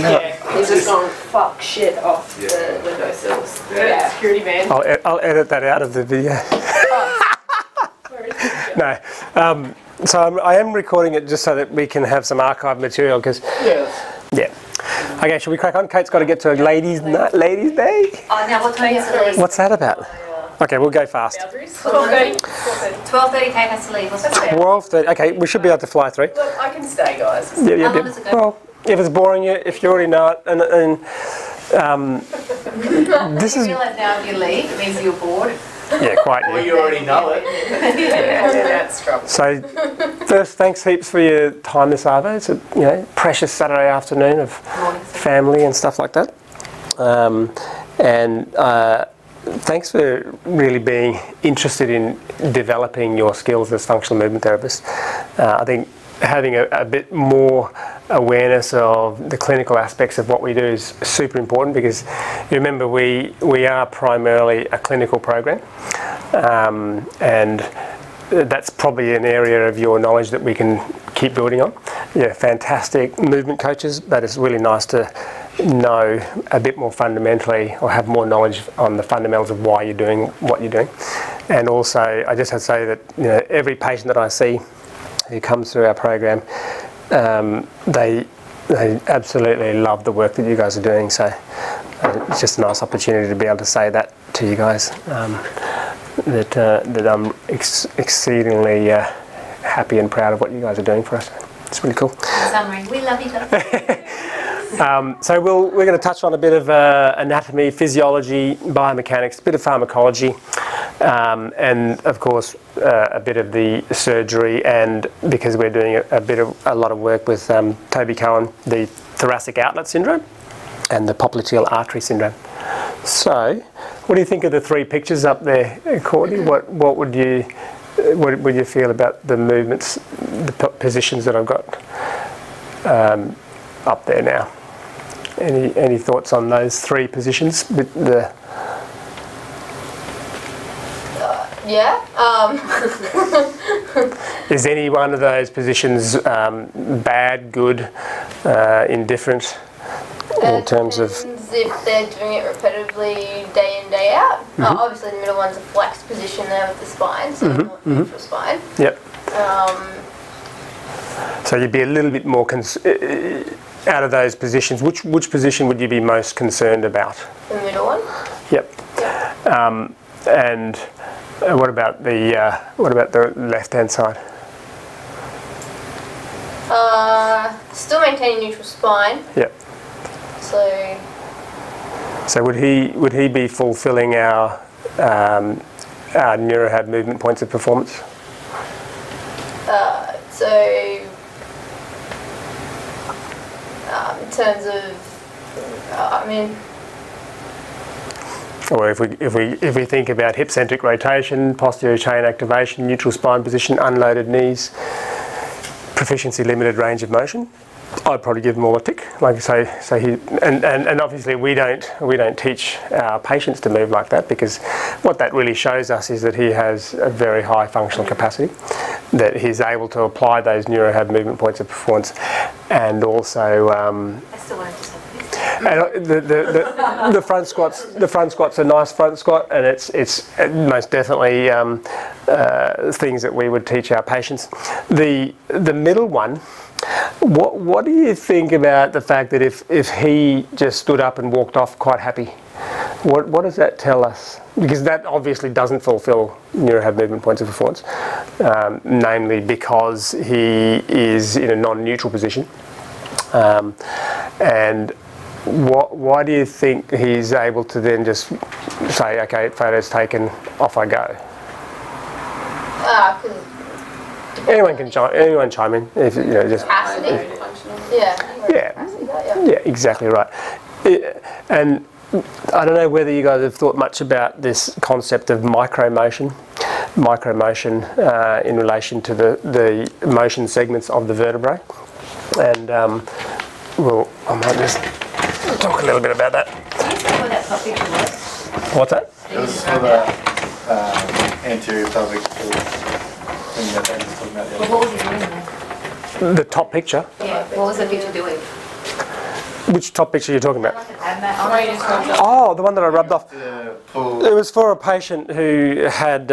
Yeah. He's just gone fuck shit off the windowsills. Yeah. Security van. I'll edit that out of the video. Oh. Where is it? No. So I am recording it just so that we can have some archive material because. Yes. Yeah. Okay, shall we crack on? Kate's got to get to a ladies' night, ladies' day. Oh, now what time is it? What's that about? Okay, we'll go fast. 12:30. 12:30. Kate has to leave. 12:30. Okay, we should be able to fly through. Look, I can stay, guys. Yeah, yeah. Well, if it's boring you, if you already know it, this is. You realise now if you leave, it means you're bored. Yeah, quite. Well, you already know it. Yeah, that's trouble. So, first, thanks heaps for your time this Arvo. It's a precious Saturday afternoon of family and stuff like that. Thanks for really being interested in developing your skills as functional movement therapists. I think having a bit more awareness of the clinical aspects of what we do is super important because you remember we are primarily a clinical program, and that's probably an area of your knowledge that we can keep building on. Yeah, fantastic movement coaches, but it's really nice to know a bit more fundamentally or have more knowledge on the fundamentals of why you're doing what you're doing. And also I just have to say that every patient that I see who comes through our program, they absolutely love the work that you guys are doing, so it's just a nice opportunity to be able to say that to you guys, that I'm exceedingly happy and proud of what you guys are doing for us. It's really cool. Summary. We love you guys. So we're going to touch on a bit of anatomy, physiology, biomechanics, a bit of pharmacology, and of course a bit of the surgery, and because we're doing a lot of work with Toby Cohen, the thoracic outlet syndrome and the popliteal artery syndrome. So what do you think of the three pictures up there, Courtney? What would you feel about the movements, the positions that I've got up there now? Any thoughts on those three positions? With the is any one of those positions bad, good, indifferent in terms of? If they're doing it repetitively day in, day out. Mm-hmm. Obviously, the middle one's a flexed position there with the spine, so mm-hmm. Not neutral spine. Yep. So you'd be a little bit more out of those positions, which position would you be most concerned about? The middle one. Yep. And what about the left-hand side? Still maintaining neutral spine. Yep. So would he be fulfilling our NeuroHAB movement points of performance? In terms of, I mean, or if we think about hip-centric rotation, posterior chain activation, neutral spine position, unloaded knees, proficiency, limited range of motion, I'd probably give them all a tick. Like I say, and obviously we don't teach our patients to move like that, because what that really shows us is that he has a very high functional capacity, that he's able to apply those NeuroHAB movement points of performance, and also and the front squats. The front squat's a nice front squat, and it's most definitely things that we would teach our patients. The middle one. What do you think about the fact that if he just stood up and walked off quite happy? What does that tell us? Because that obviously doesn't fulfil NeuroHAB movement points of performance, namely because he is in a non-neutral position. And why do you think he's able to then just say, okay, photo's taken, off I go? Anyone chime in. If, just capacity. Yeah, exactly right. And I don't know whether you guys have thought much about this concept of micromotion in relation to the motion segments of the vertebrae. And well, I might just talk a little bit about that. What's that? It's for the anterior pelvic floor. Well, what was he doing there? The top picture. Yeah, what was the picture doing? Which top picture are you talking about? Oh, the one that I rubbed off. It was for a patient who had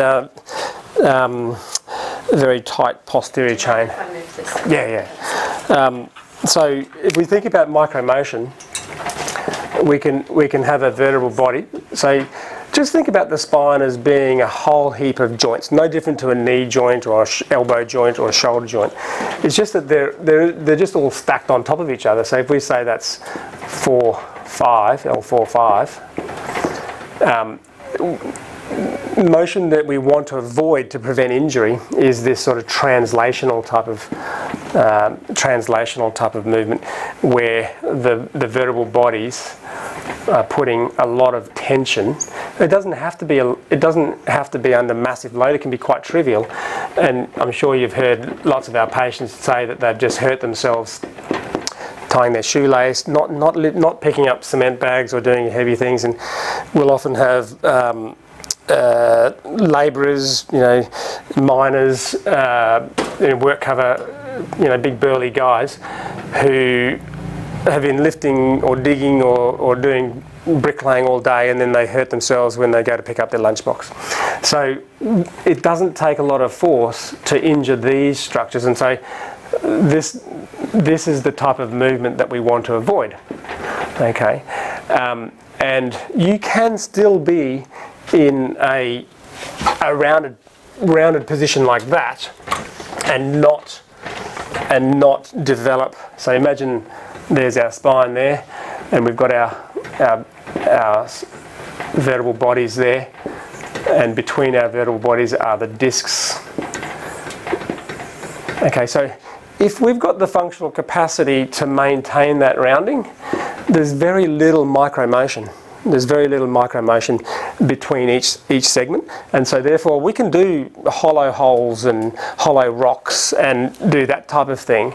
very tight posterior chain. Yeah, yeah. So if we think about micromotion, we can have a vertebral body. So just think about the spine as being a whole heap of joints, no different to a knee joint or elbow joint or a shoulder joint. It's just that they're just all stacked on top of each other. So if we say that's 4, 5, L4, 5, motion that we want to avoid to prevent injury is this sort of translational type of movement, where the vertebral bodies are putting a lot of tension. It doesn't have to be under massive load. It can be quite trivial, and I'm sure you've heard lots of our patients say that they've just hurt themselves tying their shoelace, not picking up cement bags or doing heavy things. And we'll often have labourers, miners, work cover, big burly guys who have been lifting or digging or doing bricklaying all day, and then they hurt themselves when they go to pick up their lunchbox. So it doesn't take a lot of force to injure these structures, and so this is the type of movement that we want to avoid. Okay, and you can still be in a rounded position like that, and not develop. So imagine there's our spine there, and we've got our vertebral bodies there, and between our vertebral bodies are the discs. Okay, so if we've got the functional capacity to maintain that rounding, there's very little micromotion. There's very little micromotion between each segment, and so therefore we can do hollow holes and hollow rocks and do that type of thing,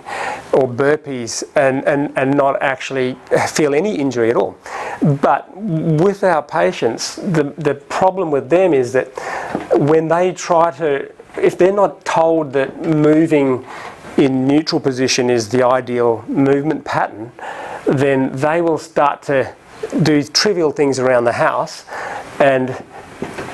or burpees, and not actually feel any injury at all. But with our patients, the problem with them is that when they try to, if they're not told that moving in neutral position is the ideal movement pattern, then they will start to do trivial things around the house, and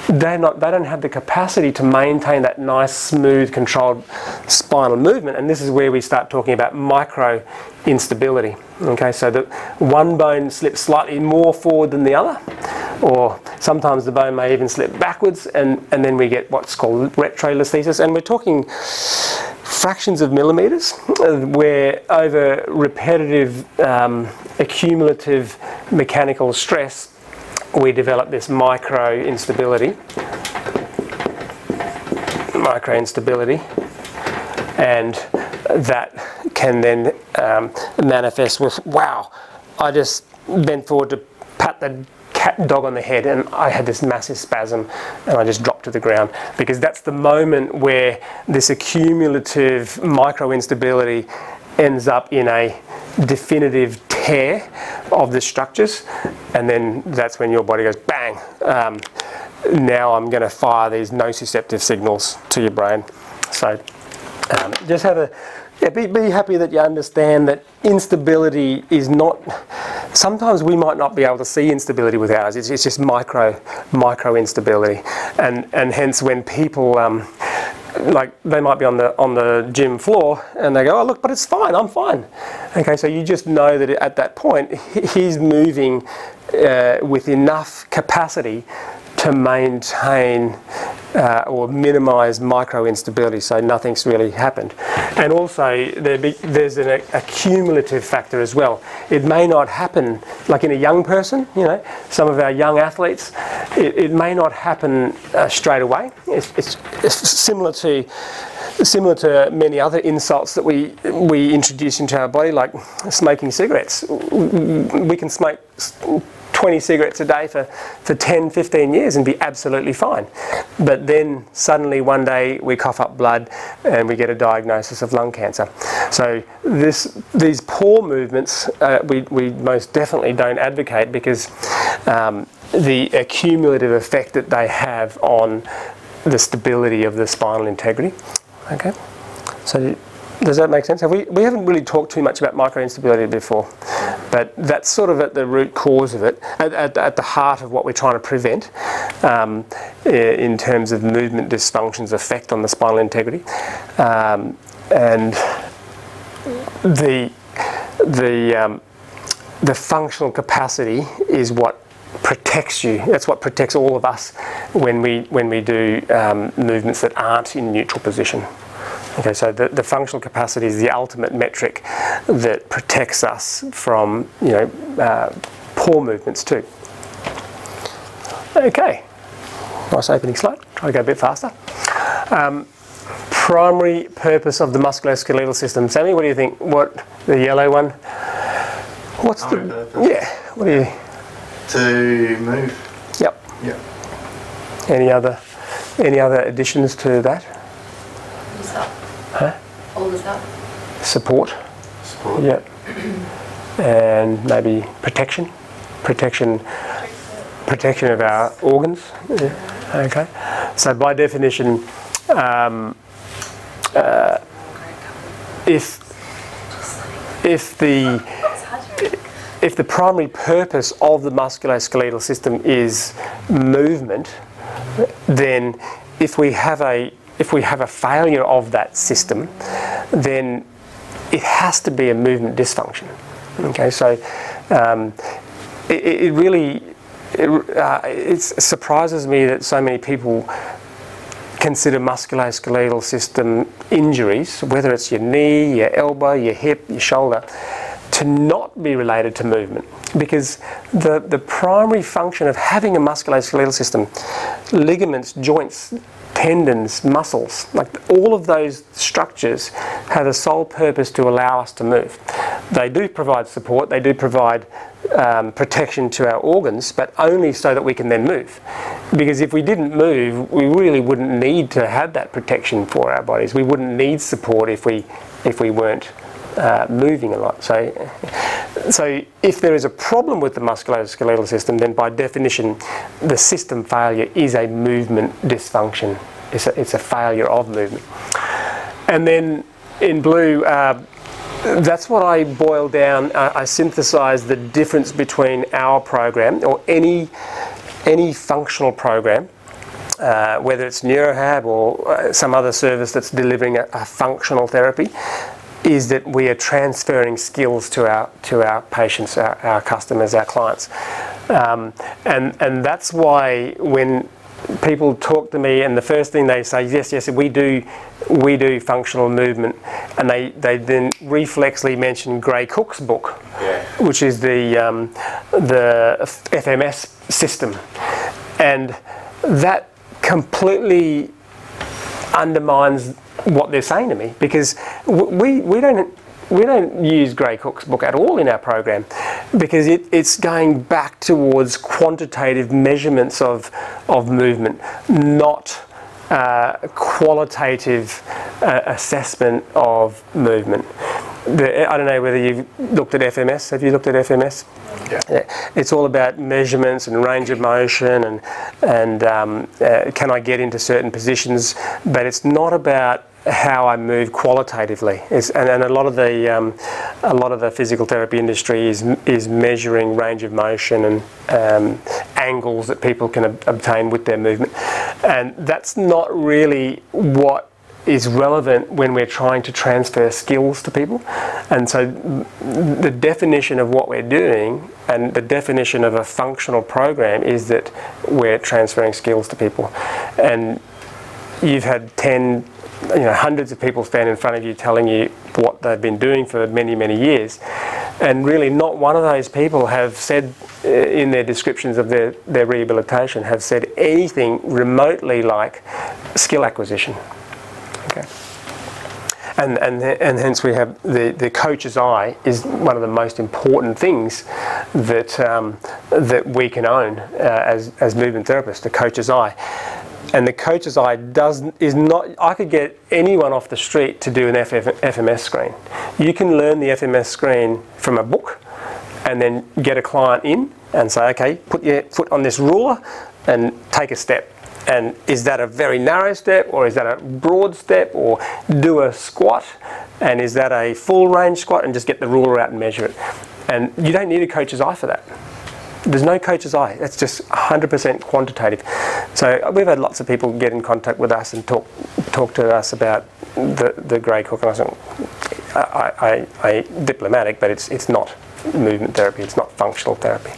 they don't have the capacity to maintain that nice, smooth, controlled spinal movement. And this is where we start talking about micro instability. Okay, so that one bone slips slightly more forward than the other, or sometimes the bone may even slip backwards, and then we get what's called retrosthesis, and we're talking fractions of millimeters, where over repetitive accumulative mechanical stress we develop this micro instability, and that can then manifest with, wow, I just bent forward to pat the dog on the head and I had this massive spasm and I just dropped to the ground, because that's the moment where this accumulative micro instability ends up in a definitive tear of the structures, and then that's when your body goes bang, now I'm going to fire these nociceptive signals to your brain. So just have be happy that you understand that instability is not, sometimes we might not be able to see instability with ours. It's just micro instability, and hence when people like they might be on the gym floor and they go, oh look, but it's fine, I'm fine. Okay, so you just know that at that point he's moving with enough capacity to maintain or minimise micro instability, so nothing's really happened. And also there's an accumulative factor as well. It may not happen, like in a young person, some of our young athletes, it may not happen straight away. It's similar to many other insults that we introduce into our body, like smoking cigarettes. We can smoke 20 cigarettes a day for 10, 15 years and be absolutely fine. But then suddenly one day we cough up blood and we get a diagnosis of lung cancer. So these poor movements we most definitely don't advocate, because the accumulative effect that they have on the stability of the spinal integrity. Okay, so Does that make sense? We haven't really talked too much about microinstability before, but that's sort of at the root cause of it, at the heart of what we're trying to prevent in terms of movement dysfunction's effect on the spinal integrity. And the functional capacity is what protects you. That's what protects all of us when we do movements that aren't in neutral position. Okay, so the functional capacity is the ultimate metric that protects us from, you know, poor movements too. Okay, nice opening slide. Try to go a bit faster. Primary purpose of the musculoskeletal system. Sammy, what do you think? What, the yellow one? What's the purpose? Yeah. What do you? To move. Yep. Yep. Any other additions to that? Huh? All the stuff. Support. Support. Yep. And maybe protection. Protection of our organs. Yeah. Okay. So by definition, if the primary purpose of the musculoskeletal system is movement, then if we have a failure of that system, then it has to be a movement dysfunction. Okay, so it surprises me that so many people consider musculoskeletal system injuries, whether it's your knee, your elbow, your hip, your shoulder, to not be related to movement, because the primary function of having a musculoskeletal system, ligaments, joints, tendons, muscles, like all of those structures have a sole purpose to allow us to move. They do provide support, they do provide protection to our organs, but only so that we can then move. Because if we didn't move, we really wouldn't need to have that protection for our bodies. We wouldn't need support if we weren't moving a lot. So if there is a problem with the musculoskeletal system, then by definition the system failure is a movement dysfunction. It's a failure of movement. And then in blue, that's what I boil down. I synthesize the difference between our program or any functional program, whether it's NeuroHAB or some other service that's delivering a functional therapy, is that we are transferring skills to our patients, our customers, our clients, and that's why when people talk to me and the first thing they say, yes, we do functional movement, and they then reflexly mention Gray Cook's book, yeah, which is the FMS system, and that completely undermines what they're saying to me, because we don't use Gray Cook's book at all in our program, because it's going back towards quantitative measurements of movement, not qualitative assessment of movement. I don't know whether you've looked at FMS. Have you looked at FMS? Yeah. Yeah. It's all about measurements and range of motion and can I get into certain positions, but it's not about how I move qualitatively. And a lot of the physical therapy industry is measuring range of motion and angles that people can obtain with their movement, and that's not really what is relevant when we're trying to transfer skills to people. And so the definition of what we're doing and the definition of a functional program is that we're transferring skills to people. And you've had 10, you know, hundreds of people stand in front of you telling you what they've been doing for many, many years, and really not one of those people have said in their descriptions of their rehabilitation have said anything remotely like skill acquisition. Okay. And hence we have the coach's eye is one of the most important things that that we can own as movement therapists, the coach's eye. And the coach's eye is not. I could get anyone off the street to do an FMS screen. You can learn the FMS screen from a book, and then get a client in and say, okay, put your foot on this ruler and take a step. And is that a very narrow step, or is that a broad step, or do a squat, and is that a full range squat, and just get the ruler out and measure it. And you don't need a coach's eye for that. There's no coach's eye. That's just 100% quantitative. So we've had lots of people get in contact with us and talk to us about the Gray Cook, and I said, I diplomatic, but it's not movement therapy. It's not functional therapy.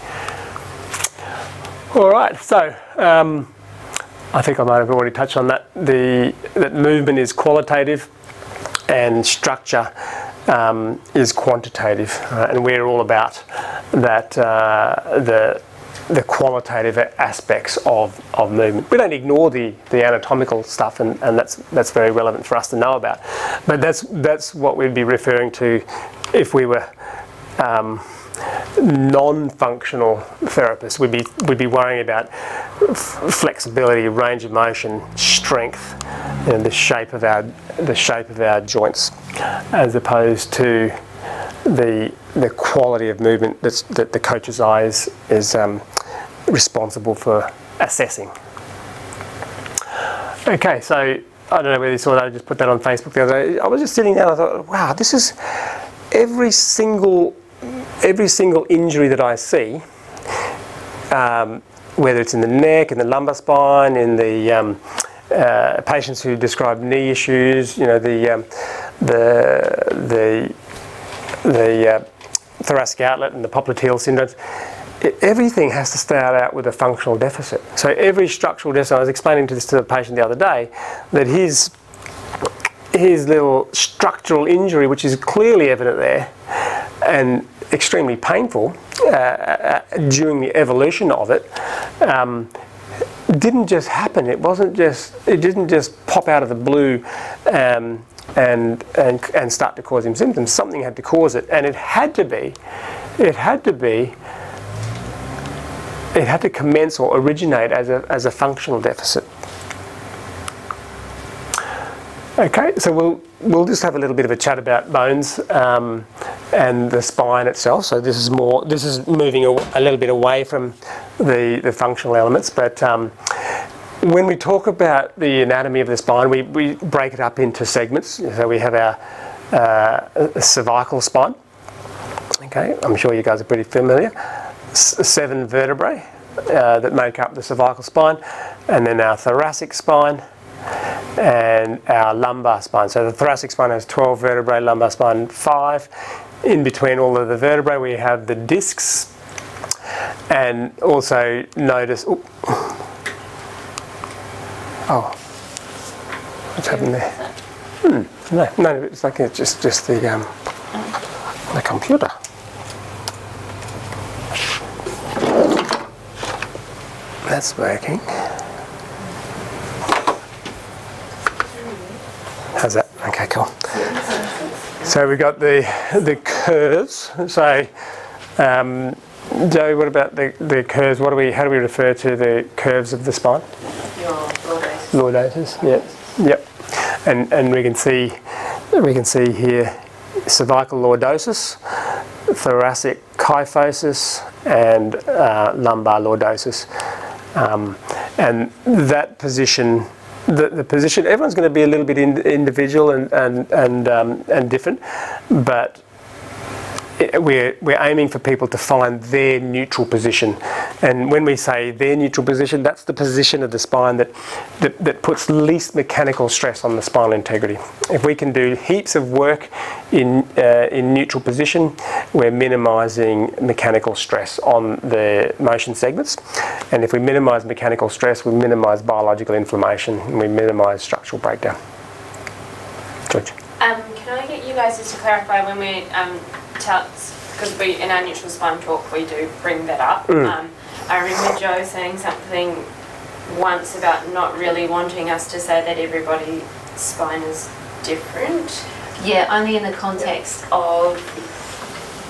All right. So I think I might have already touched on that. That movement is qualitative, and structure is quantitative, and we're all about that the qualitative aspects of movement. We don't ignore the anatomical stuff, and that's very relevant for us to know about. But that's what we'd be referring to if we were non-functional therapists. We'd be worrying about flexibility, range of motion, strength, and the shape of our joints, as opposed to the quality of movement that the coach's eye is responsible for assessing. Okay, so I don't know whether you saw that. I just put that on Facebook the other day. I was just sitting there and I thought, wow, this is every single injury that I see, whether it's in the neck, in the lumbar spine, in the patients who describe knee issues, you know, the thoracic outlet and the popliteal syndromes, everything has to start out with a functional deficit. So every structural deficit. I was explaining to the patient the other day that his little structural injury, which is clearly evident there, and extremely painful during the evolution of it, didn't just happen. It didn't just pop out of the blue and start to cause him symptoms. Something had to cause it, and it had to commence or originate as a functional deficit. Okay, so we'll just have a little bit of a chat about bones and the spine itself. So this is moving a little bit away from the functional elements. But when we talk about the anatomy of the spine, we break it up into segments. So we have our cervical spine. Okay, I'm sure you guys are pretty familiar. 7 vertebrae that make up the cervical spine, and then our thoracic spine and our lumbar spine. So the thoracic spine has 12 vertebrae, lumbar spine 5. In between all of the vertebrae we have the discs, and also notice, what's happened there? No, it's like it's just the computer. That's working. How's that? Okay, cool. So we've got the curves. So, Joe, what about the curves? How do we refer to the curves of the spine? Your lordosis. Yep. And we can see here cervical lordosis, thoracic kyphosis, and lumbar lordosis. And that position. The position, everyone's going to be a little bit individual and different, but we're aiming for people to find their neutral position. And when we say their neutral position, that's the position of the spine that puts least mechanical stress on the spinal integrity. If we can do heaps of work in neutral position, we're minimizing mechanical stress on the motion segments. And if we minimize mechanical stress, we minimize biological inflammation, and we minimize structural breakdown. George? Can I get you guys just to clarify when we because we in our neutral spine talk we do bring that up. I remember Joe saying something once about not really wanting us to say that everybody's spine is different. Yeah, only in the context of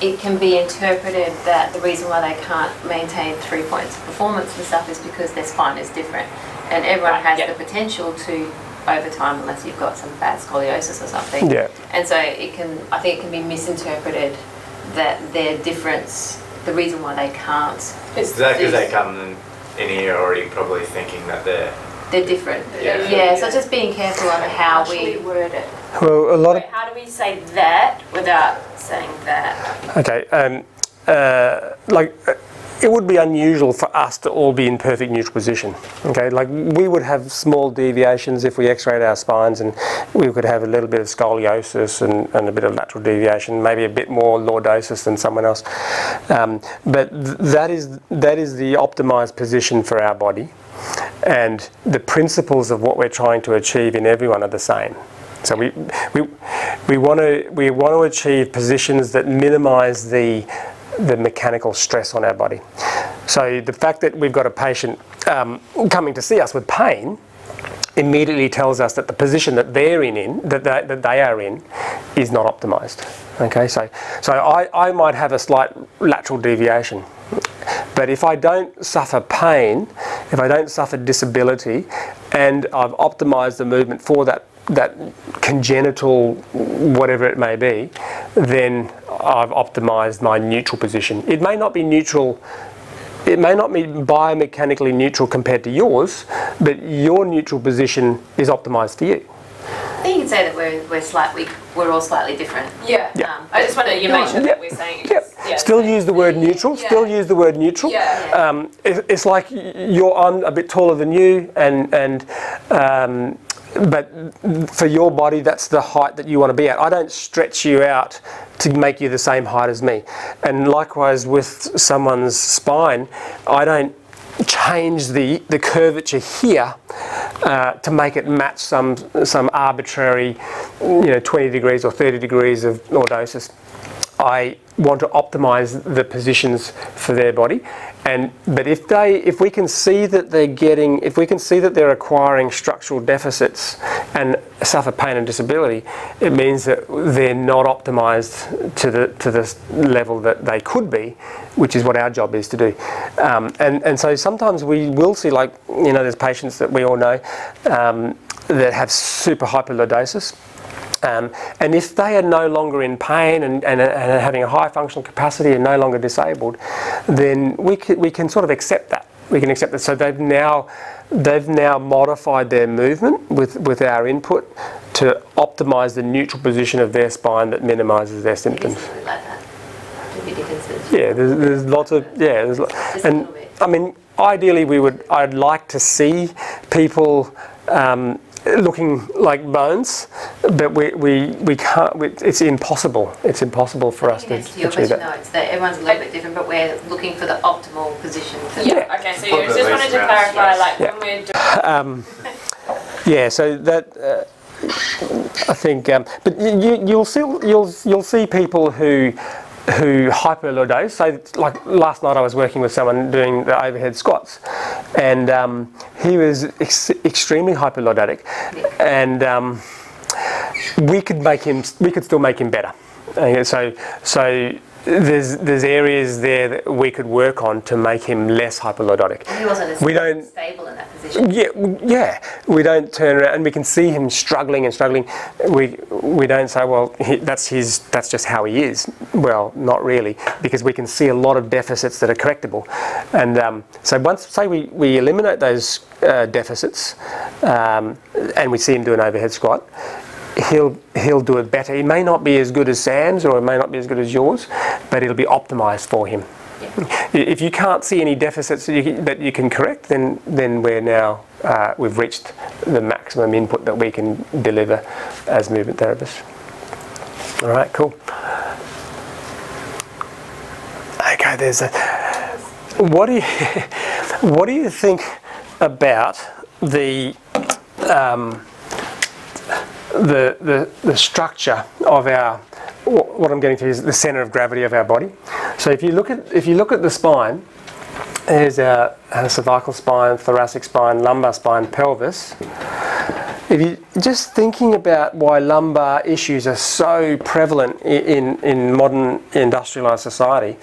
it can be interpreted that the reason why they can't maintain 3 points of performance and stuff is because their spine is different, and everyone has the potential to over time, unless you've got some bad scoliosis or something. Yeah. And so I think it can be misinterpreted that their difference, the reason why they can't. Is that because they come in here already probably thinking that they're They're different. Yeah, so just being careful on how we word it. Well, a lot of... How do we say that without saying that? Okay, it would be unusual for us to all be in perfect neutral position. Okay, like we would have small deviations if we x-rayed our spines, and we could have a little bit of scoliosis and a bit of lateral deviation, maybe a bit more lordosis than someone else. But that is the optimized position for our body, and the principles of what we're trying to achieve in everyone are the same. So we want to achieve positions that minimize the mechanical stress on our body. So the fact that we've got a patient coming to see us with pain immediately tells us that the position that they're in is not optimized. Okay, so I might have a slight lateral deviation, but if I don't suffer pain, if I don't suffer disability, and I've optimized the movement for that congenital whatever it may be, then I've optimized my neutral position. It may not be neutral, it may not be biomechanically neutral compared to yours, but your neutral position is optimized for you. I think you can say that we're all slightly different. Yeah. Yeah. I just want to make sure that we're saying it. Yeah. Yeah. Still use the word neutral. Yeah. Still use the word neutral. Yeah. It's like I'm a bit taller than you, but for your body, that's the height that you want to be at. I don't stretch you out to make you the same height as me. And likewise with someone's spine, I don't change the curvature here to make it match some arbitrary 20 degrees or 30 degrees of lordosis. I want to optimize the positions for their body, but if we can see that they're acquiring structural deficits and suffer pain and disability, it means that they're not optimized to the level that they could be, which is what our job is to do. And so sometimes we will see, like, there's patients that we all know that have super hyperlordosis. And if they are no longer in pain and are having a high functional capacity and no longer disabled, then we can sort of accept that. We can accept that. So they've now modified their movement with our input to optimise the neutral position of their spine that minimises their symptoms. Like that. Yeah, there's lots of and I mean, ideally I'd like to see people looking like bones, but we can't. It's impossible. It's impossible for us to achieve that. No, it's that everyone's a little bit different, but we're looking for the optimal position. For yeah. Okay. So you just wanted to clarify, like when we're doing. Yeah. So that I think, but you'll see people who hyperlordose. So like last night I was working with someone doing the overhead squats, and he was extremely hyperlordotic, and we could still make him better. And so there's areas there that we could work on to make him less hyperlordotic. He wasn't as stable in that position. Yeah. We don't turn around, and we can see him struggling and struggling. We don't say, well, that's just how he is. Well, not really, because we can see a lot of deficits that are correctable. And so once, say we eliminate those deficits, and we see him do an overhead squat, he'll do it better. It may not be as good as Sam's, or it may not be as good as yours, but it'll be optimised for him. Yeah. If you can't see any deficits that you can correct, then we've reached the maximum input that we can deliver as movement therapists. All right, cool. Okay, what do you think about the structure of our, what I'm getting to is the center of gravity of our body. So if you look at the spine, there's our cervical spine, thoracic spine, lumbar spine, pelvis. If you just thinking about why lumbar issues are so prevalent in modern industrialized society,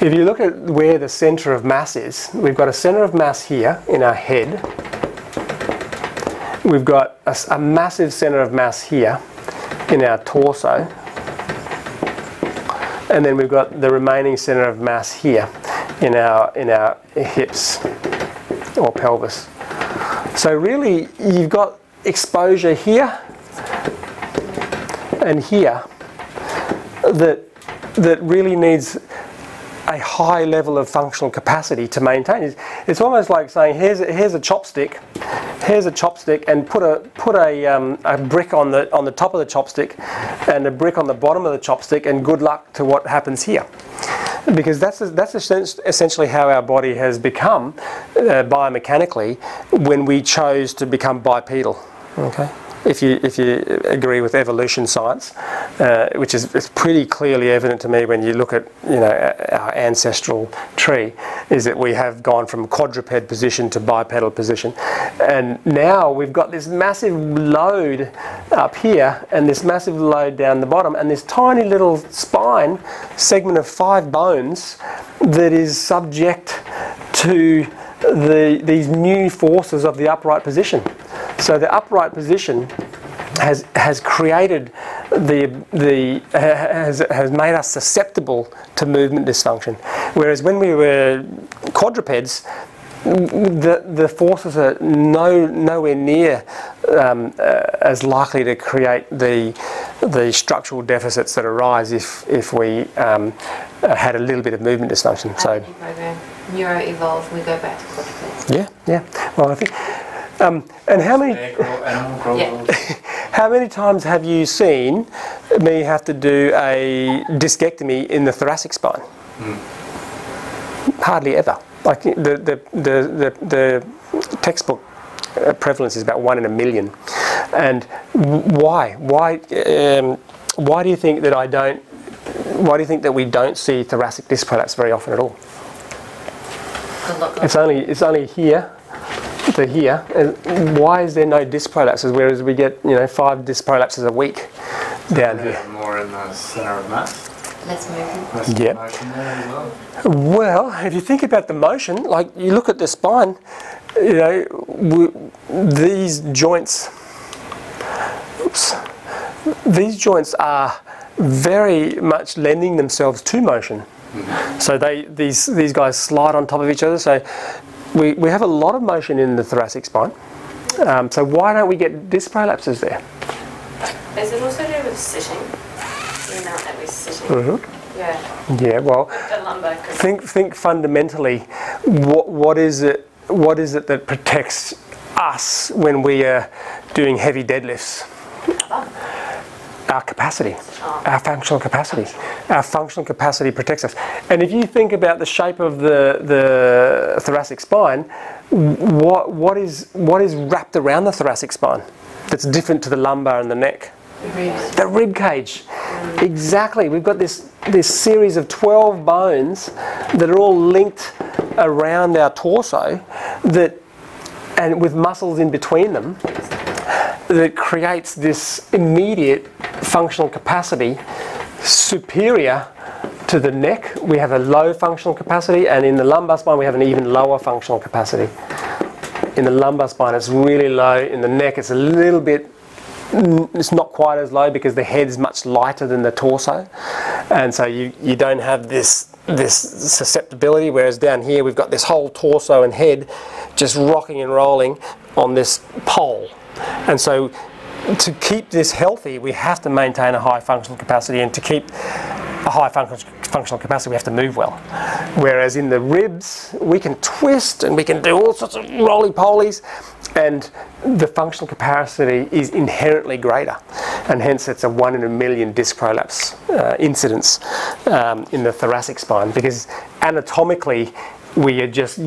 if you look at where the center of mass is, we've got a center of mass here in our head. We've got a massive centre of mass here in our torso, and then we've got the remaining centre of mass here in our hips or pelvis. So really you've got exposure here and here that really needs a high level of functional capacity to maintain. It's almost like saying here's a chopstick, and put a brick on the top of the chopstick and a brick on the bottom of the chopstick, and good luck to what happens here. Because that's essentially how our body has become biomechanically when we chose to become bipedal. Okay, if you agree with evolution science, which is pretty clearly evident to me when you look at our ancestral tree, is that we have gone from quadruped position to bipedal position, and now we've got this massive load up here and this massive load down the bottom and this tiny little spine segment of 5 bones that is subject to these new forces of the upright position. So the upright position has created has made us susceptible to movement dysfunction, whereas when we were quadrupeds, the forces are nowhere near as likely to create the structural deficits that arise if we had a little bit of movement dysfunction. So neuroevolve, we go back to quadrupeds. Yeah. Well, I think. And how many? How many times have you seen me have to do a discectomy in the thoracic spine? Hardly ever. Like the textbook prevalence is about 1 in a million. And why do you think that we don't see thoracic disc prolapse very often at all? It's only here to here. And why is there no disc prolapses, whereas we get 5 disc prolapses a week down here? More in the center of mass. Let's move. Yep. Well, if you think about the motion, like you look at the spine, these joints are very much lending themselves to motion. So these guys slide on top of each other. So we have a lot of motion in the thoracic spine. So why don't we get disc prolapses there? Is it also to do with sitting? The amount that we're sitting. Yeah, well, think fundamentally, what is it that protects us when we are doing heavy deadlifts? Our capacity, our functional capacity. Our functional capacity protects us. And if you think about the shape of the thoracic spine, what is wrapped around the thoracic spine that's different to the lumbar and the neck? The rib cage. Exactly. We've got this series of 12 bones that are all linked around our torso, and with muscles in between them, that creates this immediate functional capacity superior to the neck. We have a low functional capacity, and in the lumbar spine we have an even lower functional capacity. In the lumbar spine it's really low, in the neck it's a little bit, it's not quite as low because the head's much lighter than the torso, and so you don't have this susceptibility, whereas down here we've got this whole torso and head just rocking and rolling on this pole. And so to keep this healthy we have to maintain a high functional capacity, and to keep a high functional capacity we have to move well. Whereas in the ribs we can twist and we can do all sorts of roly-polies, and the functional capacity is inherently greater, and hence it's a 1 in a million disc prolapse incidence in the thoracic spine, because anatomically we are just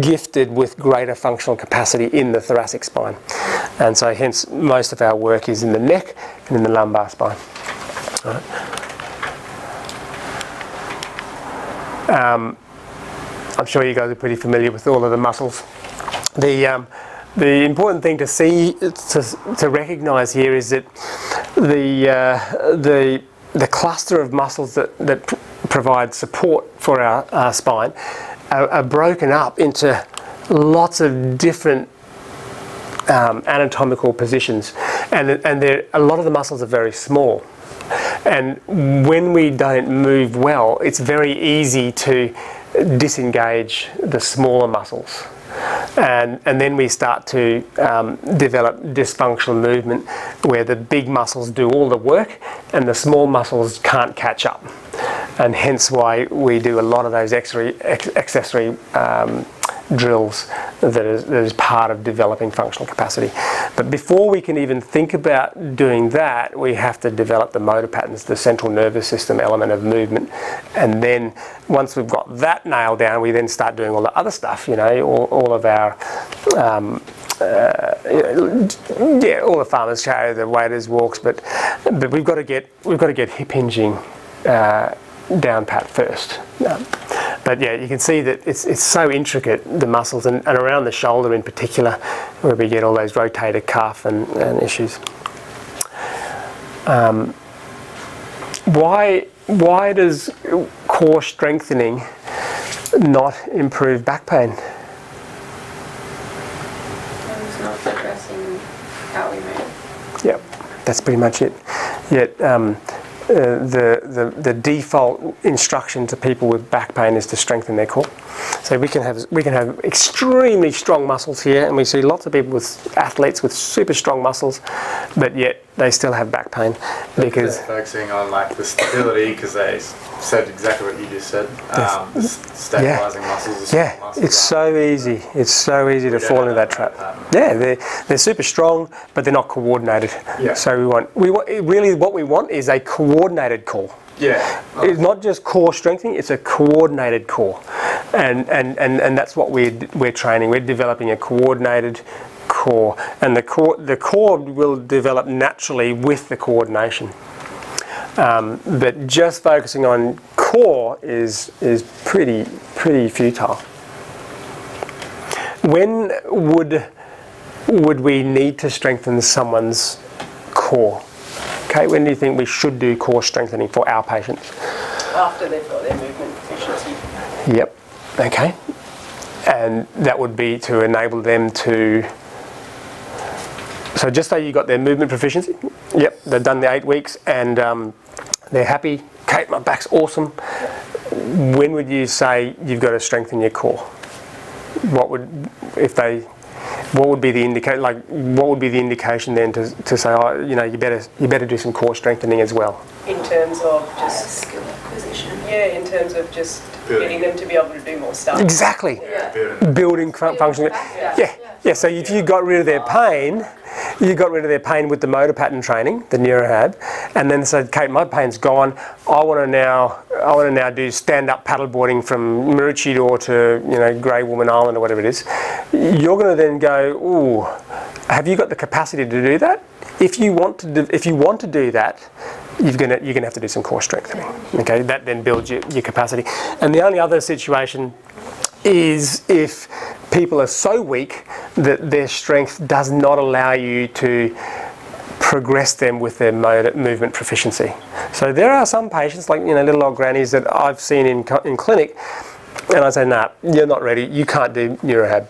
gifted with greater functional capacity in the thoracic spine. And so hence most of our work is in the neck and in the lumbar spine. All right. I'm sure you guys are pretty familiar with all of the muscles. The important thing to see, to recognise here, is that the cluster of muscles that provide support for our spine are broken up into lots of different anatomical positions, and a lot of the muscles are very small, and when we don't move well it's very easy to disengage the smaller muscles. And then we start to develop dysfunctional movement where the big muscles do all the work and the small muscles can't catch up. And hence why we do a lot of those accessory drills that is part of developing functional capacity. But before we can even think about doing that, we have to develop the motor patterns, the central nervous system element of movement. And then once we've got that nailed down, we then start doing all the other stuff, you know, all of our all the farmers carry, the waiters walks, but we've got to get hip hinging down pat first. But yeah, you can see that it's so intricate, the muscles, and around the shoulder in particular, where we get all those rotator cuff and issues. Why does core strengthening not improve back pain? It's not addressing how we move. Yep, that's pretty much it. Yet, the default instruction to people with back pain is to strengthen their core. So we can have extremely strong muscles here, and we see lots of people with athletes with super strong muscles, but yet they still have back pain because they're focusing on like the stability, because they said exactly what you just said. Stabilizing muscles. Yeah, muscles it's so easy. It's so easy to fall into that trap. Yeah, they're super strong, but they're not coordinated. Yeah. So what we want is a coordinated core. Yeah. It's not just core strengthening, it's a coordinated core. And that's what we're training. We're developing a coordinated core. And the core will develop naturally with the coordination. But just focusing on core is pretty futile. When would we need to strengthen someone's core? Okay, when do you think we should do core strengthening for our patients? After they've got their movement deficiency. Yep, okay. And that would be to enable them to... So just say you got their movement proficiency. Yep, they've done the 8 weeks and they're happy. Kate, my back's awesome. When would you say you've got to strengthen your core? What would be the indication then to say, oh, you know, you better do some core strengthening as well? In terms of just skill acquisition. Yeah, in terms of just getting them to be able to do more stuff. Exactly. Yeah. Building function. Yeah. Yeah. So if you got rid of their pain, you got rid of their pain with the motor pattern training, the NeuroHAB, and then said, "Kate, my pain's gone. I want to now do stand-up paddleboarding from Maroochydore to Grey Woman Island or whatever it is." You're going to then go, "Ooh, have you got the capacity to do that? If you want to do that, you're gonna have to do some core strengthening." Okay, that then builds your capacity. And the only other situation is if people are so weak that their strength does not allow you to progress them with their movement proficiency. So there are some patients, like little old grannies that I've seen in clinic, and I say, "Nah, you're not ready. You can't do NeuroHAB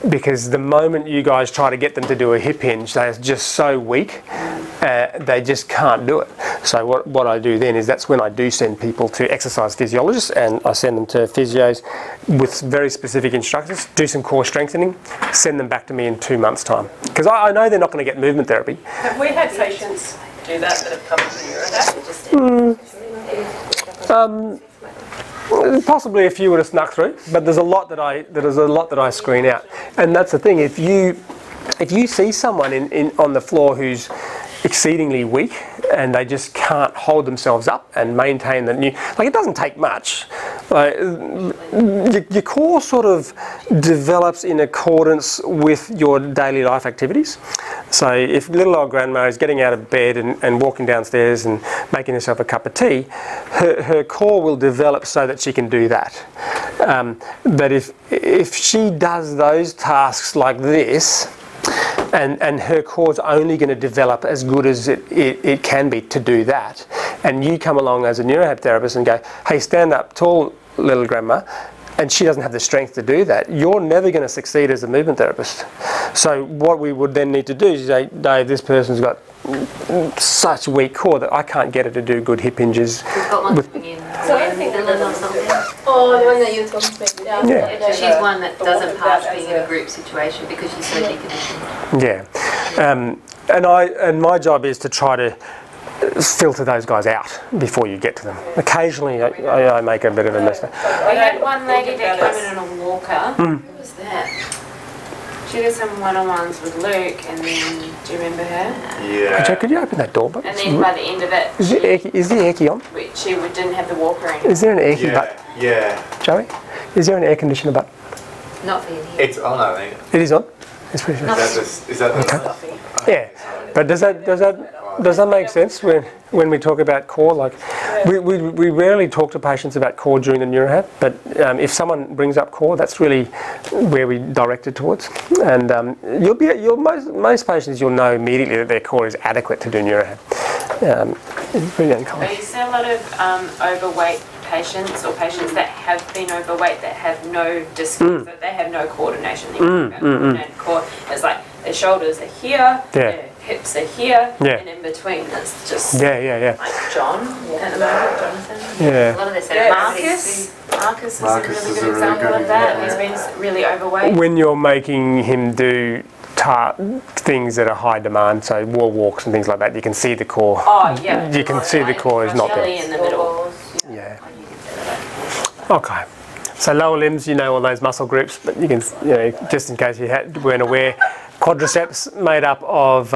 because the moment you guys try to get them to do a hip hinge, they're just so weak, they just can't do it." So what I do then is that's when I do send people to exercise physiologists, and I send them to physios with very specific instructions, do some core strengthening, send them back to me in 2 months' time. Because I know they're not going to get movement therapy. Have we had patients do that have come to NeuroHAB? Possibly a few would have snuck through, but there's a lot that I screen out, and that's the thing. If you see someone on the floor who's exceedingly weak and they just can't hold themselves up and maintain the new, like, it doesn't take much. Like, your core sort of develops in accordance with your daily life activities. So if little old grandma is getting out of bed and walking downstairs and making herself a cup of tea, her core will develop so that she can do that. But if she does those tasks like this, and her core's only going to develop as good as it can be to do that, and you come along as a NeuroHAB therapist and go, "Hey, stand up tall, little grandma," and she doesn't have the strength to do that, you're never going to succeed as a movement therapist. So what we would then need to do is say, "Dave, this person's got such weak core that I can't get her to do good hip hinges." We've got one coming in. So I think they're learning something. Oh, the one that you were talking about. Yeah. Yeah. She's one that doesn't pass being in a group situation because she's so deconditioned. Yeah. And my job is to try to filter those guys out before you get to them. Yeah. Occasionally I make a bit of a mistake. We had one lady that came in on a walker. Mm. Who was that? She did some one-on-ones with Luke, and then, do you remember her? Yeah. Joe, could you open that door? But and then by the end of it... Is the aircon on? She didn't have the walker in. Is there an aircon button? Yeah. Joey, is there an air conditioner button? Not for you. It's on, I think. It is on? It's pretty sure. Is that the coffee? Yeah. But does that make sense when we talk about core? Like, we rarely talk to patients about core during the NeuroHAB, but if someone brings up core, that's really where we direct it towards. And most patients, you'll know immediately that their core is adequate to do NeuroHAB. It's pretty uncommon. You see a lot of overweight patients or patients that have been overweight that have no discomfort, that they have no coordination. It's like their shoulders are here. Yeah. Hips are here, and in between, that's just like John at the moment, Jonathan. Yeah. A lot of this. Marcus is a really good example of that. He's been really overweight. When you're making him do things that are high demand, so wall walks and things like that, you can see the core. Oh yeah. You can see the core is not there. In the middle. Yeah. Okay. So lower limbs, you know all those muscle groups, but you can, just in case you weren't aware. Quadriceps made up of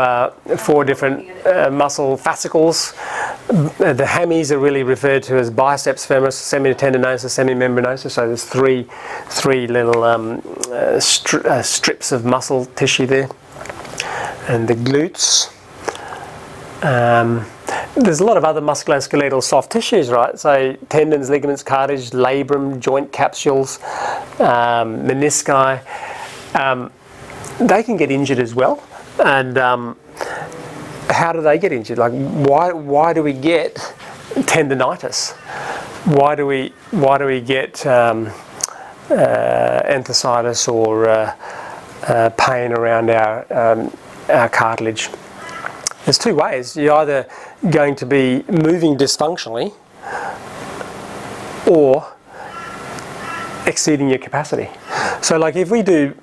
4 different muscle fascicles. The hammies are really referred to as biceps femoris, semitendinosus, semimembranosus. So there's three little strips of muscle tissue there, and the glutes. There's a lot of other musculoskeletal soft tissues, right? So tendons, ligaments, cartilage, labrum, joint capsules, menisci. They can get injured as well, and how do they get injured? Like, why do we get tendinitis? Why do we get enthesitis or pain around our cartilage? There's 2 ways. You're either going to be moving dysfunctionally or exceeding your capacity. So, like, if we did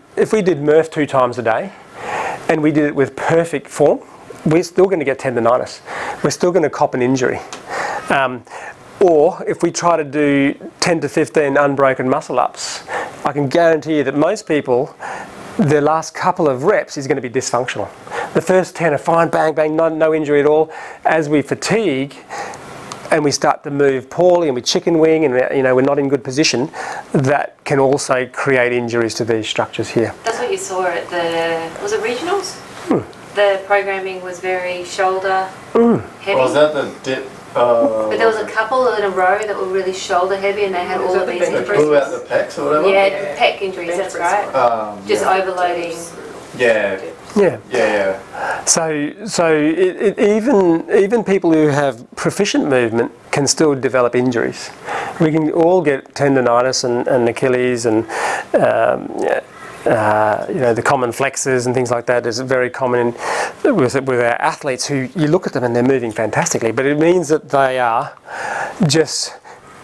Murph 2 times a day and we did it with perfect form, we're still going to get tendinitis. We're still going to cop an injury. Or if we try to do 10 to 15 unbroken muscle ups, I can guarantee you that most people, their last couple of reps is going to be dysfunctional. The first 10 are fine, bang, bang, no injury at all. As we fatigue and we start to move poorly and we chicken wing and we're not in good position, that can also create injuries to these structures here. That's what you saw at the, was it regionals? Mm. The programming was very shoulder heavy. Was that the dip? But there was a couple in a row that were really shoulder heavy, and they had all of these injuries. They blew out the pecs or whatever? Yeah, pec injuries, that's right. Just overloading. Yeah. Yeah. Yeah, yeah. So even people who have proficient movement can still develop injuries. We can all get tendinitis and Achilles and the common flexors and things like that is very common with our athletes, who you look at them and they're moving fantastically, but it means that they are just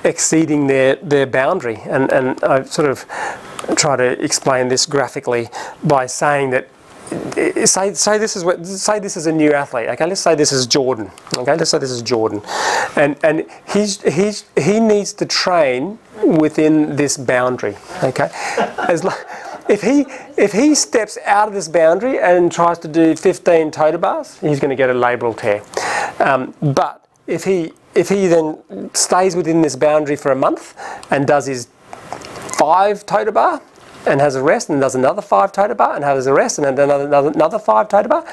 exceeding their boundary. And I sort of try to explain this graphically by saying that, say this is a new athlete. Okay, let's say this is Jordan. Okay, let's say this is Jordan, and he needs to train within this boundary. Okay, if he steps out of this boundary and tries to do 15 total bars, he's going to get a labral tear. But if he then stays within this boundary for a month and does his 5 total bar, and has a rest, and does another 5 total bar, and has a rest, and another 5 total bar,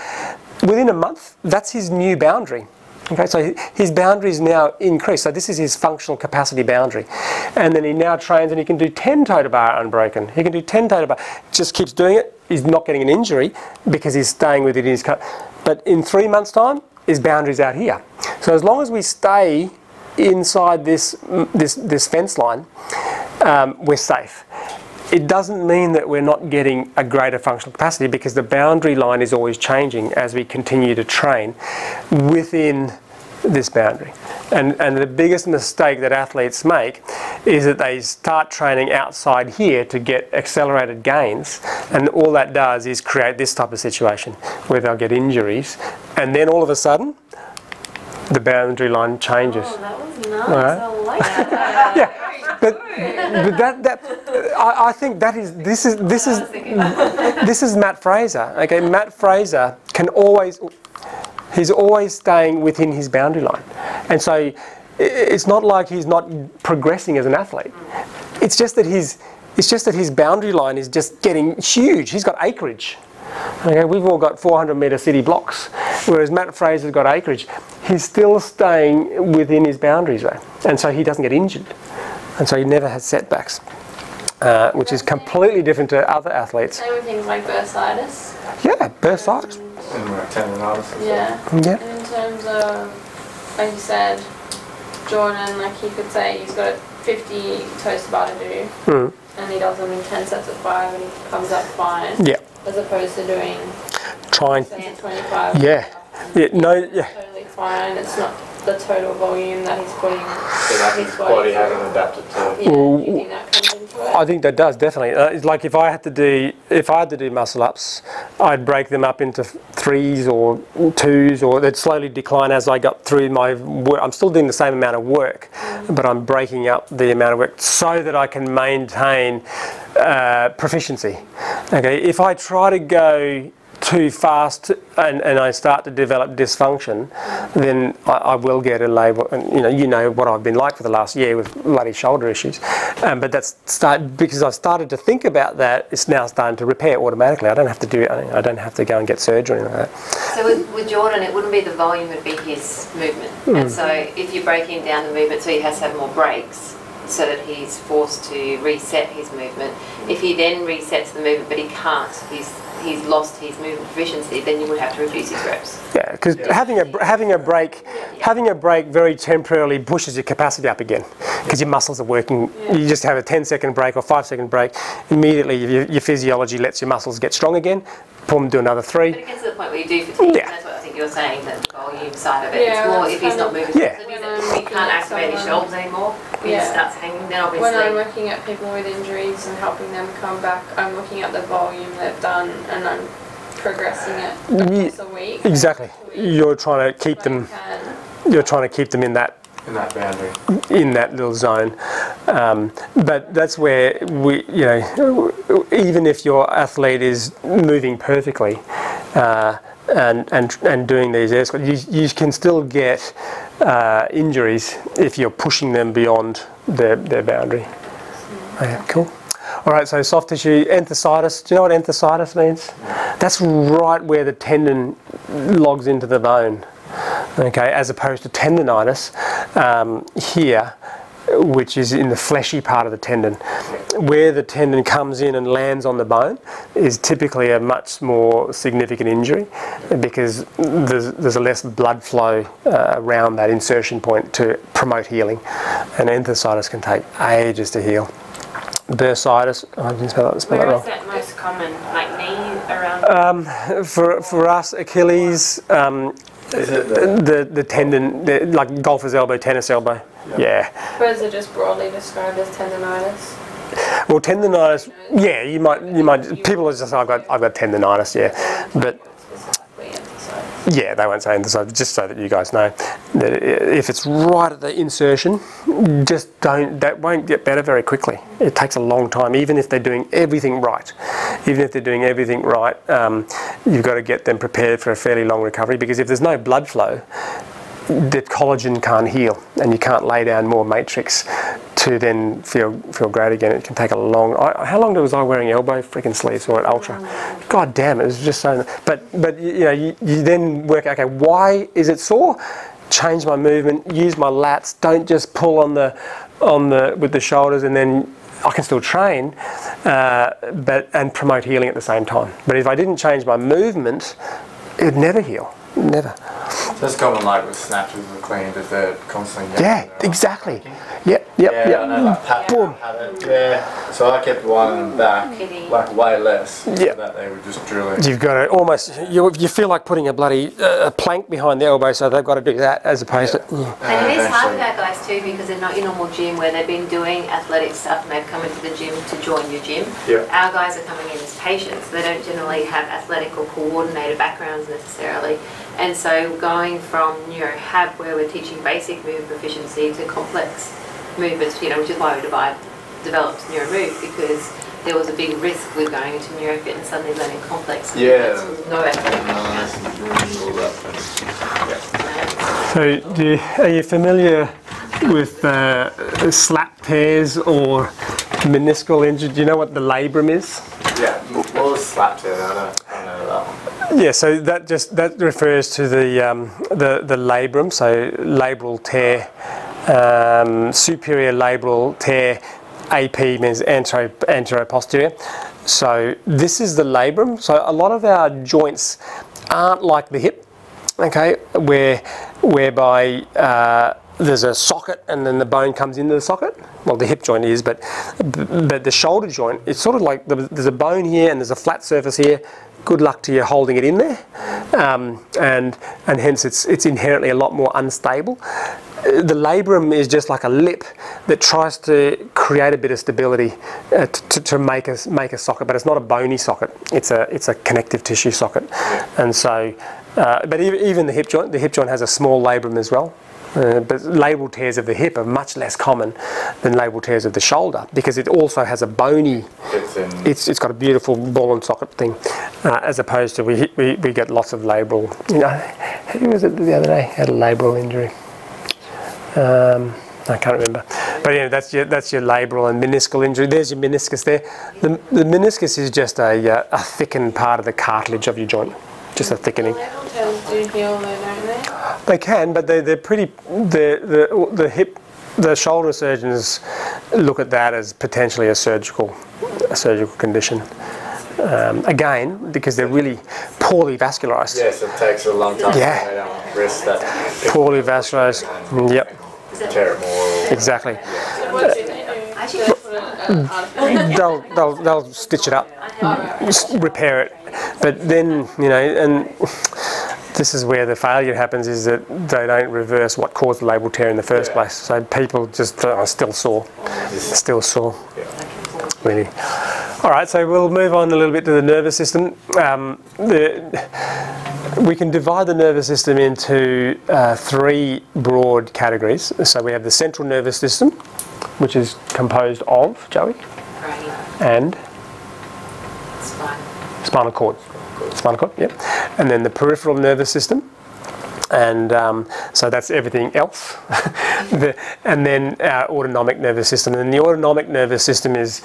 within a month, that's his new boundary. Okay, so his boundary is now increased. So this is his functional capacity boundary. And then he now trains, and he can do 10 total bar unbroken. He can do 10 total bar. Just keeps doing it. He's not getting an injury because he's staying within his cut. But in 3 months' time, his boundary's out here. So as long as we stay inside this fence line, we're safe. It doesn't mean that we're not getting a greater functional capacity, because the boundary line is always changing as we continue to train within this boundary. And the biggest mistake that athletes make is that they start training outside here to get accelerated gains, and all that does is create this type of situation where they'll get injuries, and then all of a sudden the boundary line changes. Oh, that was nice. Right? I like that. Yeah. But I think that is, this is Matt Fraser. Okay, Matt Fraser can always, he's always staying within his boundary line, and so it's not like he's not progressing as an athlete. It's just that his boundary line is just getting huge. He's got acreage. Okay, we've all got 400-metre city blocks, whereas Matt Fraser's got acreage. He's still staying within his boundaries though, and so he doesn't get injured. And so he never has setbacks, which is completely different to other athletes. Same with things like bursitis. Yeah, bursitis. And tendonitis. Yeah. Yeah. And in terms of, like you said, Jordan, like he could say he's got 50 toes to bar to do, and he does them in 10 sets of 5, and he comes up fine. Yeah. As opposed to doing 25. Yeah. Yeah. No. Yeah. Totally fine. It's not the total volume that he's putting throughout his body hasn't adapted to. Yeah, do you think that comes into it? I think that does, definitely. It's like if I had to do muscle ups, I'd break them up into 3s or 2s, or they'd slowly decline as I got through my work. I'm still doing the same amount of work, but I'm breaking up the amount of work so that I can maintain proficiency. Okay, if I try to go too fast and I start to develop dysfunction, then I will get a label. And you know what I've been like for the last year with bloody shoulder issues, but that's because I've started to think about that. It's now starting to repair automatically. I don't have to do it. I don't have to go and get surgery and that. So with Jordan, it wouldn't be the volume, it'd be his movement. And so if you're breaking down the movement, so he has to have more breaks, so that he's forced to reset his movement. If he then resets the movement, but he can't, he's lost his movement proficiency, then you would have to reduce his reps. Yeah, because having a break very temporarily pushes your capacity up again, because your muscles are working. Yeah. You just have a 10-second break or 5-second break, immediately your physiology lets your muscles get strong again, boom, do another 3. But it gets to the point where you do fatigue, and that's what I think you're saying, that the volume side of it, it's more if he's not moving. Yeah. You can't activate his shoulders anymore, he just starts hanging down, obviously. When I'm looking at people with injuries and helping them come back, I'm looking at the volume they've done, and I'm progressing it once a week. Exactly. You're trying to keep them. You're trying to keep them in that. In that boundary. In that little zone, but that's where we, you know, even if your athlete is moving perfectly, and doing these air squats, you can still get injuries if you're pushing them beyond their boundary. Okay, cool. All right, so soft tissue, enthesitis. Do you know what enthesitis means? That's right where the tendon logs into the bone, okay, as opposed to tendonitis here, which is in the fleshy part of the tendon. Where the tendon comes in and lands on the bone is typically a much more significant injury, because there's a less blood flow around that insertion point to promote healing, and enthesitis can take ages to heal. Bursitis. I didn't spell that wrong. Where is that most common? Like knee around? For us, Achilles, the tendon, like golfer's elbow, tennis elbow. Yep. Yeah. But is it just broadly described as tendonitis? Well, tendonitis. Yeah, you might. People are just, I've got tendonitis. Yeah, but. Yeah, they won't say enthesitis, just so that you guys know that if it's right at the insertion, just don't, that won't get better very quickly. It takes a long time, even if they're doing everything right. Even if they're doing everything right, you've got to get them prepared for a fairly long recovery, because if there's no blood flow, the collagen can't heal, and you can't lay down more matrix to then feel great again. It can take a long. How long was I wearing elbow freaking sleeves or an ultra? God damn, it was just so. But you know, you then work. Okay, why is it sore? Change my movement. Use my lats. Don't just pull with the shoulders, and then I can still train, and promote healing at the same time. But if I didn't change my movement, it'd never heal. Never. That's common, like with snatches and cleans, if they're constantly. Yeah, exactly. Yep. Yeah, I know, like, pat, boom. Pat it, yeah. So I kept one back, like way less. Yeah. That they were just drilling. You've got to almost, you feel like putting a bloody plank behind the elbow, so they've got to do that as opposed to. Yeah. And it is hard for our guys too, because they're not your normal gym where they've been doing athletic stuff and they've come into the gym to join your gym. Yeah. Our guys are coming in as patients. They don't generally have athletic or coordinated backgrounds necessarily. And so going from NeuroHAB, where we're teaching basic move proficiency, to complex movements, which is why we developed NeuroMove, because there was a big risk with going into NeuroFit and suddenly learning complex. Yeah. No effort. So are you familiar with slap tears or meniscal injury? Do you know what the labrum is? Yeah, well, slap tear, I don't know that one. Yeah, so that refers to the labrum, so labral tear, superior labral tear. AP means anteroposterior. So this is the labrum. So a lot of our joints aren't like the hip, okay, whereby there's a socket and then the bone comes into the socket. Well, the hip joint is, but the shoulder joint, it's sort of like there's a bone here and there's a flat surface here. Good luck to you holding it in there, and hence it's inherently a lot more unstable. The labrum is just like a lip that tries to create a bit of stability to make a socket, but it's not a bony socket. It's a connective tissue socket, and so. But even the hip joint has a small labrum as well. But labral tears of the hip are much less common than labral tears of the shoulder, because it also has a bony. It's got a beautiful ball and socket thing, as opposed to we get lots of labral. Who was it the other day had a labral injury? I can't remember. But yeah, that's your labral and meniscal injury. There's your meniscus there. The meniscus is just a thickened part of the cartilage of your joint. Just a thickening. They can, but they're pretty. The shoulder surgeons look at that as potentially a surgical condition. Again, because they're really poorly vascularized. Yes, it takes a long time. Yeah. They don't risk that. Poorly vascularized. Yep. Terrible. Exactly. They'll stitch it up, repair it, but then and this is where the failure happens, is that they don't reverse what caused the labral tear in the first place. So people just are still sore, really. All right, so we'll move on a little bit to the nervous system. We can divide the nervous system into three broad categories. So we have the central nervous system, which is composed of, Joey? Brain. And? Spinal cord. Spinal cord, yeah. And then the peripheral nervous system. And so that's everything else. And then our autonomic nervous system. And the autonomic nervous system is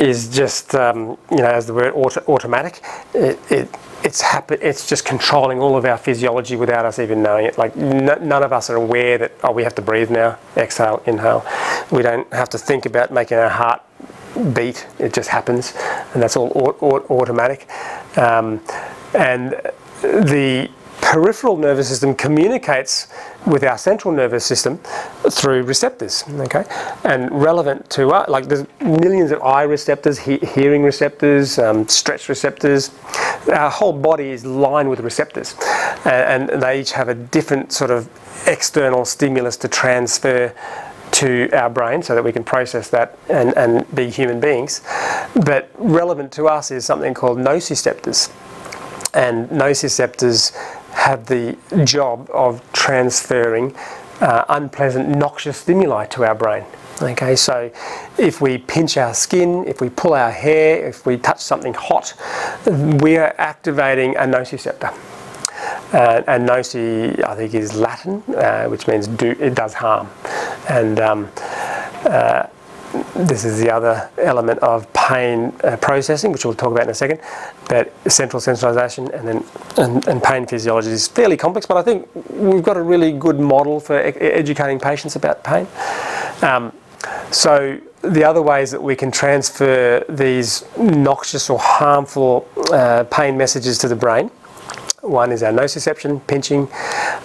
just, as the word automatic, it's just controlling all of our physiology without us even knowing it. Like none of us are aware that, oh, we have to breathe now, exhale, inhale. We don't have to think about making our heart beat. It just happens, and that's all automatic. And the peripheral nervous system communicates with our central nervous system through receptors, okay, and relevant to us. Like there's millions of eye receptors, hearing receptors, stretch receptors. Our whole body is lined with receptors, and they each have a different sort of external stimulus to transfer to our brain so that we can process that and be human beings. But relevant to us is something called nociceptors, and nociceptors have the job of transferring unpleasant, noxious stimuli to our brain. Okay, so if we pinch our skin, if we pull our hair, if we touch something hot, we are activating a nociceptor. And noci, I think, is Latin, which means it does harm. And this is the other element of pain processing, which we'll talk about in a second. But central sensitization and pain physiology is fairly complex, but I think we've got a really good model for educating patients about pain. So the other ways that we can transfer these noxious or harmful pain messages to the brain, one is our nociception, pinching,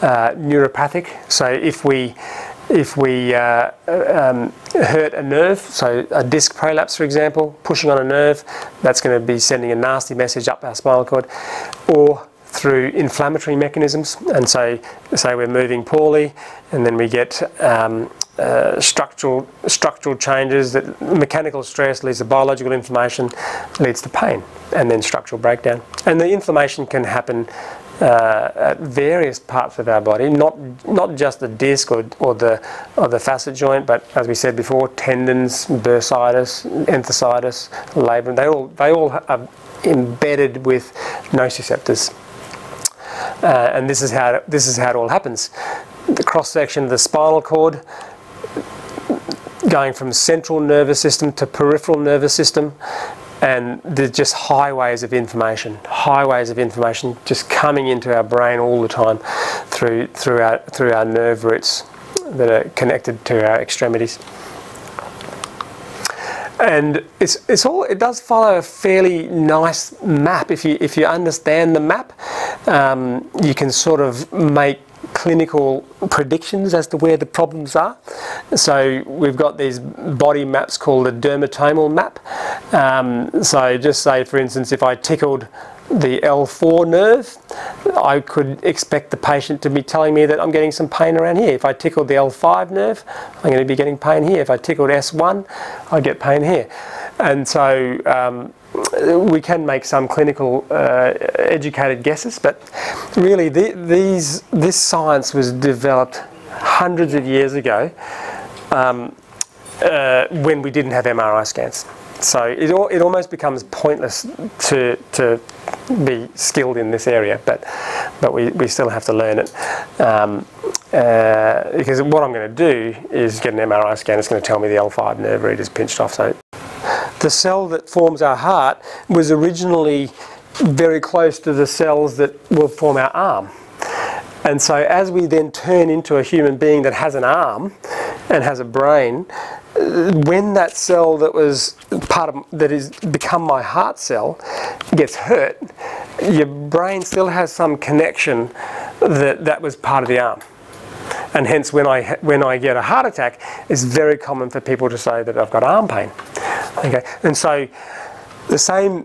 neuropathic. So if we if we hurt a nerve, so a disc prolapse for example, pushing on a nerve, that's going to be sending a nasty message up our spinal cord, or through inflammatory mechanisms. And so say we're moving poorly and then we get structural changes, that mechanical stress leads to biological inflammation, leads to pain and then structural breakdown. And the inflammation can happen at various parts of our body, not just the disc or the facet joint, but as we said before, tendons, bursitis, enthesitis, labrum, they all are embedded with nociceptors, and this is how it all happens. The cross section of the spinal cord, going from central nervous system to peripheral nervous system. And there's just highways of information just coming into our brain all the time through our nerve roots that are connected to our extremities. And it does follow a fairly nice map. If you understand the map, you can sort of make clinical predictions as to where the problems are. So we've got these body maps called the dermatomal map. So just say, for instance, if I tickled the L4 nerve, I could expect the patient to be telling me that I'm getting some pain around here. If I tickled the L5 nerve, I'm going to be getting pain here. If I tickled S1, I'd get pain here. And so we can make some clinical educated guesses, but really this science was developed hundreds of years ago when we didn't have MRI scans. So it almost becomes pointless to be skilled in this area, but we still have to learn it, because what I'm going to do is get an MRI scan that's going to tell me the L5 nerve root is pinched off. So the cell that forms our heart was originally very close to the cells that will form our arm. And so as we then turn into a human being that has an arm and has a brain, when that cell that was part of, that is become my heart cell, gets hurt, your brain still has some connection that was part of the arm. And hence when I get a heart attack, it's very common for people to say that I've got arm pain. Okay, and so the same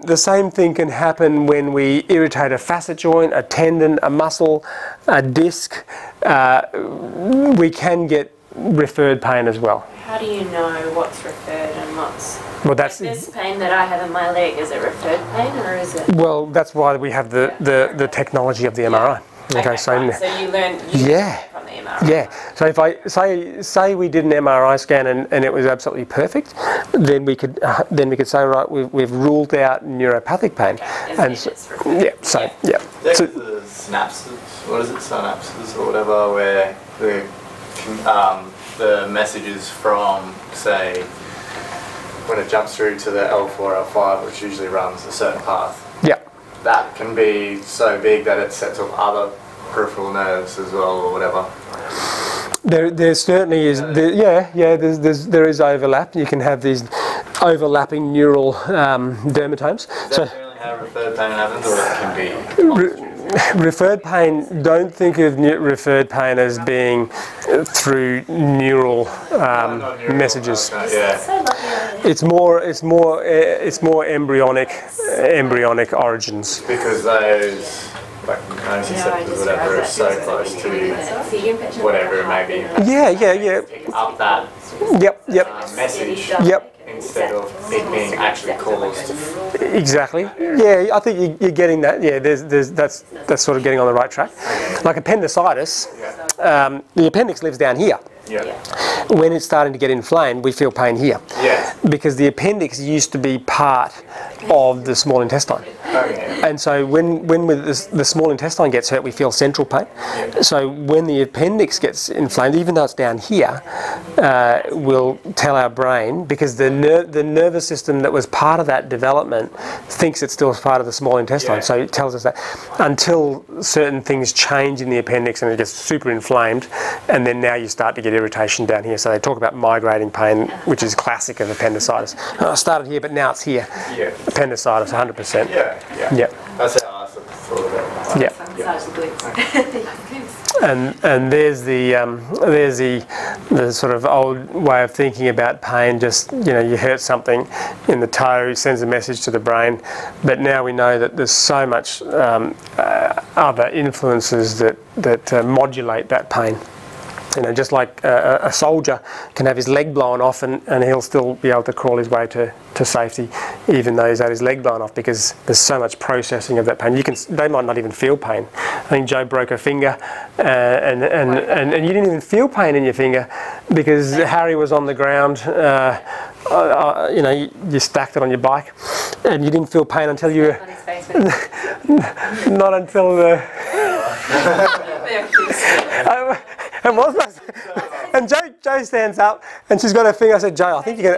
thing can happen when we irritate a facet joint, a tendon, a muscle, a disc. We can get referred pain as well. How do you know what's referred and what's... Well, that's like this pain that I have in my leg, is it referred pain or is it... Well, that's why we have the technology of the MRI. Yeah. Okay, so you learned... Yeah. Yeah, so if I say we did an MRI scan and it was absolutely perfect, then we could say, right, we've ruled out neuropathic pain. Okay. And so the synapses, what is it, synapses or whatever, where the messages from, say, when it jumps through to the L4, L5, which usually runs a certain path. Yeah. That can be so big that it sets up other peripheral nerves as well, or whatever. There certainly is. There is overlap. You can have these overlapping neural dermatomes. Is that generally how referred pain happens, or it can be referred pain? Don't think of referred pain as being through neural messages. It's more embryonic origins. Because those. Like nociceptors, whatever, is so close to whatever it may be. Up that message. Yep. Instead of it being actually caused. Exactly. Yeah, I think you're getting that. Yeah, that's sort of getting on the right track. Like appendicitis, the appendix lives down here. Yeah. When it's starting to get inflamed, we feel pain here. Yeah. Because the appendix used to be part of the small intestine. Okay. And so when the small intestine gets hurt, we feel central pain. Yeah. So when the appendix gets inflamed, even though it's down here, we'll tell our brain, because the nervous system that was part of that development thinks it's still part of the small intestine. Yeah. So it tells us that until certain things change in the appendix and it gets super inflamed, and then now you start to get irritation down here. So they talk about migrating pain, which is classic of appendicitis. Oh, I started here, but now it's here. Yeah. Appendicitis, 100%. Yeah. That's how I sort of thought about it. Yeah. And there's the sort of old way of thinking about pain. Just, you know, you hurt something in the toe, it sends a message to the brain. But now we know that there's so much other influences that modulate that pain. You know, just like a soldier can have his leg blown off and he'll still be able to crawl his way to safety, even though he's had his leg blown off, because there's so much processing of that pain. They might not even feel pain. I think Joe broke her finger and you didn't even feel pain in your finger because Harry was on the ground. You know, you stacked it on your bike and you didn't feel pain until you were... Not until the... And Joe stands up and she's got her finger. I said, Joe, I think you're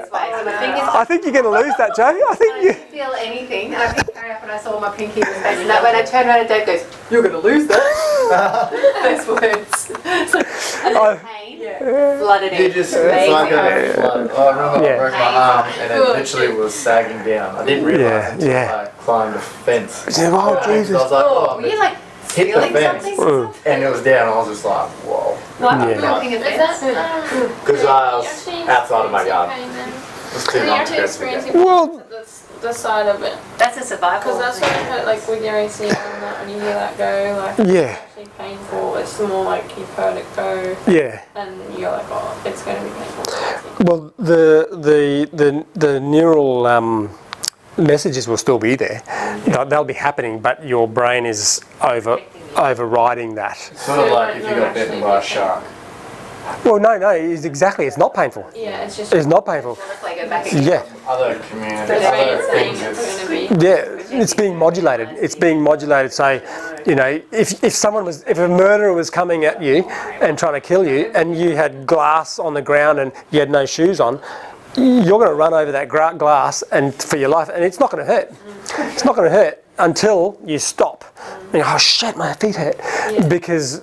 gonna lose that, Joe. I didn't feel anything. And I picked her up and I saw my pinky in his face. And that when I turned around, and Dave goes, "You're gonna lose that." Those words. And then pain flooded in. It's like a flood. I remember I broke my arm and it literally was sagging down. I didn't realise until I climbed a fence. Yeah, oh Jesus! I was like, oh, were you like hit the fence and it was down. I was just like, whoa. Why blocking a fence? Because I was outside of my yard. So you're actually experiencing the side of it. That's a survival. Because that's what I felt like when you're racing and you hear that go, like, it's actually painful. It's more like you've heard it go. Yeah. And you're like, oh, it's going to be painful. Well, the neural messages will still be there. They'll be happening, but your brain is overriding that. It's sort of like if you got bitten by a shark. Well, no, it's exactly. It's not painful. Yeah, it's just. It's not painful. Yeah. Other communities. Yeah, it's being modulated. It's being modulated. So, you know, if a murderer was coming at you and trying to kill you, and you had glass on the ground and you had no shoes on, you're going to run over that glass and for your life, and it's not going to hurt. It's not going to hurt until you stop. And oh shit, my feet hurt, because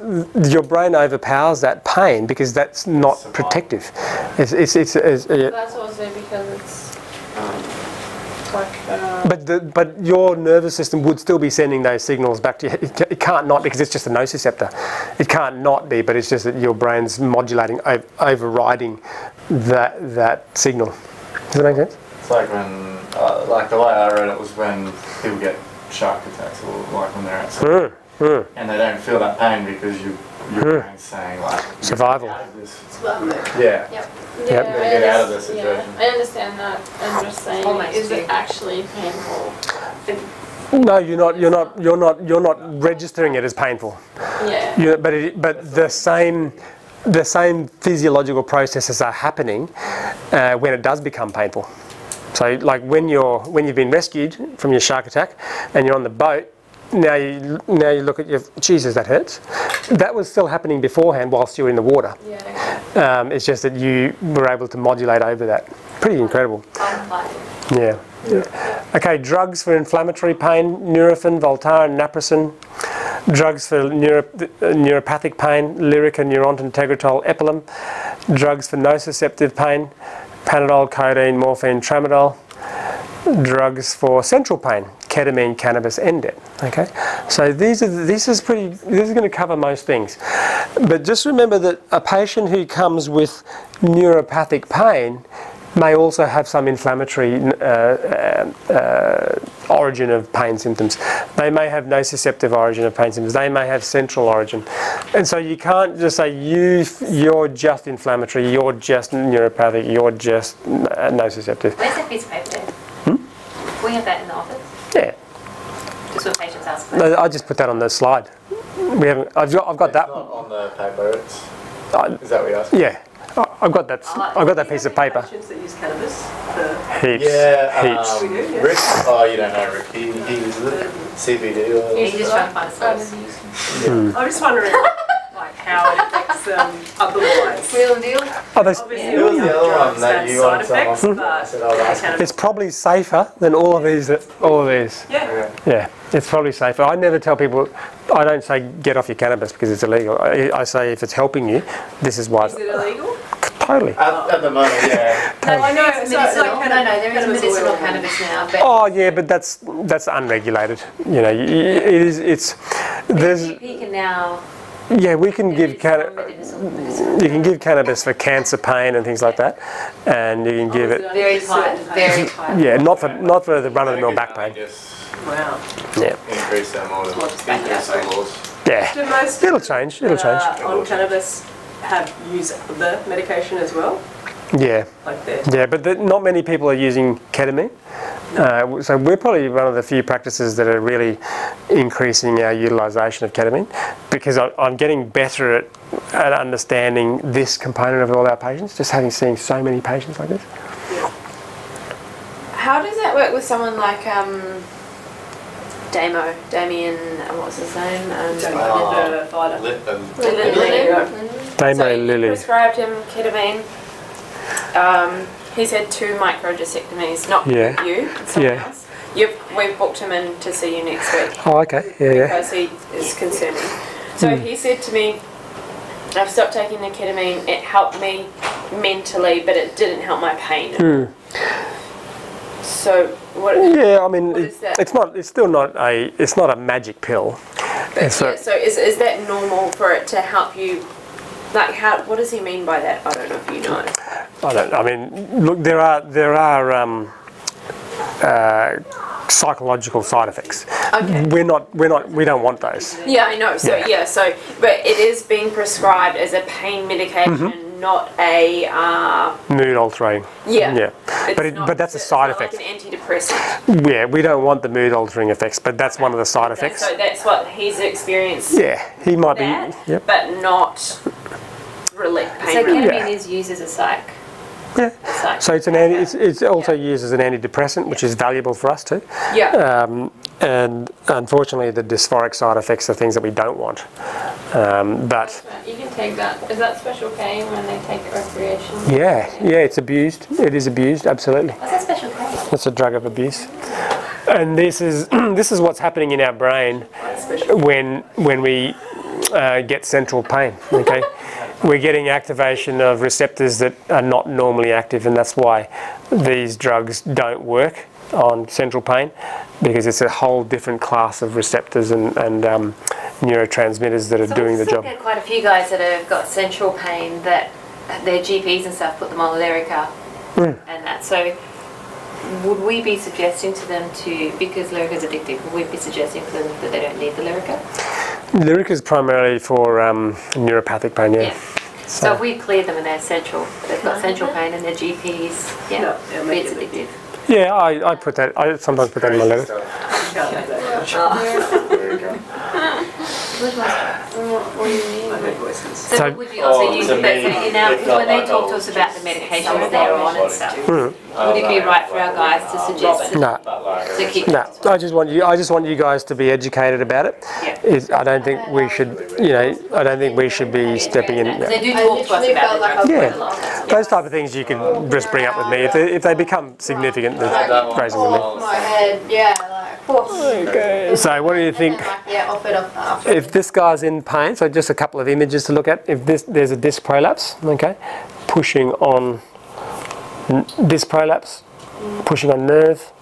your brain overpowers that pain, because that's not protective. That's also because it's like. But your nervous system would still be sending those signals back to you. It can't not, because it's just a nociceptor. It can't not be, but it's just that your brain's modulating, overriding that signal. Does that make sense? It's like when, like the way I read it was when people get shark attacks, or like when they're outside, and they don't feel that pain because your brain's saying like survival. Get out of this. Get out of this situation. I understand that. I'm just saying, is it actually painful? No, you're not registering it as painful. Yeah. But the same physiological processes are happening when it does become painful. So, like when you've been rescued from your shark attack, and you're on the boat, now you look at your Jesus, that hurts. That was still happening beforehand whilst you were in the water. Yeah. It's just that you were able to modulate over that. Pretty incredible. Yeah. Okay, drugs for inflammatory pain: Nurofen, Voltaren, Naprosyn. Drugs for neuropathic pain: Lyrica, Neurontin, Tegretol, Epilim. Drugs for nociceptive pain: Panadol, codeine, morphine, tramadol. Drugs for central pain: ketamine, cannabis, NDET. Okay, so this is going to cover most things. But just remember that a patient who comes with neuropathic pain may also have some inflammatory origin of pain symptoms. They may have nociceptive origin of pain symptoms. They may have central origin. And so you can't just say, you're just inflammatory, you're just neuropathic, you're just nociceptive. Where's that piece of paper there? We have that in the office? Yeah. That's what patients ask for. No, I just put that on the slide. We haven't, I've got that. Not on the paper, it's... is that what you asked? Yeah. I've got that piece of paper. Patients that use cannabis? Heaps. Yeah, Rick. Oh, you don't know Rick. He uses it. CBD. Or he just trying to find space. I'm just wondering like how it affects otherwise. Real deal. Oh, there's the other one that you want someone. It's probably safer than all of these. Yeah. It's probably safer. I never tell people, I don't say get off your cannabis because it's illegal. I say if it's helping you, this is why. Is it illegal? Totally. At the moment, yeah. Totally. I know it's medicinal. No, there is medicinal cannabis now. But but that's unregulated. You know, it is. There's. GP can now Yeah, we can give you can give cannabis for cancer pain and things like that, and you can give it very tight. Yeah, not for the run-of-the-mill back pain. Wow. Yeah. Increase our models. Yeah. Do most it'll change. It'll change. On cannabis, have used the medication as well. Yeah. Like that. Yeah, but not many people are using ketamine. So we're probably one of the few practices that are really increasing our utilisation of ketamine, because I'm getting better at understanding this component of all our patients, just having seen so many patients like this. How does that work with someone like Damien, what was his name? Damien Lilly. Prescribed him ketamine. He's had 2 microdiscectomies, not you, someone else. We've booked him in to see you next week. Oh, okay, yeah. Because he is concerning. So he said to me, I've stopped taking the ketamine, it helped me mentally, but it didn't help my pain. So what? Yeah, I mean, what is that? It's still not a magic pill. But so is that normal for it to help you? Like, what does he mean by that? I don't know if you know. I mean, look, there are psychological side effects. Okay. We don't want those. Yeah, I know. So but it is being prescribed as a pain medication, not a mood altering. Yeah. But that's a side effect. Like an antidepressant. Yeah, we don't want the mood altering effects, but that's one of the side effects. So that's what he's experienced. Yeah, he might be. Yep. But not. Relief, so ketamine is used as a psych. Yeah. So it's also used as an antidepressant, which is valuable for us too. Yeah. And unfortunately, the dysphoric side effects are things that we don't want. But you can take that. Is that special K when they take it recreational? Yeah. Yeah. It's abused. It is abused. Absolutely. What's that special K? That's a drug of abuse. And this is this is what's happening in our brain when we get central pain. Okay. We're getting activation of receptors that are not normally active, and that's why these drugs don't work on central pain, because it's a whole different class of receptors and neurotransmitters that are doing the job. I've got quite a few guys that have got central pain that their GPs and stuff put them on Lyrica and that. So would we be suggesting to them to, because Lyrica's addictive, would we be suggesting to them that they don't need the Lyrica? Lyrica is primarily for neuropathic pain, So if we clear them and they're central, they've got central pain and their GPs, it's addictive. Yeah, I put that, I sometimes put that in my letter. What do you mean? So would you also use that when they talk to us about the medications they're on and stuff, would it be right for our guys to suggest No, I just want you guys to be educated about it. I don't think we should, I don't think we should be stepping in. They do talk to us about it. Yeah, those type of things you can just bring up with me. If they become significant, they're raising with me. My head, Okay. So what do you think? If this guy's in pain, so just a couple of images to look at. If there's a disc prolapse, okay, pushing on disc prolapse, pushing on nerve.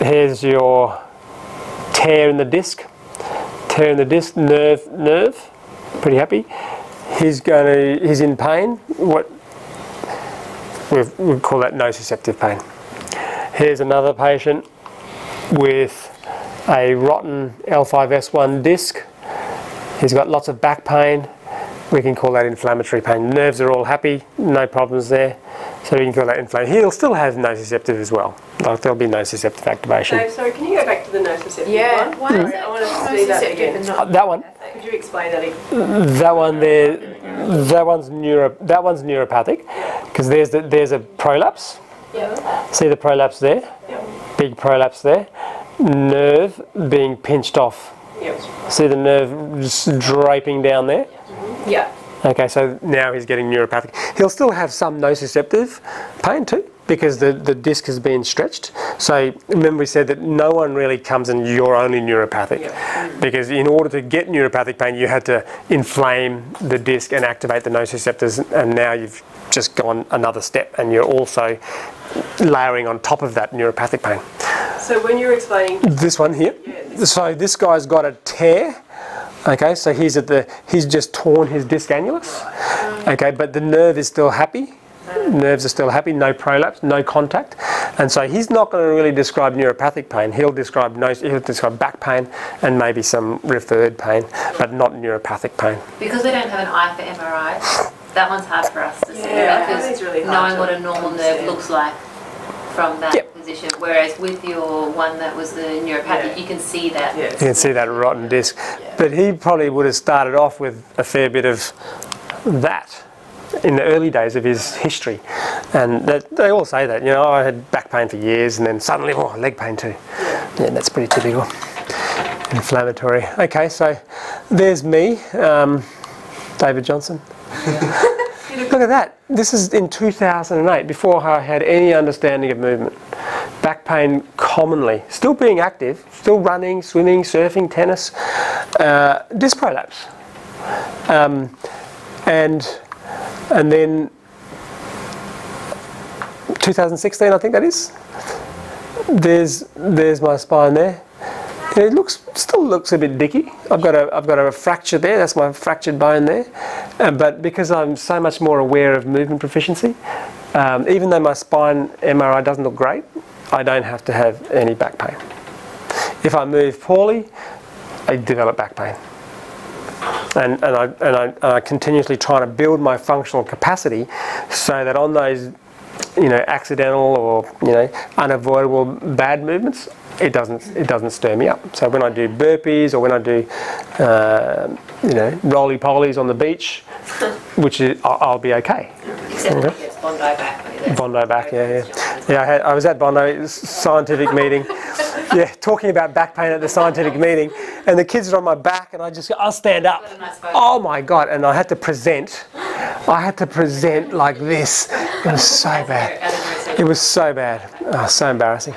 Here's your tear in the disc, nerve. Pretty happy. He's in pain. What we call that nociceptive pain. Here's another patient with a rotten L5S1 disc. He's got lots of back pain. We can call that inflammatory pain. Nerves are all happy, no problems there. So we can call that inflammatory. He'll still have nociceptive as well. Like there'll be nociceptive activation. So can you go back to the nociceptive one? Why is that? I want to see that again. That one. Could you explain that again? That one there. That one's neuropathic, because there's a prolapse. See the prolapse there? Big prolapse there. Nerve being pinched off. See the nerve just draping down there? Okay, so now he's getting neuropathic. He'll still have some nociceptive pain too, because the disc has been stretched. So remember we said that no one really comes and you're only neuropathic, because in order to get neuropathic pain you had to inflame the disc and activate the nociceptors, and now you've just gone another step and you're also layering on top of that neuropathic pain. So when you're explaining... This one here. So this guy's got a tear Okay, so he's at the, he's just torn his disc annulus. Okay, but the nerve is still happy. Nerves are still happy, no prolapse, no contact, and so he's not going to really describe neuropathic pain. He'll describe back pain and maybe some referred pain, but not neuropathic pain. Because we don't have an eye for MRI, that one's hard for us to see, because really knowing what a normal nerve looks like from that position, whereas with your one that was the neuropathic, you can see that. You can see that rotten disc, but he probably would have started off with a fair bit of that in the early days of his history, and that, they all say that, you know, I had back pain for years and then suddenly, oh, leg pain too. Yeah, that's pretty typical, inflammatory. Okay, so there's me, David Johnson. Look at that, this is in 2008, before I had any understanding of movement. Back pain commonly, still being active, still running, swimming, surfing, tennis, disc prolapse, and then 2016, I think that is, there's my spine there, and it looks, still looks a bit dicky. I've got a fracture there, that's my fractured bone there, but because I'm so much more aware of movement proficiency, even though my spine MRI doesn't look great, I don't have to have any back pain. If I move poorly, I develop back pain. And I continuously try to build my functional capacity so that on those, you know, accidental or, you know, unavoidable bad movements, it doesn't stir me up. So when I do burpees or when I do, you know, roly-polies on the beach, which is, I'll be okay. Except when it's Bondi back. Really. Bondi back, yeah. I was at Bondi's scientific meeting. Yeah, talking about back pain at the scientific meeting, and the kids are on my back, and I just go, I'll stand up. Oh my God! And I had to present. I had to present like this. It was so bad. It was so bad. Oh, so embarrassing.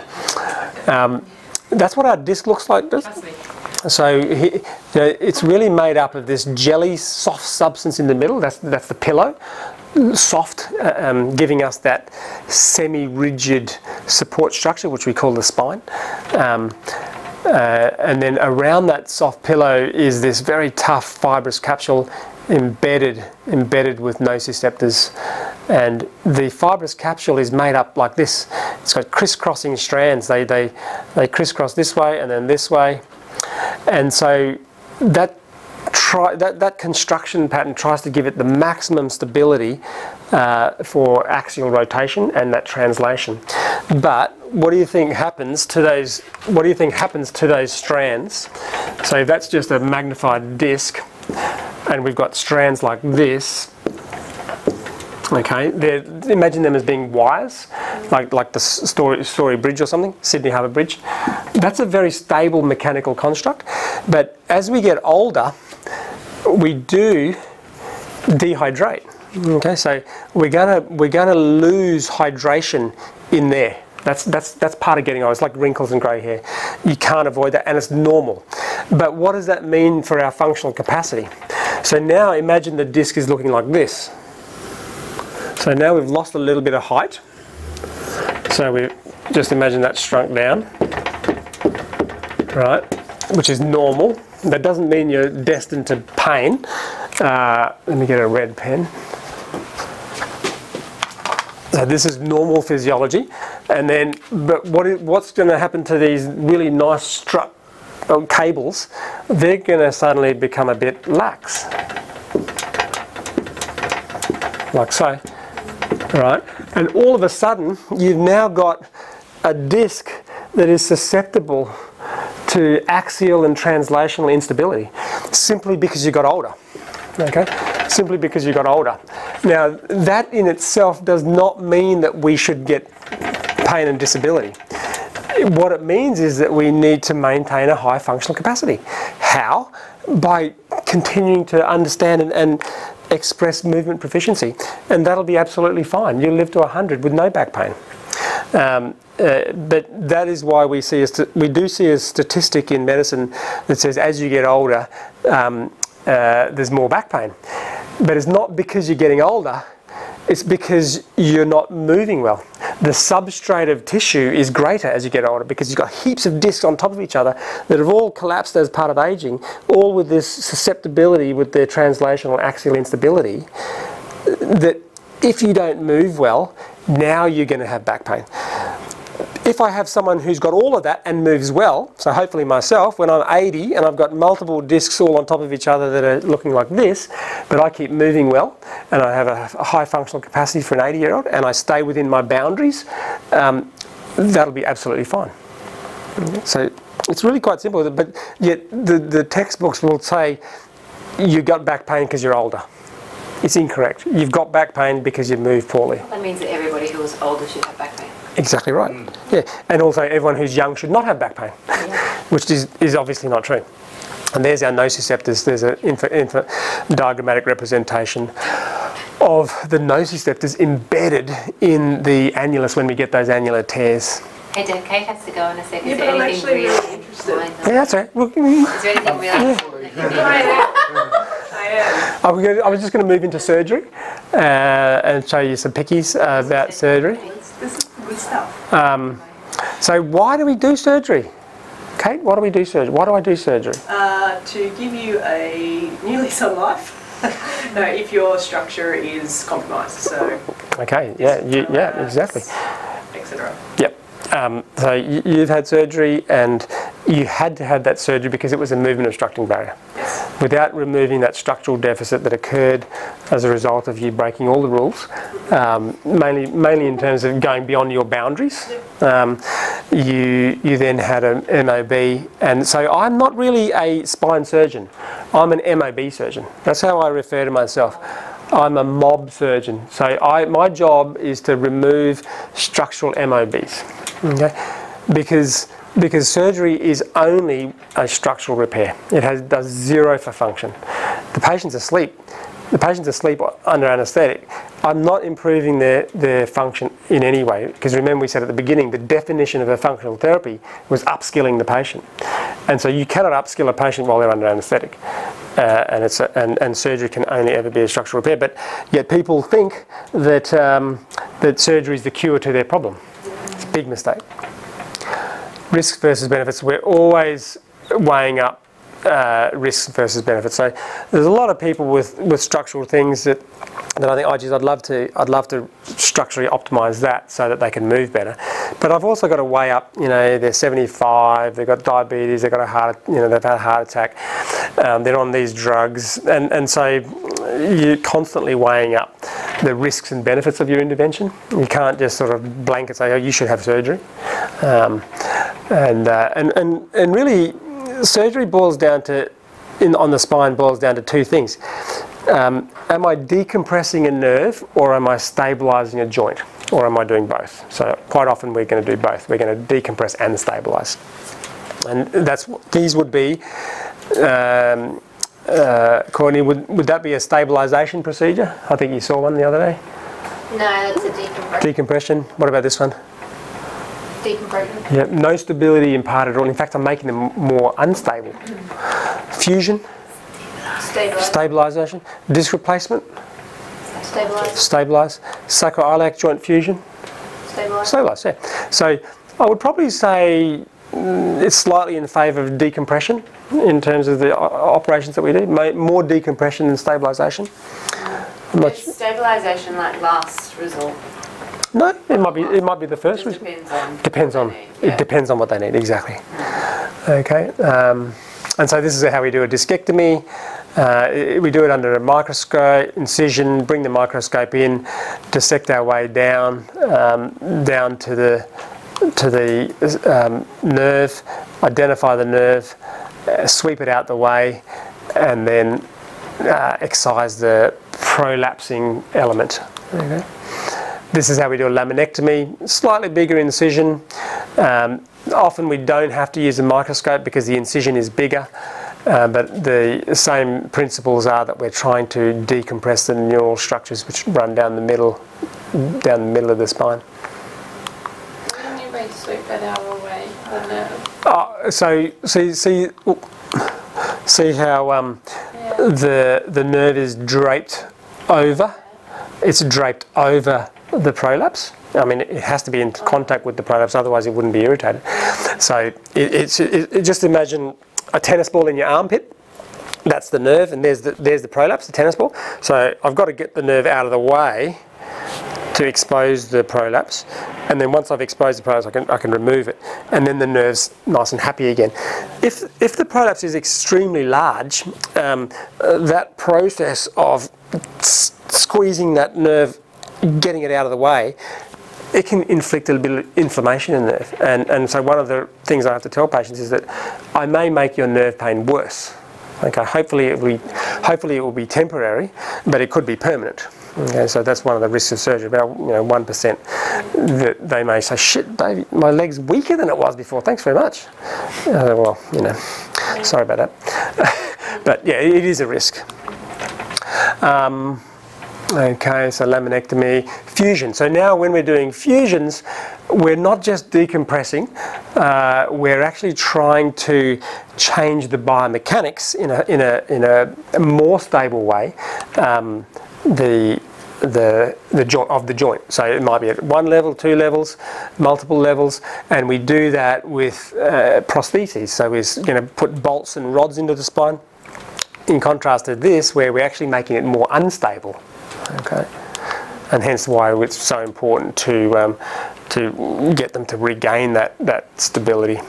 That's what our disc looks like. So it's really made up of this jelly, soft substance in the middle. That's the pillow. Soft, giving us that semi-rigid support structure, which we call the spine, and then around that soft pillow is this very tough fibrous capsule embedded with nociceptors, and the fibrous capsule is made up like this. It's got crisscrossing strands. They crisscross this way and then this way, and so that construction pattern tries to give it the maximum stability for axial rotation and that translation. But what do you think happens to those? What do you think happens to those strands? So if that's just a magnified disc, and we've got strands like this. Okay, imagine them as being wires, like the Story Bridge or something, Sydney Harbour Bridge. That's a very stable mechanical construct, but as we get older, we do dehydrate. Okay, so we're gonna lose hydration in there. That's part of getting old. It's like wrinkles and grey hair. You can't avoid that, and it's normal. But what does that mean for our functional capacity? So now imagine the disc is looking like this. So now we've lost a little bit of height. So we just imagine that's shrunk down, right? Which is normal. That doesn't mean you're destined to pain. Let me get a red pen. So this is normal physiology, and then, but what's going to happen to these really nice strut cables? They're going to suddenly become a bit lax, like so, right? And all of a sudden, you've now got a disc that is susceptible to axial and translational instability, simply because you got older. Okay, simply because you got older. Now, that in itself does not mean that we should get pain and disability. What it means is that we need to maintain a high functional capacity. How? By continuing to understand and express movement proficiency, and that'll be absolutely fine. You live to 100 with no back pain. But that is why we see a statistic in medicine that says as you get older, there's more back pain. But it's not because you're getting older, it's because you're not moving well. the substrate of tissue is greater as you get older, because you've got heaps of discs on top of each other that have all collapsed as part of aging, all with this susceptibility with their translational axial instability, that if you don't move well, now you're going to have back pain. If I have someone who's got all of that and moves well, so hopefully myself, when I'm 80 and I've got multiple discs all on top of each other that are looking like this, but I keep moving well and I have a high functional capacity for an 80-year-old and I stay within my boundaries, that'll be absolutely fine. So it's really quite simple, but yet the textbooks will say you've got back pain because you're older. It's incorrect. You've got back pain because you move poorly. That means that everybody who is older should have back pain. Exactly right. Yeah, and also everyone who's young should not have back pain, which is obviously not true. And there's our nociceptors. There's an diagrammatic representation of the nociceptors embedded in the annulus when we get those annular tears. Hey, Dad, Kate has to go in a second. Yeah, but I'm actually really interested. Yeah, that's right. Is there anything really? I was just going to move into surgery and show you some pickies about surgery. This is good stuff. So why do we do surgery? Kate, why do we do surgery? Why do I do surgery? To give you a new lease on life. No, if your structure is compromised. So. Okay. Yeah. Yeah. Exactly. Etc. Yep. So you've had surgery, and you had to have that surgery because it was a movement obstructing barrier. Yes. Without removing that structural deficit that occurred as a result of you breaking all the rules, mainly in terms of going beyond your boundaries, you then had an MOB. And so I'm not really a spine surgeon. I'm an MOB surgeon. That's how I refer to myself. I'm a mob surgeon. So my job is to remove structural MOBs. Okay? Because surgery is only a structural repair. It does zero for function. The patient's asleep. The patient's asleep under anaesthetic. I'm not improving their function in any way, because remember we said at the beginning the definition of a functional therapy was upskilling the patient. And so you cannot upskill a patient while they're under anaesthetic. And surgery can only ever be a structural repair. But yet people think that, that surgery is the cure to their problem. It's a big mistake. Risk versus benefits, we're always weighing up risks versus benefits. So there's a lot of people with structural things that I think, oh geez, I'd love to structurally optimise that so that they can move better. But I've also got to weigh up, you know, they're 75, they've got diabetes, they've got they've had a heart attack, they're on these drugs, and so you're constantly weighing up the risks and benefits of your intervention. You can't just sort of blanket say, oh, you should have surgery. And really, surgery boils down to, on the spine, boils down to two things. Am I decompressing a nerve, or am I stabilising a joint, or am I doing both? So quite often we're going to do both. We're going to decompress and stabilise. And these would be, Courtney, would that be a stabilisation procedure? I think you saw one the other day. No, that's a decompression. Decompression. What about this one? Decompression. Yep, no stability imparted at all. In fact, I'm making them more unstable. Fusion. Stabilisation. Disc replacement. Stabilise. Sacroiliac joint fusion. Stabilise, yeah. So I would probably say it's slightly in favour of decompression in terms of the operations that we do. More decompression than stabilisation. Stabilisation like last resort? No, it might be the first resort. It depends on what they need, exactly. Okay. And so this is how we do a discectomy. We do it under a microscope, incision, bring the microscope in, dissect our way down, down to the nerve, identify the nerve, sweep it out the way, and then excise the prolapsing element. Okay. This is how we do a laminectomy, slightly bigger incision. Often we don't have to use a microscope because the incision is bigger, but the same principles are that we're trying to decompress the neural structures which run down the middle of the spine. What do you mean by sweep it out of the way, the nerve? Oh, see how the nerve is draped over. It's draped over the prolapse. I mean, it has to be in contact with the prolapse, otherwise it wouldn't be irritated. So just imagine a tennis ball in your armpit. That's the nerve, and there's the prolapse, the tennis ball. So I've got to get the nerve out of the way to expose the prolapse, and then once I've exposed the prolapse, I can remove it, and then the nerve's nice and happy again. If the prolapse is extremely large, that process of squeezing that nerve, getting it out of the way, it can inflict a little bit of inflammation in the nerve, and so one of the things I have to tell patients is that I may make your nerve pain worse. Okay, hopefully it will be temporary, but it could be permanent. Okay, so that's one of the risks of surgery. About 1% that they may say, "Shit, David, my leg's weaker than it was before. Thanks very much." Well, you know, sorry about that, but yeah, it is a risk. Okay, so laminectomy, fusion. So now when we're doing fusions, we're not just decompressing, we're actually trying to change the biomechanics in a more stable way, the joint. So it might be at one level, two levels, multiple levels, and we do that with prostheses. So we're going to put bolts and rods into the spine, in contrast to this where we're actually making it more unstable. Okay, and hence why it's so important to get them to regain that stability.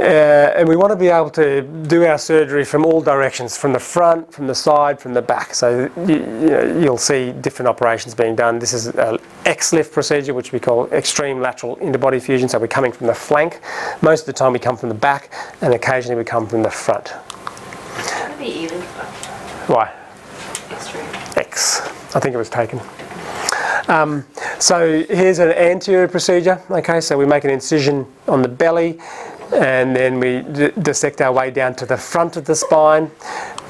And we want to be able to do our surgery from all directions, from the front, from the side, from the back. So you'll see different operations being done. This is an XLIF procedure, which we call extreme lateral interbody fusion. So we're coming from the flank. Most of the time we come from the back, and occasionally we come from the front. Why? X. I think it was taken. So here's an anterior procedure. Okay, so we make an incision on the belly, and then we dissect our way down to the front of the spine.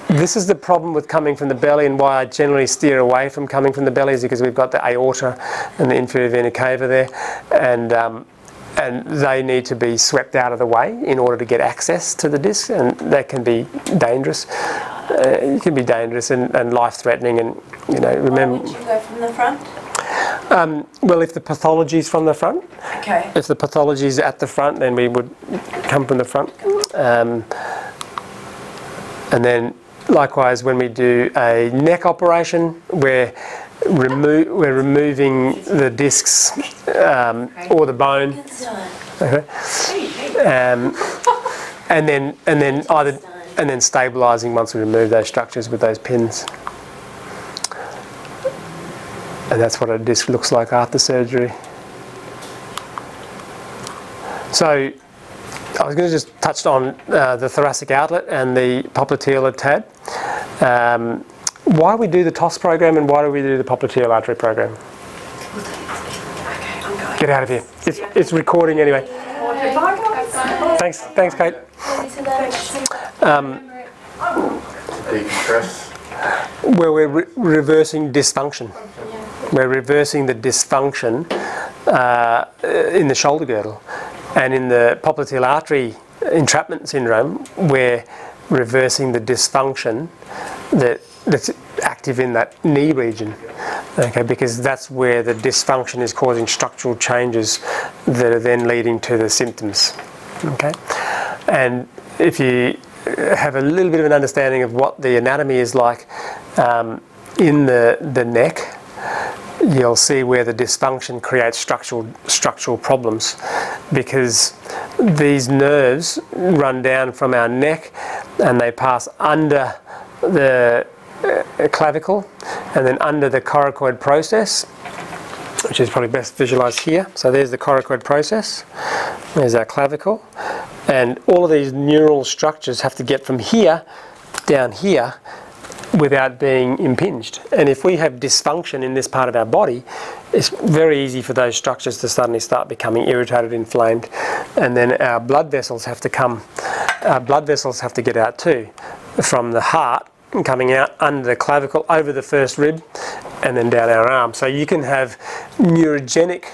This is the problem with coming from the belly, and why I generally steer away from coming from the belly is because we've got the aorta and the inferior vena cava there, and they need to be swept out of the way in order to get access to the disc, and that can be dangerous. It can be dangerous and life-threatening, and you know, remember. Why would you go from the front? Well, if the pathology is from the front. Okay. If the pathology is at the front, then we would come from the front. And then, likewise, when we do a neck operation, we're removing the discs or the bone. And then either. And then stabilising once we remove those structures with those pins. And that's what a disc looks like after surgery. So I was going to just touch on the thoracic outlet and the popliteal tab. Why we do the TOS program and why do we do the popliteal artery program? Okay, I'm going. Get out of here. It's recording anyway. Thanks, Kate. Where we're reversing dysfunction. We're reversing the dysfunction in the shoulder girdle, and in the popliteal artery entrapment syndrome, we're reversing the dysfunction that's active in that knee region. Okay, because that's where the dysfunction is causing structural changes that are then leading to the symptoms. Okay, and if you have a little bit of an understanding of what the anatomy is like in the neck, you'll see where the dysfunction creates structural problems, because these nerves run down from our neck and they pass under the clavicle and then under the coracoid process, which is probably best visualized here. So there's the coracoid process, there's our clavicle, and all of these neural structures have to get from here down here without being impinged. And if we have dysfunction in this part of our body, it's very easy for those structures to suddenly start becoming irritated, inflamed, and then our blood vessels have to come, our blood vessels have to get out too, from the heart coming out under the clavicle, over the first rib, and then down our arm. So you can have neurogenic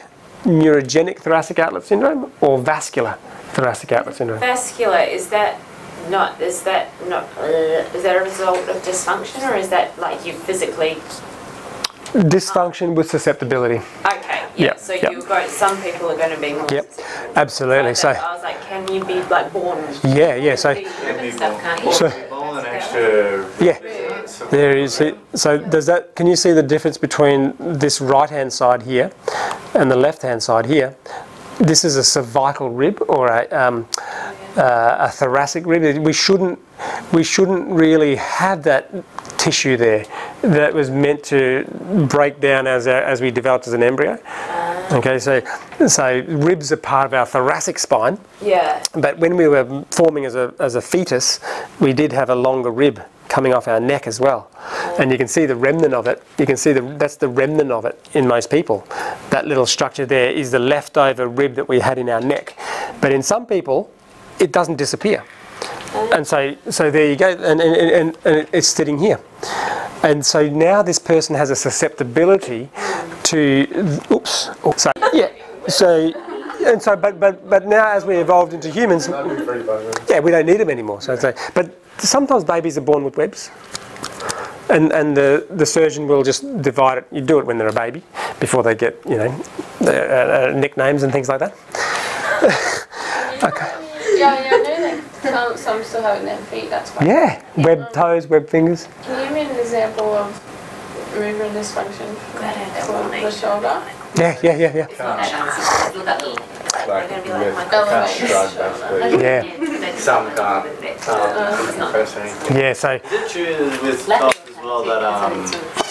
thoracic outlet syndrome or vascular thoracic outlet syndrome. Vascular, is that a result of dysfunction, or is that like you physically Dysfunction with susceptibility. Okay, yeah. Yep. So you've got some people are going to be more. Yep, absolutely. So I was like, can you be like born? Yeah, yeah. So there is. So does that? Can you see the difference between this right-hand side here and the left-hand side here? This is a cervical rib or a thoracic rib. We shouldn't really have that tissue there that was meant to break down as we developed as an embryo. Okay, so ribs are part of our thoracic spine. Yeah. But when we were forming as a fetus, we did have a longer rib coming off our neck as well. And you can see the remnant of it. You can see that's the remnant of it in most people. That little structure there is the leftover rib that we had in our neck. But in some people, it doesn't disappear. And so there you go, and it's sitting here. And so now this person has a susceptibility to, oops, so, yeah, so, and so, but now as we evolved into humans, yeah, we don't need them anymore. So, but sometimes babies are born with webs. And the surgeon will just divide it. You do it when they're a baby, before they get, you know, nicknames and things like that. Okay. Yeah, yeah. Some still have it in their feet, that's why. Yeah, web toes, web fingers. Can you give me an example of removal dysfunction from the shoulder? Yeah. Yeah. Some can't. Yeah, so. Did you with stuff as well that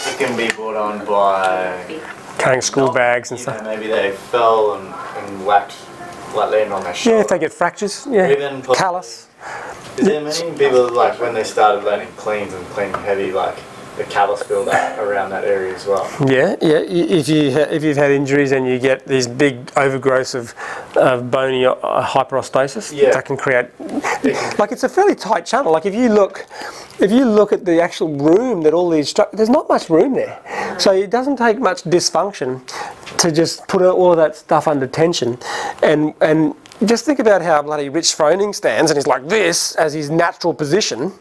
it can be brought on by carrying school bags and stuff? Maybe they fell and whacked. Like laying on their shoulder. Yeah, if they get fractures, yeah, callus. Is there many people, like, when they started learning cleans and cleaning heavy, like, the callus build up around that area as well? Yeah, yeah. If you've had injuries and you get these big overgrowths of bony hyperostosis, yeah, that can create, like, it's a fairly tight channel. Like, if you look at the actual room that all these there's not much room there. So it doesn't take much dysfunction to just put all of that stuff under tension, and just think about how bloody Rich Froning stands, and he's like this as his natural position.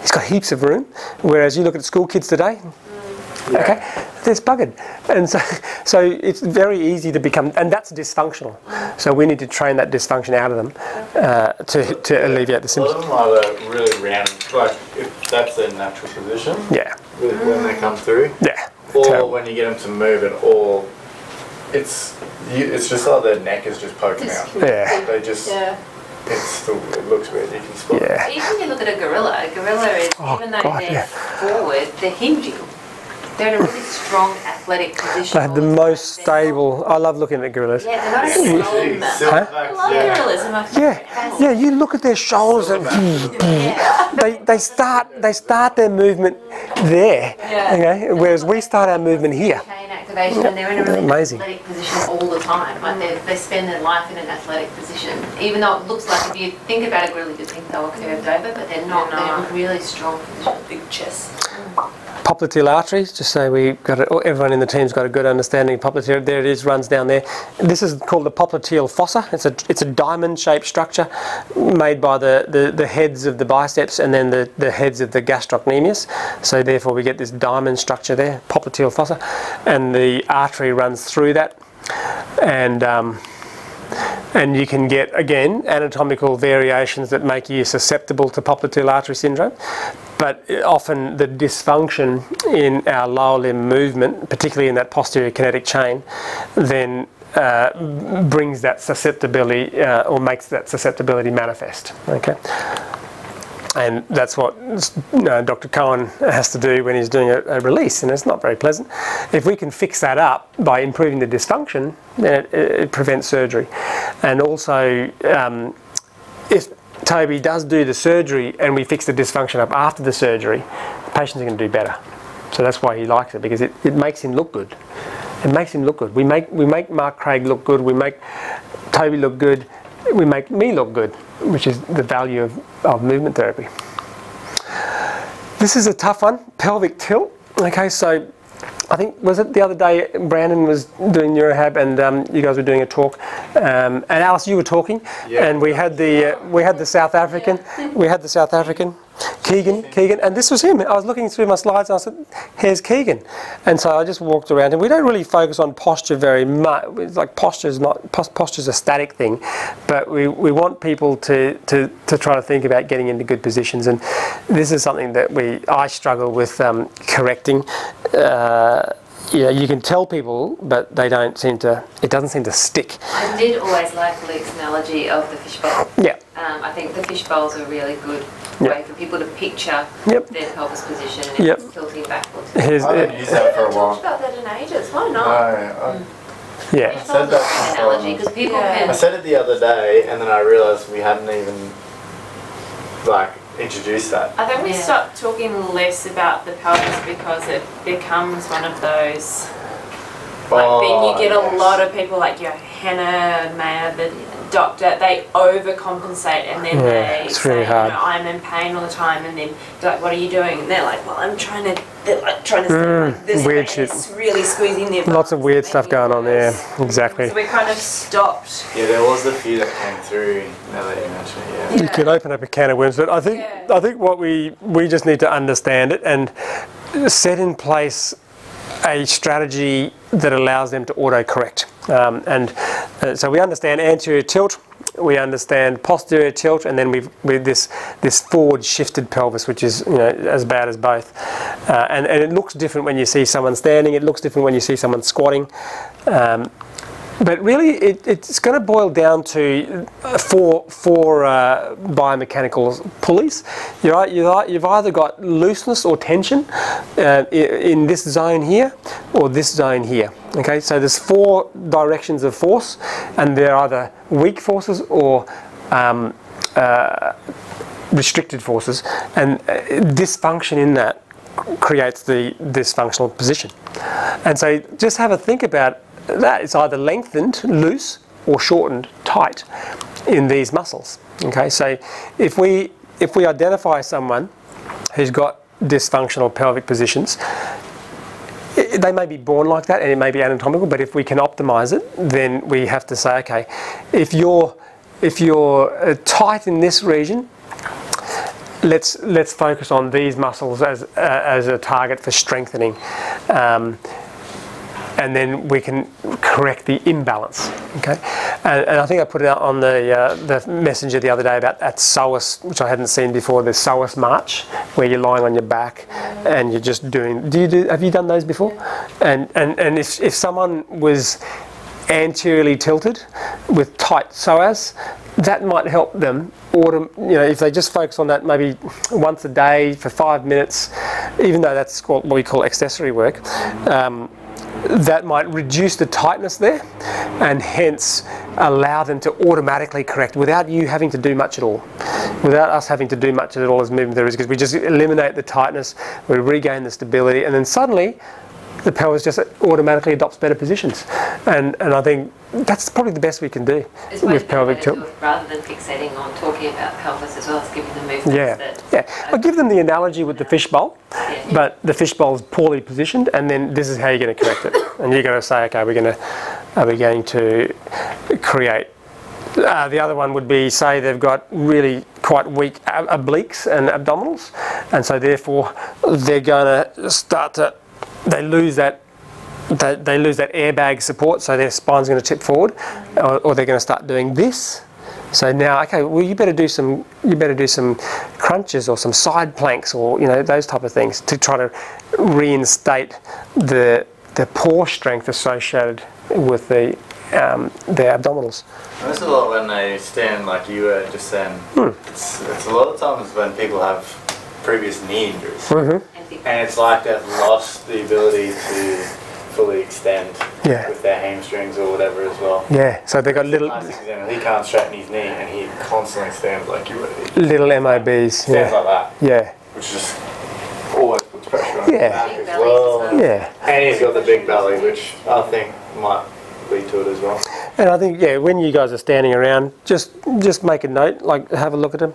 He's got heaps of room, whereas you look at school kids today, okay, they're buggered, and so it's very easy to become, and that's dysfunctional. So we need to train that dysfunction out of them to alleviate the symptoms. A lot of them are really round, like if that's their natural position. Yeah. When they come through. Yeah. Or terrible. When you get them to move at all. It's just like their neck is just poking out. Yeah. They just, it looks weird. You can spot it. Even if you look at a gorilla is, even though they're forward, they're hinging. They're in a really strong athletic position. They have the most stable. I love looking at gorillas. Yeah, they're not slow. I love gorillas. Yeah, you look at their shoulders. They start their movement there. Yeah. Okay, whereas we start our movement here. And they're in a really athletic position all the time. Like they spend their life in an athletic position. Even though it looks like, if you think about it, really, you think they were curved over, but they're not. They're in a really strong position, big chest. Popliteal artery, just so we've got everyone in the team's got a good understanding of popliteal. There it is, runs down there. This is called the popliteal fossa. It's a diamond-shaped structure made by the heads of the biceps and then the heads of the gastrocnemius. So therefore we get this diamond structure there, popliteal fossa, and the artery runs through that. And you can get, again, anatomical variations that make you susceptible to popliteal artery syndrome. But often the dysfunction in our lower limb movement, particularly in that posterior kinetic chain, then brings that susceptibility or makes that susceptibility manifest. Okay. And that's what Dr. Cohen has to do when he's doing a release, and it's not very pleasant. If we can fix that up by improving the dysfunction, then it prevents surgery. And also, if Toby does do the surgery and we fix the dysfunction up after the surgery, patients are going to do better. So that's why he likes it, because it makes him look good. It makes him look good. We make Mark Craig look good. We make Toby look good. We make me look good, which is the value of movement therapy. This is a tough one, pelvic tilt. Okay, so I think, was it the other day, Brandon was doing NeuroHAB and you guys were doing a talk, and Alice, you were talking, and we had the South African Keegan, and this was him. I was looking through my slides and I said, here's Keegan. And so I just walked around, and we don't really focus on posture very much. It's like posture's a static thing, but we want people to try to think about getting into good positions, and this is something that I struggle with correcting. Yeah, you can tell people, but they don't seem to. It doesn't seem to stick. I did always like Luke's analogy of the fishbowl. Yeah. I think the fishbowl's a really good way for people to picture their pelvis position and it's tilting backwards. I haven't used that for a while. I've talked about that in ages. Why not? I said that analogy because people can. I said it the other day, and then I realised we hadn't even introduce that. I think we stopped talking less about the pelvis because it becomes one of those. Then you get a lot of people like Hannah Mayer, the doctor. They overcompensate, and then they say, really hard. You know, I'm in pain all the time, and then they're like, what are you doing? And they're like, well, I'm trying to. They're like trying to. This weird shit. It's really squeezing their. Lots of weird stuff going on there. Exactly. So we kind of stopped. Yeah, there was a few that came through. Now that you mention it, you could open up a can of worms, but I think what we just need to understand it and set in place a strategy that allows them to autocorrect. So we understand anterior tilt, we understand posterior tilt, and then we've this forward shifted pelvis, which is as bad as both. And it looks different when you see someone standing, it looks different when you see someone squatting. But really, it's going to boil down to four biomechanical pulleys. You've either got looseness or tension in this zone here or this zone here. Okay, so there's four directions of force, and they're either weak forces or restricted forces, and dysfunction in that creates the dysfunctional position. And so just have a think about that. It's either lengthened, loose, or shortened, tight, in these muscles. Okay, so if we identify someone who's got dysfunctional pelvic positions, they may be born like that, and it may be anatomical. But if we can optimize it, then we have to say, okay, if you're tight in this region, let's focus on these muscles as a target for strengthening. And then we can correct the imbalance. Okay, and I think I put it out on the messenger the other day about that psoas, which I hadn't seen before. The psoas march, where you're lying on your back and you're just doing. Have you done those before? And if someone was anteriorly tilted with tight psoas, that might help them. If they just focus on that maybe once a day for 5 minutes, even though that's what we call accessory work. That might reduce the tightness there and hence allow them to automatically correct without you having to do much at all, without us having to do much at all as movement there is, because we just eliminate the tightness, we regain the stability, and then suddenly the pelvis just automatically adopts better positions. And I think that's probably the best we can do with pelvic tilt. Rather than fixating on talking about pelvis as well as giving them movements. I'll give them the analogy with the fishbowl, but the fishbowl is poorly positioned, and then this is how you're going to correct it. And you're going to say, okay, are we going to create. The other one would be, say they've got really quite weak obliques and abdominals, and so therefore they're going to start to. They lose that airbag support, so their spine's going to tip forward, or they're going to start doing this. So now, okay, well, you better do some crunches or some side planks or those type of things to try to reinstate the core strength associated with their abdominals. That's a lot when they stand, like you were just saying. It's a lot of times when people have previous knee injuries. And it's like they've lost the ability to fully extend with their hamstrings or whatever as well. Yeah, so they've got little. He can't straighten his knee, and he constantly stands like you would. Little MIBs. Stands like that. Yeah. Which just always puts pressure on his back as well. Yeah. And he's got the big belly, which I think might lead to it as well. And I think when you guys are standing around, just make a note, like have a look at them.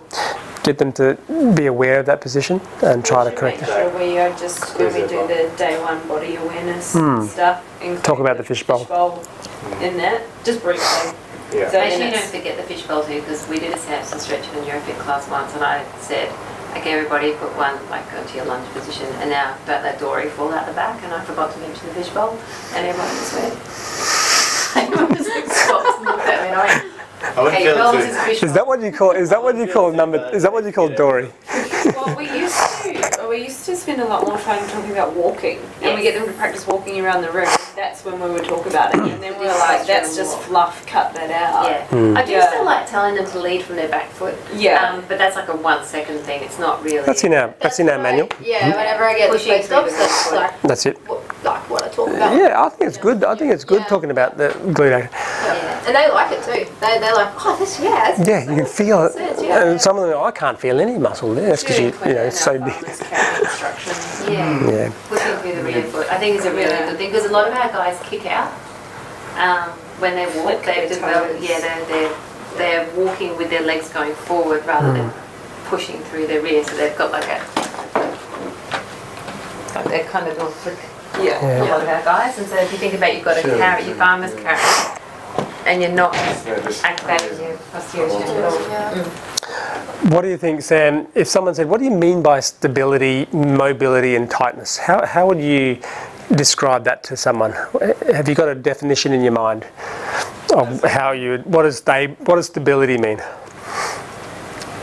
Get them to be aware of that position and try to correct it. Sure we are just when we do the day one body awareness stuff. Talk about the fishbowl. In that, just briefly. Yeah. So actually, don't forget the fishbowl too, because we did a Samson stretch in a neurofit class once, and I said Like everybody put one, like go to your lunge position, and now I've got that dory fall out the back, and I forgot to mention the fish bowl, and everyone just went, everyone just like stopped and looked at me, and I went, Is that what you call dory? Well, we used to spend a lot more time talking about walking, and we get them to practice walking around the room. That's when we would talk about it, and then we were like, "That's just fluff. Cut that out." Yeah, I do still like telling them to lead from their back foot. Yeah, but that's like a 1 second thing. It's not really. That's in our. That's in our manual. Yeah, whenever I get the play stops, that's like. That's it. Like what I talk about. Yeah, I think it's good. I think it's good talking about the glute action. Yeah, and they like it too. They're like, oh, this yeah, you can feel it. And some of them, I can't feel any muscle there. That's because you know it's so big. Yeah, pushing through the rear foot. I think it's a really good thing because a lot of our guys kick out when they walk. Like they've developed, they're walking with their legs going forward rather than pushing through their rear. So they've got like a they're kind of all flick. Yeah, a lot of our guys. And so if you think about, you've got a carrot, your farmer's carrot, and you're not activating your posterior chain at all. What do you think, Sam? If someone said, "What do you mean by stability, mobility, and tightness?" How would you describe that to someone? Have you got a definition in your mind of how you? What does stability mean?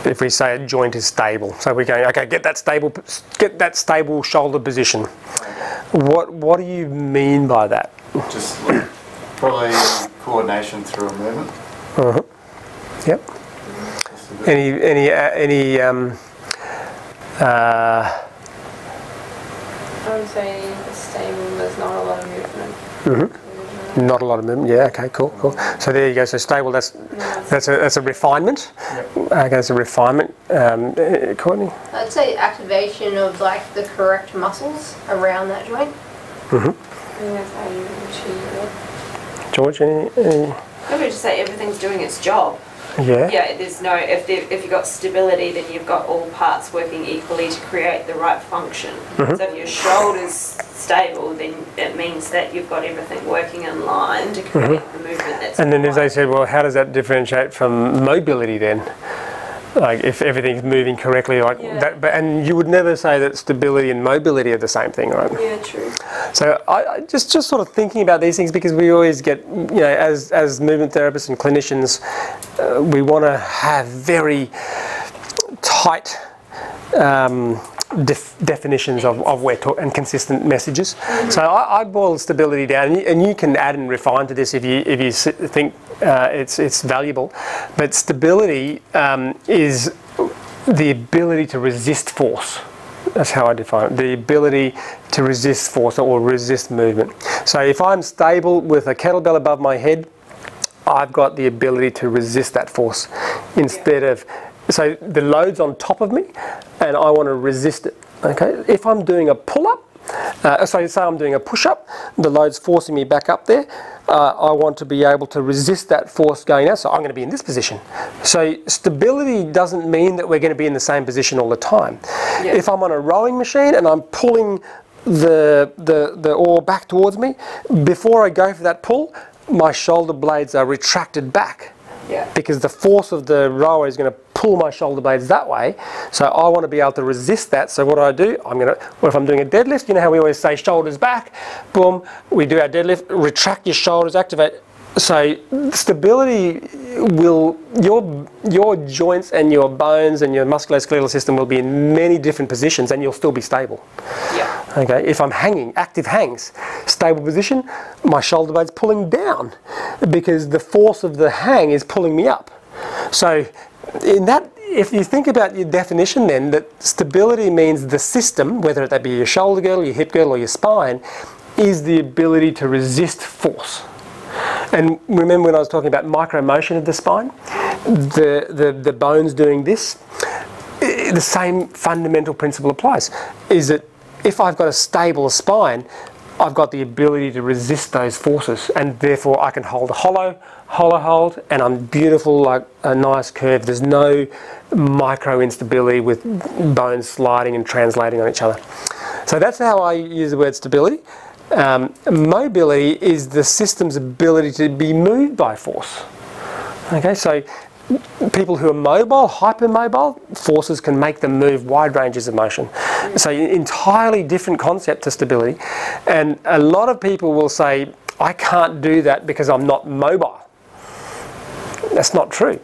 If we say a joint is stable, so we're going, okay, get that stable shoulder position. What do you mean by that? Just like probably coordination through a movement. Yep. I would say stable. There's not a lot of movement. Not a lot of movement. Yeah. Okay. Cool. Cool. So there you go. So stable. That's a refinement. Okay. That's a refinement. Courtney. I'd say activation of like the correct muscles around that joint. I think that's how you achieve it. George, any? I would just say everything's doing its job. Yeah. Yeah. There's no if you've got stability, then you've got all parts working equally to create the right function. So if your shoulder's stable, then it means that you've got everything working in line to create the movement. That's and then if they said, well, how does that differentiate from mobility then? Like if everything's moving correctly, like that. But and you would never say that stability and mobility are the same thing, right? Yeah, true. So I just sort of thinking about these things because we always get, you know, as movement therapists and clinicians, we want to have very tight definitions of where to and consistent messages. So I boil stability down, and you can add and refine to this if you think it's valuable. But stability is the ability to resist force. That's how I define it. The ability to resist force or resist movement. So if I'm stable with a kettlebell above my head, I've got the ability to resist that force instead of. So the load's on top of me, and I want to resist it. Okay. If I'm doing a pull-up, say I'm doing a push-up, the load's forcing me back up there. I want to be able to resist that force going out, so I'm going to be in this position. So stability doesn't mean that we're going to be in the same position all the time. Yes. If I'm on a rowing machine and I'm pulling the oar back towards me, before I go for that pull, my shoulder blades are retracted back. Yeah. Because the force of the rower is going to pull my shoulder blades that way, so I want to be able to resist that. So what do I do? Well, if I'm doing a deadlift, you know how we always say shoulders back, boom, we do our deadlift, retract your shoulders, activate. So stability will, your joints and your bones and your musculoskeletal system will be in many different positions, and you'll still be stable. Yeah. Okay, if I'm hanging, active hangs, stable position, my shoulder blade's pulling down because the force of the hang is pulling me up. So in that, if you think about your definition then, that stability means the system, whether that be your shoulder girdle, your hip girdle or your spine, is the ability to resist force. And remember when I was talking about micromotion of the spine, the bones doing this, the same fundamental principle applies, is that if I've got a stable spine, I've got the ability to resist those forces, and therefore I can hold a hollow hold, and I'm beautiful, like a nice curve. There's no micro instability with bones sliding and translating on each other. So that's how I use the word stability. Mobility is the system's ability to be moved by force. Okay, so people who are mobile, hypermobile, forces can make them move wide ranges of motion. So entirely different concept to stability. And a lot of people will say, I can't do that because I'm not mobile. That's not true.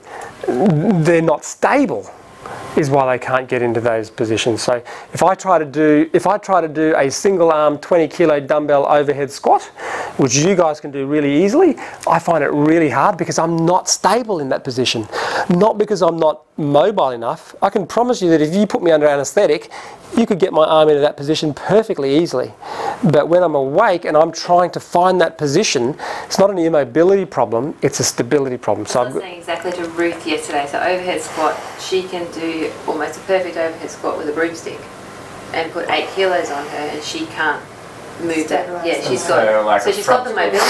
They're not stable is why they can't get into those positions. So if I try to do a single arm 20 kilo dumbbell overhead squat, which you guys can do really easily, I find it really hard because I'm not stable in that position. Not because I'm not mobile enough. I can promise you that if you put me under anesthetic, you could get my arm into that position perfectly easily. But when I'm awake and I'm trying to find that position, it's not an immobility problem, it's a stability problem. So I was saying exactly to Ruth yesterday, so overhead squat, she can do almost a perfect overhead squat with a broomstick and put 8 kilos on her and she can't move that. Yeah, she's got, so she's got the mobility,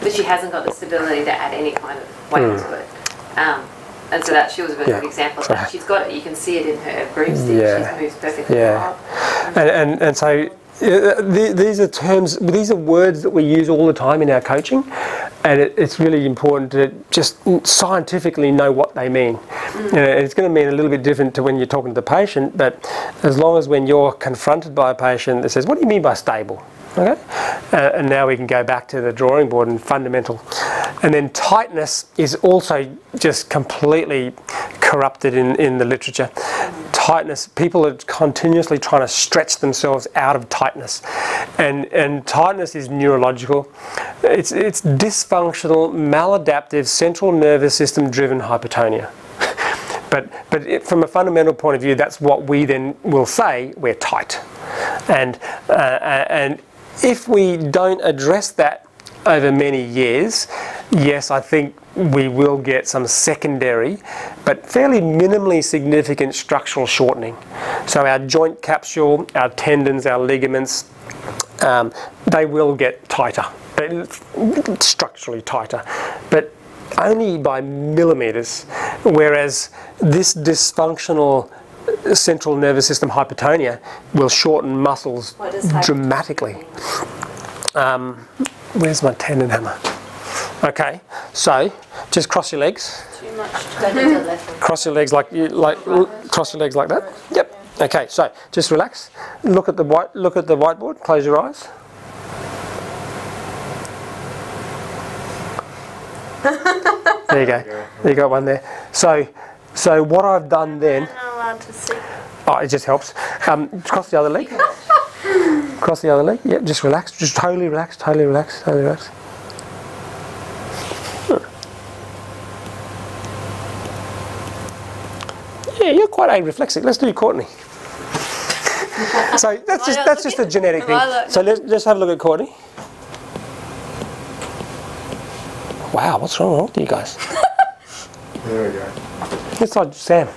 but she hasn't got the stability to add any kind of weight to it. And so that she was a bit of an example of that. She's got it, you can see it in her broomstick, she moves perfectly well. And so these are terms, these are words that we use all the time in our coaching, and it's really important to just scientifically know what they mean. You know, it's going to mean a little bit different to when you're talking to the patient, but as long as when you're confronted by a patient that says, what do you mean by stable? Okay, and now we can go back to the drawing board and fundamental. And then tightness is also just completely corrupted in the literature. Tightness, people are continuously trying to stretch themselves out of tightness. And tightness is neurological. It's dysfunctional, maladaptive, central nervous system driven hypotonia. But from a fundamental point of view, that's what we then will say, we're tight. And if we don't address that over many years, yes, I think we will get some secondary but fairly minimally significant structural shortening. So our joint capsule, our tendons, our ligaments, they will get tighter, structurally tighter, but only by millimeters, whereas this dysfunctional central nervous system hypotonia will shorten muscles dramatically. Where's my tendon hammer? Okay, so just cross your legs. Too much. Cross your legs cross your legs like that. Yep. Okay, so just relax. Look at the whiteboard. Close your eyes. There you go. You got one there. So what I've done then. Oh, it just helps. Cross the other leg. Cross the other leg. Yeah, just relax. Just totally relax. Totally relax. Totally relax. Yeah, you're quite areflexic. Let's do Courtney. So that's just a genetic thing. So let's have a look at Courtney. Wow, what's wrong with you guys? There we go. It's like Sam.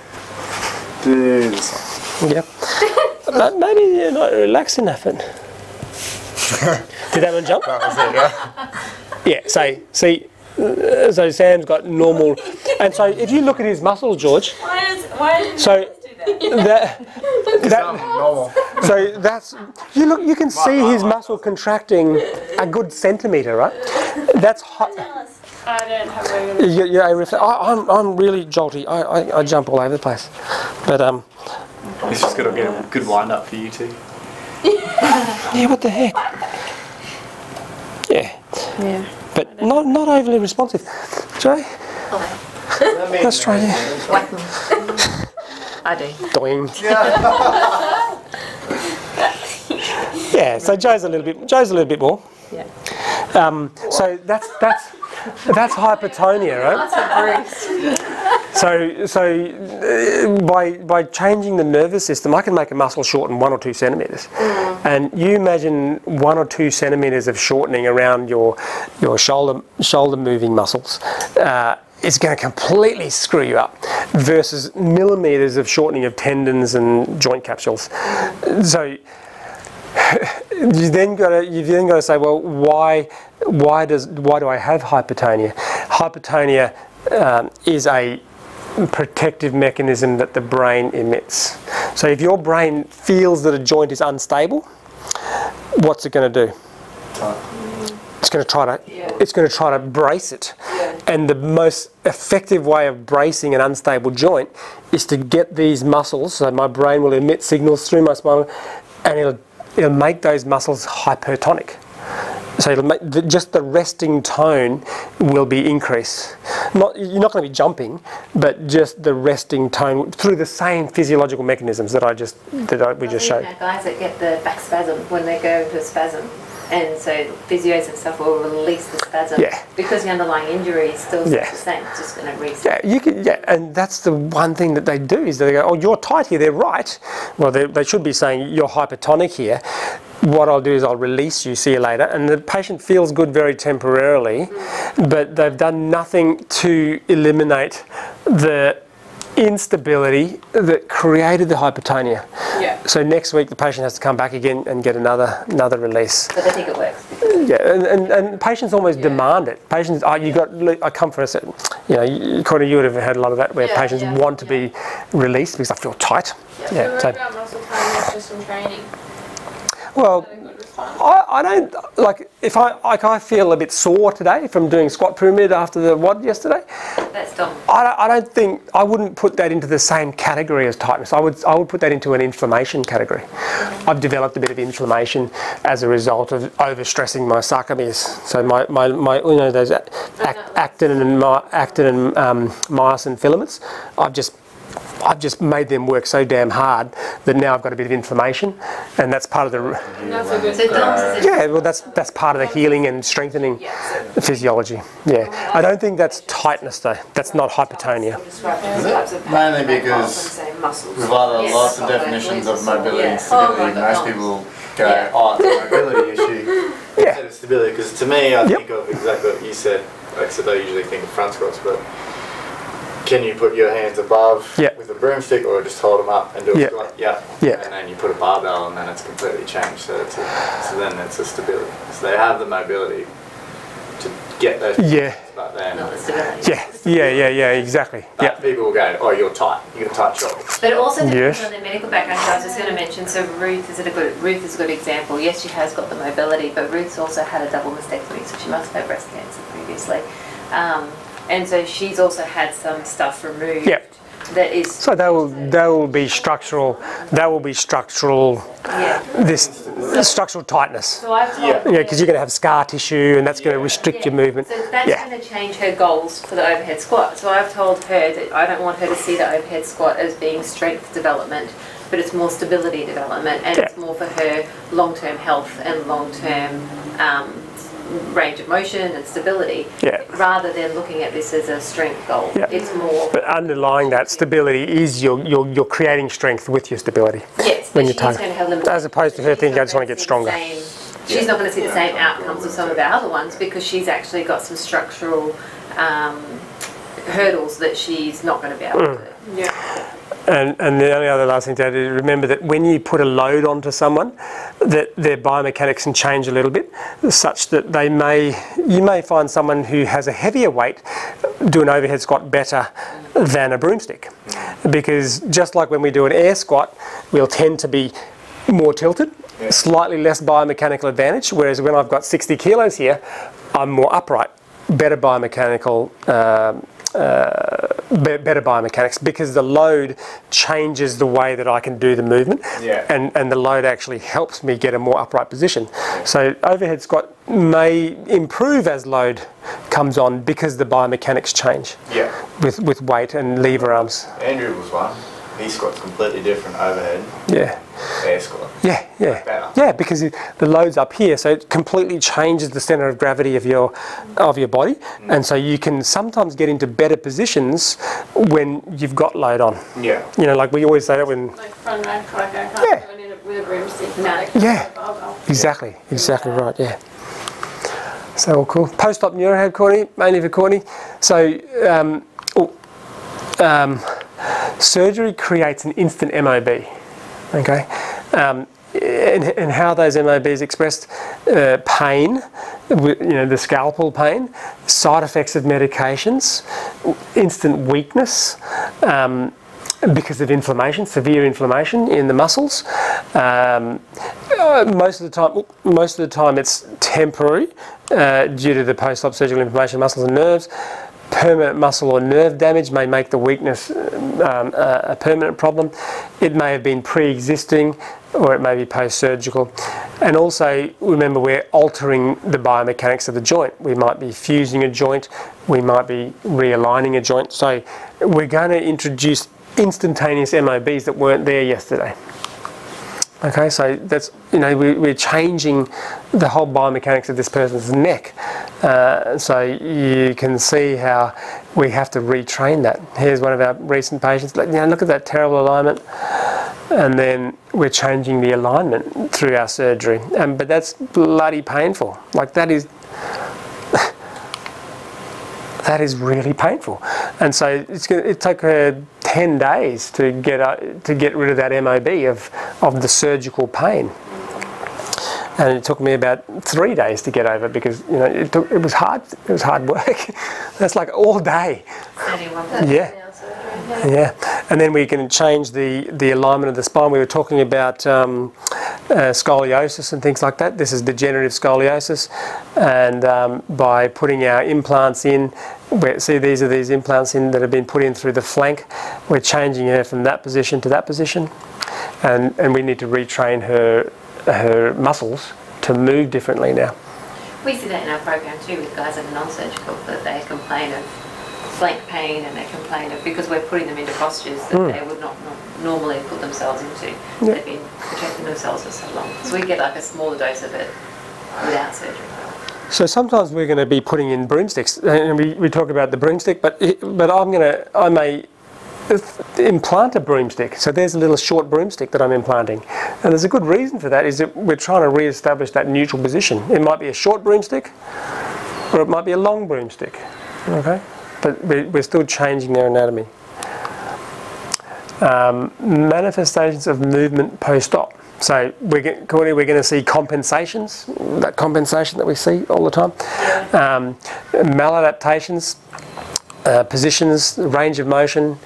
Yeah. But maybe you're not relaxing enough. Did that one jump? That was it, yeah. So see, so Sam's got normal, and so if you look at his muscles, George. You can see his muscle contracting a good centimetre, right? That's hot. I don't have regular. I'm really jolty. I jump all over the place, but It's just got to get a good wind up for you too. Yeah. What the heck? Yeah. Yeah. But not overly responsive. Jay. Let's try it. I do. Doing. Yeah. So Joe's a little bit. Joe's a little bit more. Yeah. So that's hypotonia, right? So by changing the nervous system, I can make a muscle shorten 1 or 2 centimetres. And you imagine 1 or 2 centimetres of shortening around your shoulder moving muscles. It's going to completely screw you up versus millimetres of shortening of tendons and joint capsules. So you've then got to say, well, why do I have hypotonia? Hypotonia is a protective mechanism that the brain emits. So if your brain feels that a joint is unstable, what's it going to do? It's going to try to brace it. And the most effective way of bracing an unstable joint is to get these muscles, so my brain will emit signals through my spinal, and it'll make those muscles hypertonic. So it'll make just the resting tone will be increased. You're not going to be jumping, but just the resting tone through the same physiological mechanisms that we just showed. Know guys that get the back spasm when they go into a spasm, and so physios and stuff will release the spasm because the underlying injury is still the same. It's just going to reset. Yeah, you can. Yeah, and that's the one thing that they do is they go, "Oh, you're tight here." They're right. Well, they should be saying you're hypertonic here. What I'll do is I'll release you, see you later, and the patient feels good very temporarily, but they've done nothing to eliminate the instability that created the hypertonia. Yeah. So next week the patient has to come back again and get another release. But I think it works. Yeah, and patients almost demand it. Patients, I come for a certain, Courtney, you would have had a lot of that where patients want to be released because I feel tight. Yeah, yeah. So what about muscle tightness from training? Well, I don't, like, if I feel a bit sore today from doing squat pyramid after the WOD yesterday, that's dumb. I wouldn't put that into the same category as tightness. I would put that into an inflammation category. I've developed a bit of inflammation as a result of overstressing my sarcomeres. So my those actin and myosin filaments, I've just made them work so damn hard that now I've got a bit of inflammation, and that's part of the that's part of the healing and strengthening physiology. Yeah, I don't think that's tightness though. That's not hypertonia. Is it? Mainly because we've either lots of definitions of mobility and stability. Most people go, "Oh, it's a mobility issue." Instead of stability, because to me, I think of exactly what you said. Like, so they usually think of front squats, but. Can you put your hands above with a broomstick, or just hold them up and do a squat? Yeah. Yeah. And then you put a barbell, and then it's completely changed. So it's then it's a stability. So they have the mobility to get those. Yeah. But then exactly. But people will go, "Oh, you're tight. You got tight shoulders." But it also depends on their medical background. So I was just going to mention. So Ruth is a good example. Yes, she has got the mobility, but Ruth's also had a double mastectomy, so she must have had breast cancer previously. And so she's also had some stuff removed. Yep. That is. So that will be structural. That will be structural. Yeah. This structural tightness. So I've told her, because you're going to have scar tissue, and that's going to restrict your movement. So that's going to change her goals for the overhead squat. So I've told her that I don't want her to see the overhead squat as being strength development, but it's more stability development, and it's more for her long-term health and long-term. Range of motion and stability, rather than looking at this as a strength goal. Yeah. It's more. But underlying that stability is you're creating strength with your stability. Yes, when you're tired. As opposed to her thinking, "I just want to get stronger." She's not going to see the same outcomes of some of our other ones because she's actually got some structural hurdles that she's not going to be able to. Yeah. And the only other last thing to add is remember that when you put a load onto someone, that their biomechanics can change a little bit, such that you may find someone who has a heavier weight do an overhead squat better than a broomstick, because just like when we do an air squat, we'll tend to be more tilted, slightly less biomechanical advantage, whereas when I've got 60 kilos here, I'm more upright, better biomechanical. Better biomechanics, because the load changes the way that I can do the movement, and the load actually helps me get a more upright position. So overhead squat may improve as load comes on because the biomechanics change with weight and lever arms. Andrew was one. He squats completely different overhead. Yeah. Air squat. Yeah, yeah. Yeah, because the load's up here, so it completely changes the centre of gravity of your body, and so you can sometimes get into better positions when you've got load on. Yeah. You know, like we always say that when. Like front rack, like I can't do it with a broomstick. Yeah. Exactly. Exactly right. Yeah. So all cool. Post-op NeuroHAB, Courtney, mainly for Courtney. So. Surgery creates an instant MOB, okay? And how those MOBs expressed, pain, the scalpel pain, side effects of medications, instant weakness because of inflammation, severe inflammation in the muscles. Most of the time it's temporary due to the post-op surgical inflammation of muscles and nerves. Permanent muscle or nerve damage may make the weakness a permanent problem. It may have been pre-existing or it may be post-surgical. And also remember, we're altering the biomechanics of the joint. We might be fusing a joint, we might be realigning a joint. So we're going to introduce instantaneous MOBs that weren't there yesterday. Okay, so that's, you know, we're changing the whole biomechanics of this person's neck. So you can see how we have to retrain that. Here's one of our recent patients. Like, you know, look at that terrible alignment. And then we're changing the alignment through our surgery. But that's bloody painful. Like, that is... that is really painful. And so it's gonna, it took her 10 days to get rid of that MOB of the surgical pain. And it took me about 3 days to get over, because, you know, it was hard work. That's like all day. Yeah. Yeah, and then we can change the alignment of the spine. We were talking about scoliosis and things like that. This is degenerative scoliosis, and by putting our implants in, see, these are these implants in that have been put in through the flank. We're changing her from that position to that position, and we need to retrain her muscles to move differently now. We see that in our program too with guys that are non-surgical, that they complain of flank pain, and they complain of, because we're putting them into postures that they would not normally put themselves into. Yeah. They've been protecting themselves for so long. So we get like a smaller dose of it without surgery. So sometimes we're going to be putting in broomsticks, and we talk about the broomstick, but I may implant a broomstick. So there's a little short broomstick that I'm implanting, and there's a good reason for that, is that we're trying to re-establish that neutral position. It might be a short broomstick, or it might be a long broomstick. Okay. But we're still changing their anatomy. Manifestations of movement post-op. So we're going to see compensations, that compensation that we see all the time. Maladaptations, positions, range of motion,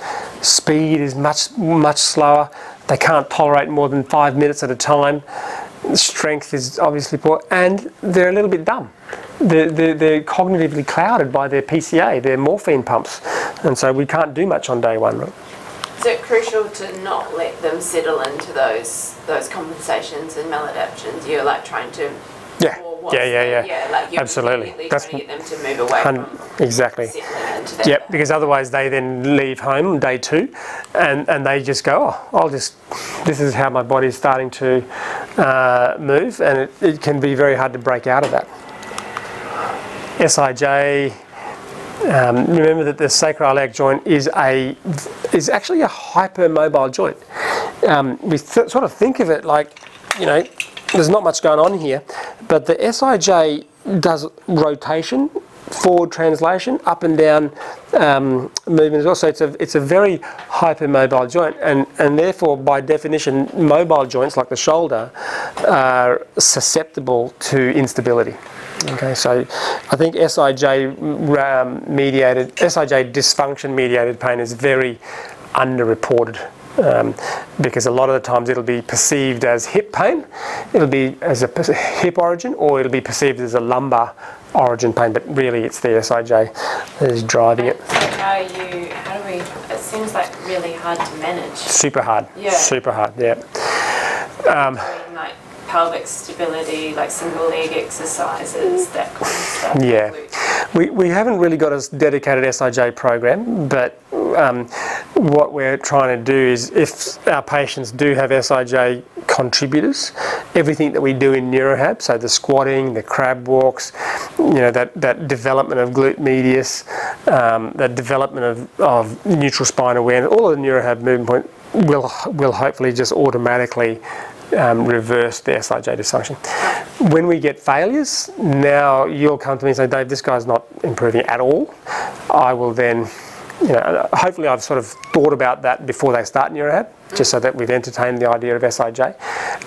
speed is much slower. They can't tolerate more than 5 minutes at a time. Strength is obviously poor, and they're a little bit dumb. They're cognitively clouded by their PCA, their morphine pumps, and so we can't do much on day one. Right? Is it crucial to not let them settle into those compensations and maladaptations? You're like trying to... Yeah, yeah. Like, absolutely. That's trying to get them to move away from exactly. Into that. Yep, because otherwise they then leave home day two, and they just go, oh, this is how my body's starting to move, and it can be very hard to break out of that. SIJ. Remember that the sacroiliac joint is actually a hypermobile joint. We sort of think of it like, you know, there's not much going on here, but the SIJ does rotation, forward translation, up and down movement as well. So it's a very hypermobile joint, and therefore by definition mobile joints like the shoulder are susceptible to instability. Okay, so I think SIJ dysfunction mediated pain is very underreported. Because a lot of the times it'll be perceived as hip pain, it'll be as a hip origin, or it'll be perceived as a lumbar origin pain, but really it's the SIJ that is driving it. So how do we, it seems like really hard to manage. Super hard, yeah. Super hard, yeah. Like pelvic stability, like single leg exercises, that kind of stuff. Yeah, we haven't really got a dedicated SIJ program, but what we're trying to do is, if our patients do have SIJ contributors, everything that we do in NeuroHAB, so the squatting, the crab walks, you know, that development of glute medius, that development of neutral spine awareness, all of the NeuroHAB movement point will hopefully just automatically reverse the SIJ dysfunction. When we get failures, now you'll come to me and say, Dave, this guy's not improving at all. I will then... You know, hopefully I've sort of thought about that before they start NeuroHAB, just so that we've entertained the idea of SIJ,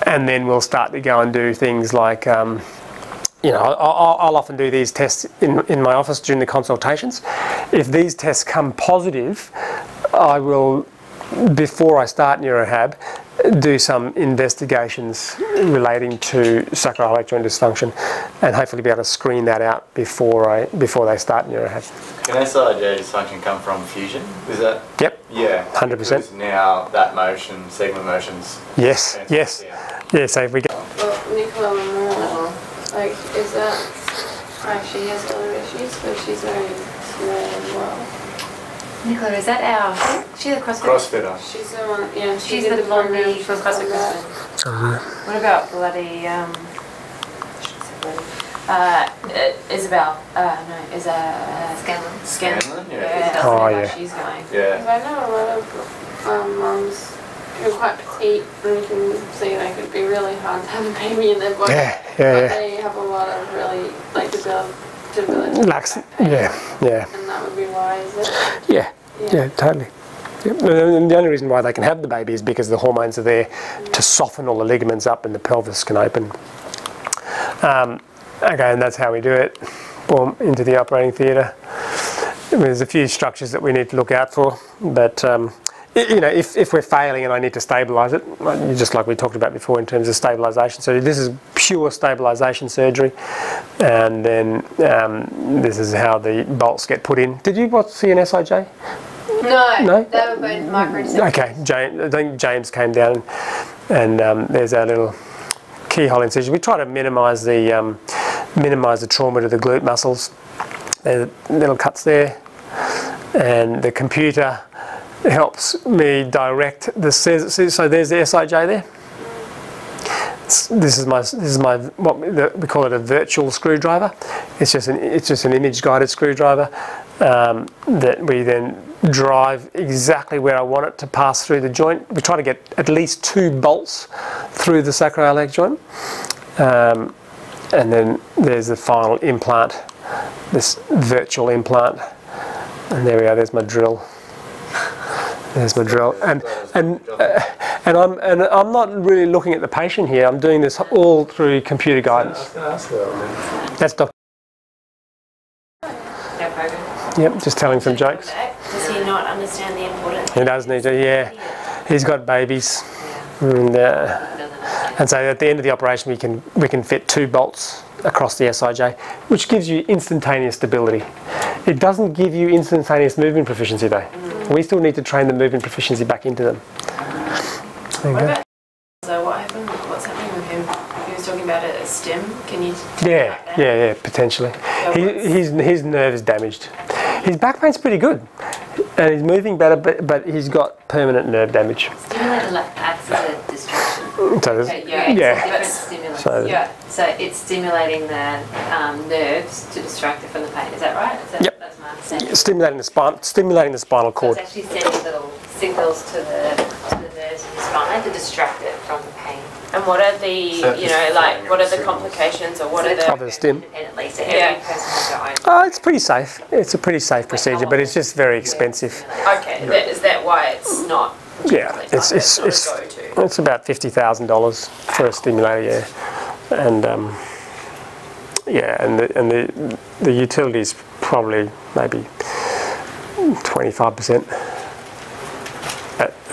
and then we'll start to go and do things like, you know, I'll often do these tests in my office during the consultations. If these tests come positive, I will, before I start NeuroHAB, do some investigations relating to sacroiliac joint dysfunction, and hopefully be able to screen that out before they start NeuroHAB. Can SIJ dysfunction come from fusion? Is that? Yep. Yeah. 100%. Now that motion, segment motions. Yes. Yes. Yeah. Yeah. So if we go. Well, Nicola Monroe, like, is that? She has other issues, but she's very slow as well. Nicola, is that our? She's a CrossFitter. She's the one. Yeah, she's the blondie from CrossFit. What about bloody? Isabel. No, is Scanlon. Scanlon. Yeah. Oh yeah. She's going. Yeah. I know a lot of mums who are quite petite, and you can see they could be really hard to have a baby in their body. Yeah. Yeah. But they have a lot of really like developed. Lax, yeah, yeah. And that would be why, is it? Yeah, yeah, yeah, totally. Yep. And the only reason why they can have the baby is because the hormones are there to soften all the ligaments up and the pelvis can open. Okay, and that's how we do it. Boom, into the operating theatre. There's a few structures that we need to look out for, but you know, if we're failing and I need to stabilise it, just like we talked about before in terms of stabilisation surgery, this is pure stabilisation surgery, and then this is how the bolts get put in. Did you see an SIJ? No, no, they were both microinsertions. Okay, James, I think James came down, and there's our little keyhole incision. We try to minimise the trauma to the glute muscles. There's little cuts there, and the computer helps me direct the scissors. So there's the SIJ there. This is my what we call it a virtual screwdriver. It's just an image guided screwdriver that we then drive exactly where I want it to pass through the joint. We try to get at least 2 bolts through the sacroiliac joint, and then there's the final implant, this virtual implant, and there we are. There's my drill. There's my drill, and I'm not really looking at the patient here. I'm doing this all through computer guidance. That's Dr. Yep, just telling some jokes. Does he not understand the importance? He does need to. Yeah, he's got babies, and so at the end of the operation, we can fit 2 bolts across the SIJ, which gives you instantaneous stability. It doesn't give you instantaneous movement proficiency though. We still need to train the movement proficiency back into them. There you go. About, so what happened? What's happening with him? He was talking about a stem. Can you? Yeah, yeah, yeah. Potentially, so his nerve is damaged. His back pain's pretty good, and he's moving better, but he's got permanent nerve damage. Stimulated left acts as a distraction. So yeah, yeah. So it's stimulating the nerves to distract it from the pain. Is that right? Is that, yep. That's my understanding. Stimulating the spine, stimulating the spinal cord. So it's actually sending little signals to the nerves in the spine to distract it from the pain. And what are the what are the complications or what are the independently? So every person has their own. It's pretty safe. It's a pretty safe procedure, but it's just very expensive. Okay, yeah. Is that why it's not? Yeah, it's about $50,000 for a stimulator, yeah, and yeah, and the utility is probably maybe 25%,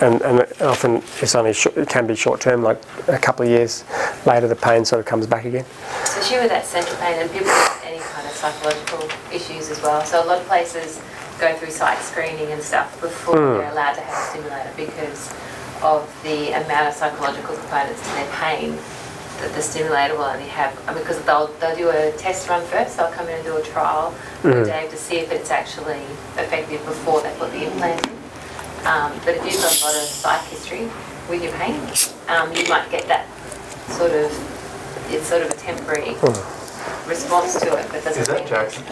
and often it's only it can be short term, like a couple of years later the pain sort of comes back again. So she with that central pain, and people with any kind of psychological issues as well. So a lot of places go through psych screening and stuff before they're allowed to have a stimulator because of the amount of psychological components to their pain that the stimulator will only have, because they'll do a test run first. They'll come in and do a trial for a day to see if it's actually effective before they put the implant in. But if you've got a lot of psych history with your pain, you might get that sort of, it's sort of a temporary response to it. But doesn't is that Jackson?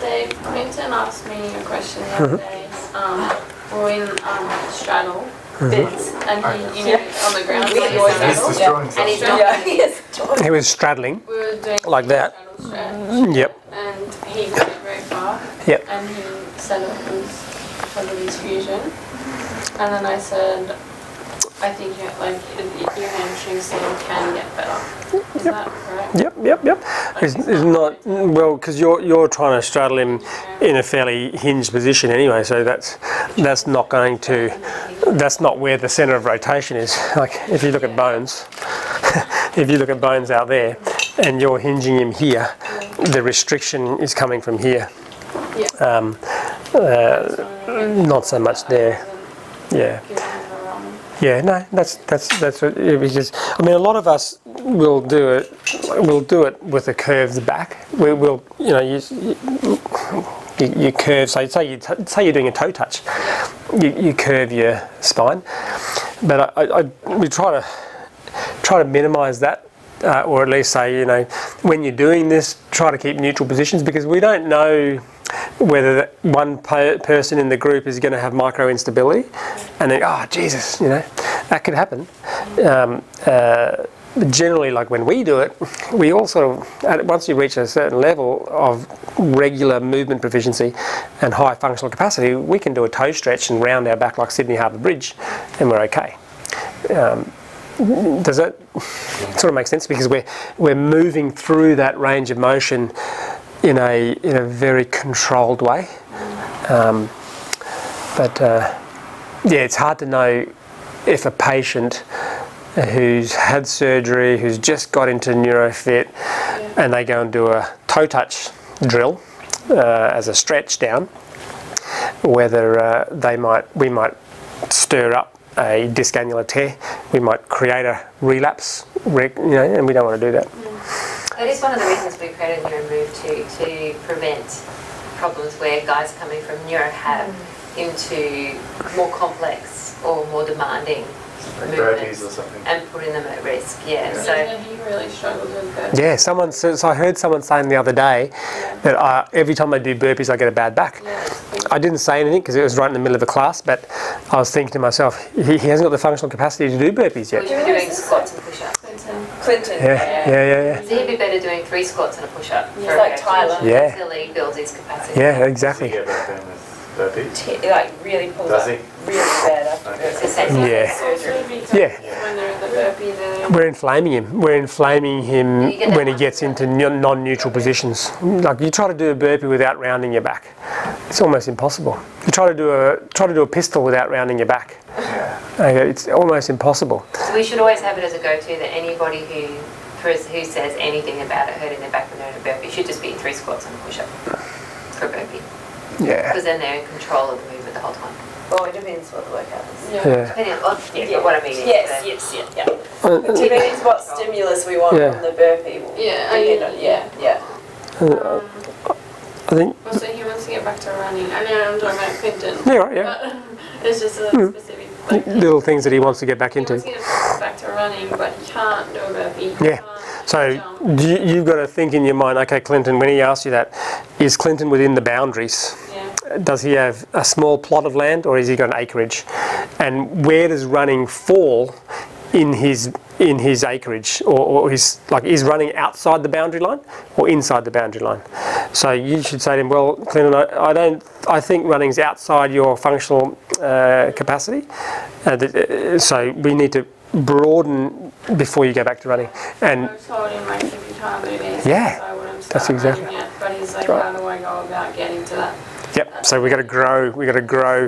Dave Clinton asked me a question the other day. We're in straddle bits, and he, on the ground, he was straddling. We were doing like that. Yep. And he got it very far. Yep. And he said it was because of his fusion. And then I said, I think your hamstrings can get better. Is that correct? Yep. It's not, well, because you're trying to straddle him in a fairly hinged position anyway, so that's not going to, that's not where the centre of rotation is. Like if you look at bones, if you look at bones out there, and you're hinging him here, the restriction is coming from here. Yep. Not so much there. Yeah. Yeah, no, that's what it is. I mean, a lot of us will do it. We'll do it with a curved back. We will, you know, you curve. So say you're doing a toe touch, you curve your spine. But we try to minimise that, or at least say, you know, when you're doing this, try to keep neutral positions, because we don't know whether one person in the group is going to have micro instability, and then, oh Jesus, you know, that could happen. Generally, like when we do it, we all sort of, once you reach a certain level of regular movement proficiency and high functional capacity, we can do a toe stretch and round our back like Sydney Harbour Bridge, and we're okay. Does that sort of make sense? Because we're moving through that range of motion in a very controlled way, yeah, it's hard to know if a patient who's had surgery, who's just got into NeuroFit, and they go and do a toe touch drill as a stretch down, whether we might stir up a disc annular tear, we might create a relapse, and we don't want to do that. That is one of the reasons we created NeuroMove to prevent problems where guys are coming from NeuroHAB into more complex or more demanding movements or something, and putting them at risk. Yeah. So he really struggles with burpees. Yeah. Someone says, I heard someone saying the other day that every time I do burpees I get a bad back. I didn't say anything because it was right in the middle of a class, but I was thinking to myself, he hasn't got the functional capacity to do burpees yet. Well, you're doing squats and push-ups. Clinton. Yeah. So he'd be better doing 3 squats and a push-up. Yeah. It's like Tyler. Yeah. Until he builds his capacity. Yeah, exactly. Does he get back down with burpees? Like really pulls up really bad after burpees. Yeah. When they're in the burpee, we're inflaming him. We're inflaming him when he gets into non-neutral positions. Like you try to do a burpee without rounding your back, it's almost impossible. You try to do a pistol without rounding your back. It's almost impossible. So we should always have it as a go-to that anybody who says anything about it hurting their back when they're in a burpee, it should just be 3 squats and a push-up for a burpee. Yeah. Because then they're in control of the movement the whole time. Well, it depends what the workout is. Yeah. Depending on what I mean. Yes. It depends what stimulus we want from the burpee. I think. Also, he wants to get back to running. I know I'm talking about Clinton. Yeah, right, yeah. It's just a specific. Like, little things that he wants to get back into. He wants to get back to running, but he can't do a burpee. Yeah. So you've got to think in your mind, okay, Clinton, when he asks you that, is Clinton within the boundaries? Yeah. Does he have a small plot of land, or has he got an acreage? And where does running fall in his acreage, or his, like, is running outside the boundary line or inside the boundary line? So you should say to him, well, Clinton, I think running's outside your functional capacity, so we need to broaden before you go back to running. And I've told him, like, if you can't do this, I wouldn't start running yet, but he's like, how do I go about getting to that? Yep. So we got to grow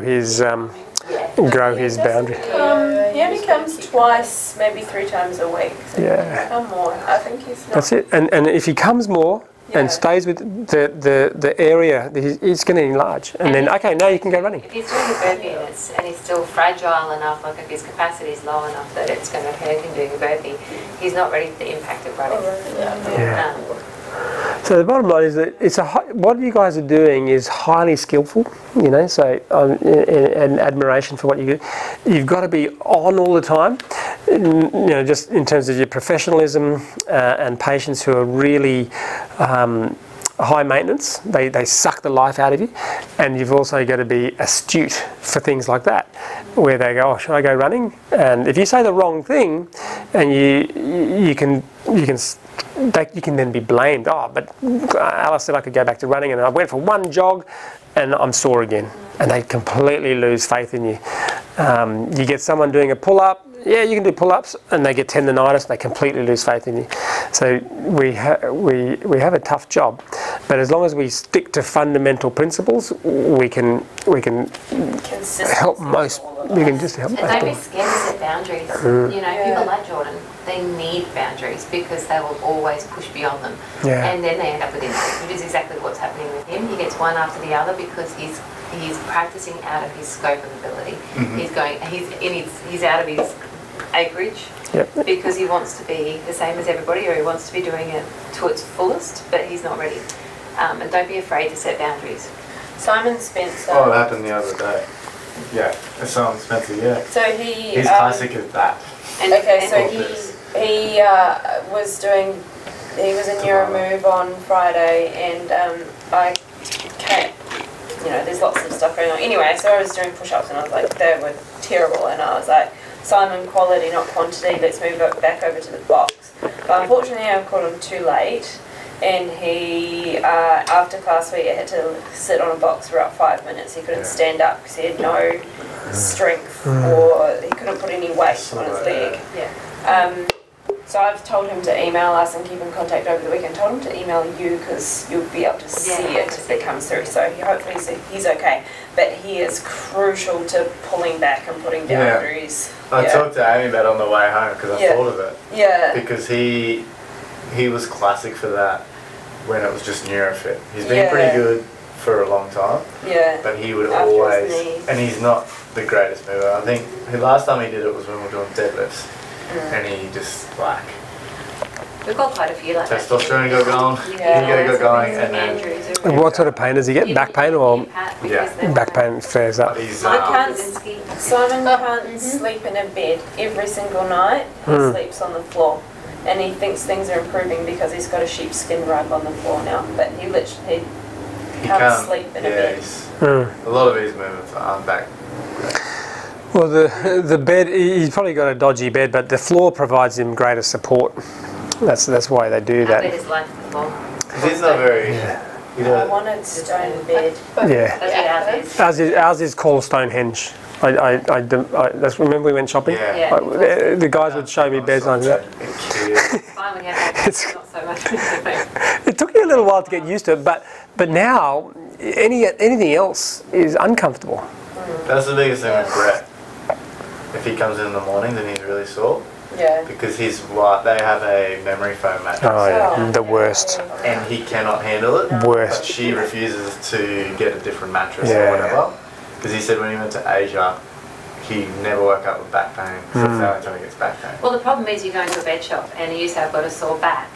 his his boundary. He only comes twice, maybe 3 times a week. So he can come more. I think he's not. That's it. And if he comes more and stays with the area, it's going to enlarge. And then, okay, now you can go running. If he's doing a burpee and he's still fragile enough, like if his capacity is low enough that it's going to hurt him doing a burpee, he's not ready for the impact of running. So the bottom line is that what you guys are doing is highly skillful, you know, so and admiration for what you do. You've got to be on all the time, just in terms of your professionalism and patients who are really high maintenance. They suck the life out of you, and you've also got to be astute for things like that, where they go, oh, should I go running? And if you say the wrong thing, and you can you can then be blamed. Oh, but Alice said I could go back to running, and I went for one jog and I'm sore again. And they completely lose faith in you. You get someone doing a pull-up, yeah, you can do pull-ups, and they get tendonitis, and they completely lose faith in you. So we have a tough job, but as long as we stick to fundamental principles, we can help most. We can just help. And don't be scared to set boundaries. You know, people like Jordan, they need boundaries because they will always push beyond them, and then they end up with injury, which is exactly what's happening with him. He gets one after the other because he's practicing out of his scope of ability. He's out of his acreage because he wants to be the same as everybody, or he wants to be doing it to its fullest, but he's not ready. And don't be afraid to set boundaries. Simon Spencer. Oh, it happened the other day. Yeah, Simon Spencer. Yeah. So he's classic at that. And okay, so he was in Euromove on Friday, and I came. You know, there's lots of stuff going on. Anyway, so I was doing push-ups, and I was like, they were terrible, and I was like, Simon, quality, not quantity, let's move back over to the box. But unfortunately, I caught him too late, and he, after class week, I had to sit on a box for about 5 minutes. He couldn't stand up because he had no strength, or he couldn't put any weight on his leg. Yeah. So I've told him to email us and keep in contact over the weekend. Told him to email you because you'll be able to see it as it comes through. So hopefully he's okay. But he is crucial to pulling back and putting boundaries. I talked to Amy about on the way home because I thought of it. Yeah. Because he was classic for that when it was just NeuroFit. He's been pretty good for a long time. Yeah. But he would always, and he's not the greatest mover. I think the last time he did it was when we were doing deadlifts. And he just like. We've got quite a few like that. Testosterone got going. And what sort of pain does he get? Back pain or? Yeah. Back pain flares up. Simon can't sleep in a bed every single night. He sleeps on the floor, and he thinks things are improving because he's got a sheepskin rug on the floor now. But he literally can't sleep in a bed. A lot of his movements are back. Well, the bed, he's probably got a dodgy bed, but the floor provides him greater support. That's why they do that. He's not very. I wanted stone bed. Ours is called Stonehenge. I that's, remember we went shopping. The guys would show me beds like that. It took you a little while to get used to it, but now anything else is uncomfortable. That's the biggest thing with Brett. If he comes in the morning, then he's really sore. Yeah. Because his wife, they have a memory foam mattress. Oh yeah, the worst. And he cannot handle it. Worst. But she refuses to get a different mattress or whatever. Because he said when he went to Asia, he never woke up with back pain. So that's how he gets back pain. Well, the problem is you go into a bed shop and you say, I've got a sore back.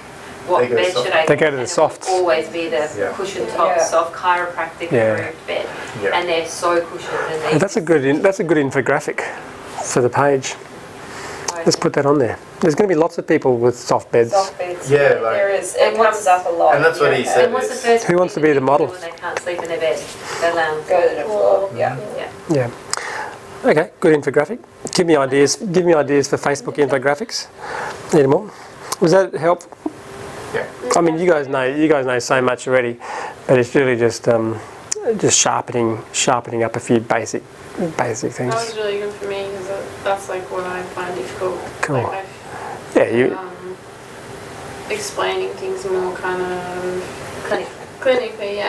What bed should I get? They go to the softs. Always be the cushion top, soft, chiropractic approved bed, and they're so cushioned. And that's a good infographic for the page. Let's put that on there. There's going to be lots of people with soft beds. Soft beds. Yeah, like, there is. It comes up a lot. And that's what he said. Who wants to be the model? When they can't sleep in their bed, they'll go to the floor. Yeah. Okay. Good infographic. Give me ideas. Give me ideas for Facebook infographics. Any more? Was that helpful? Yeah. I mean, you guys know so much already, but it's really just sharpening up a few basic things. That was really good for me because that's like what I find difficult. Cool. Like explaining things more kind of clinically.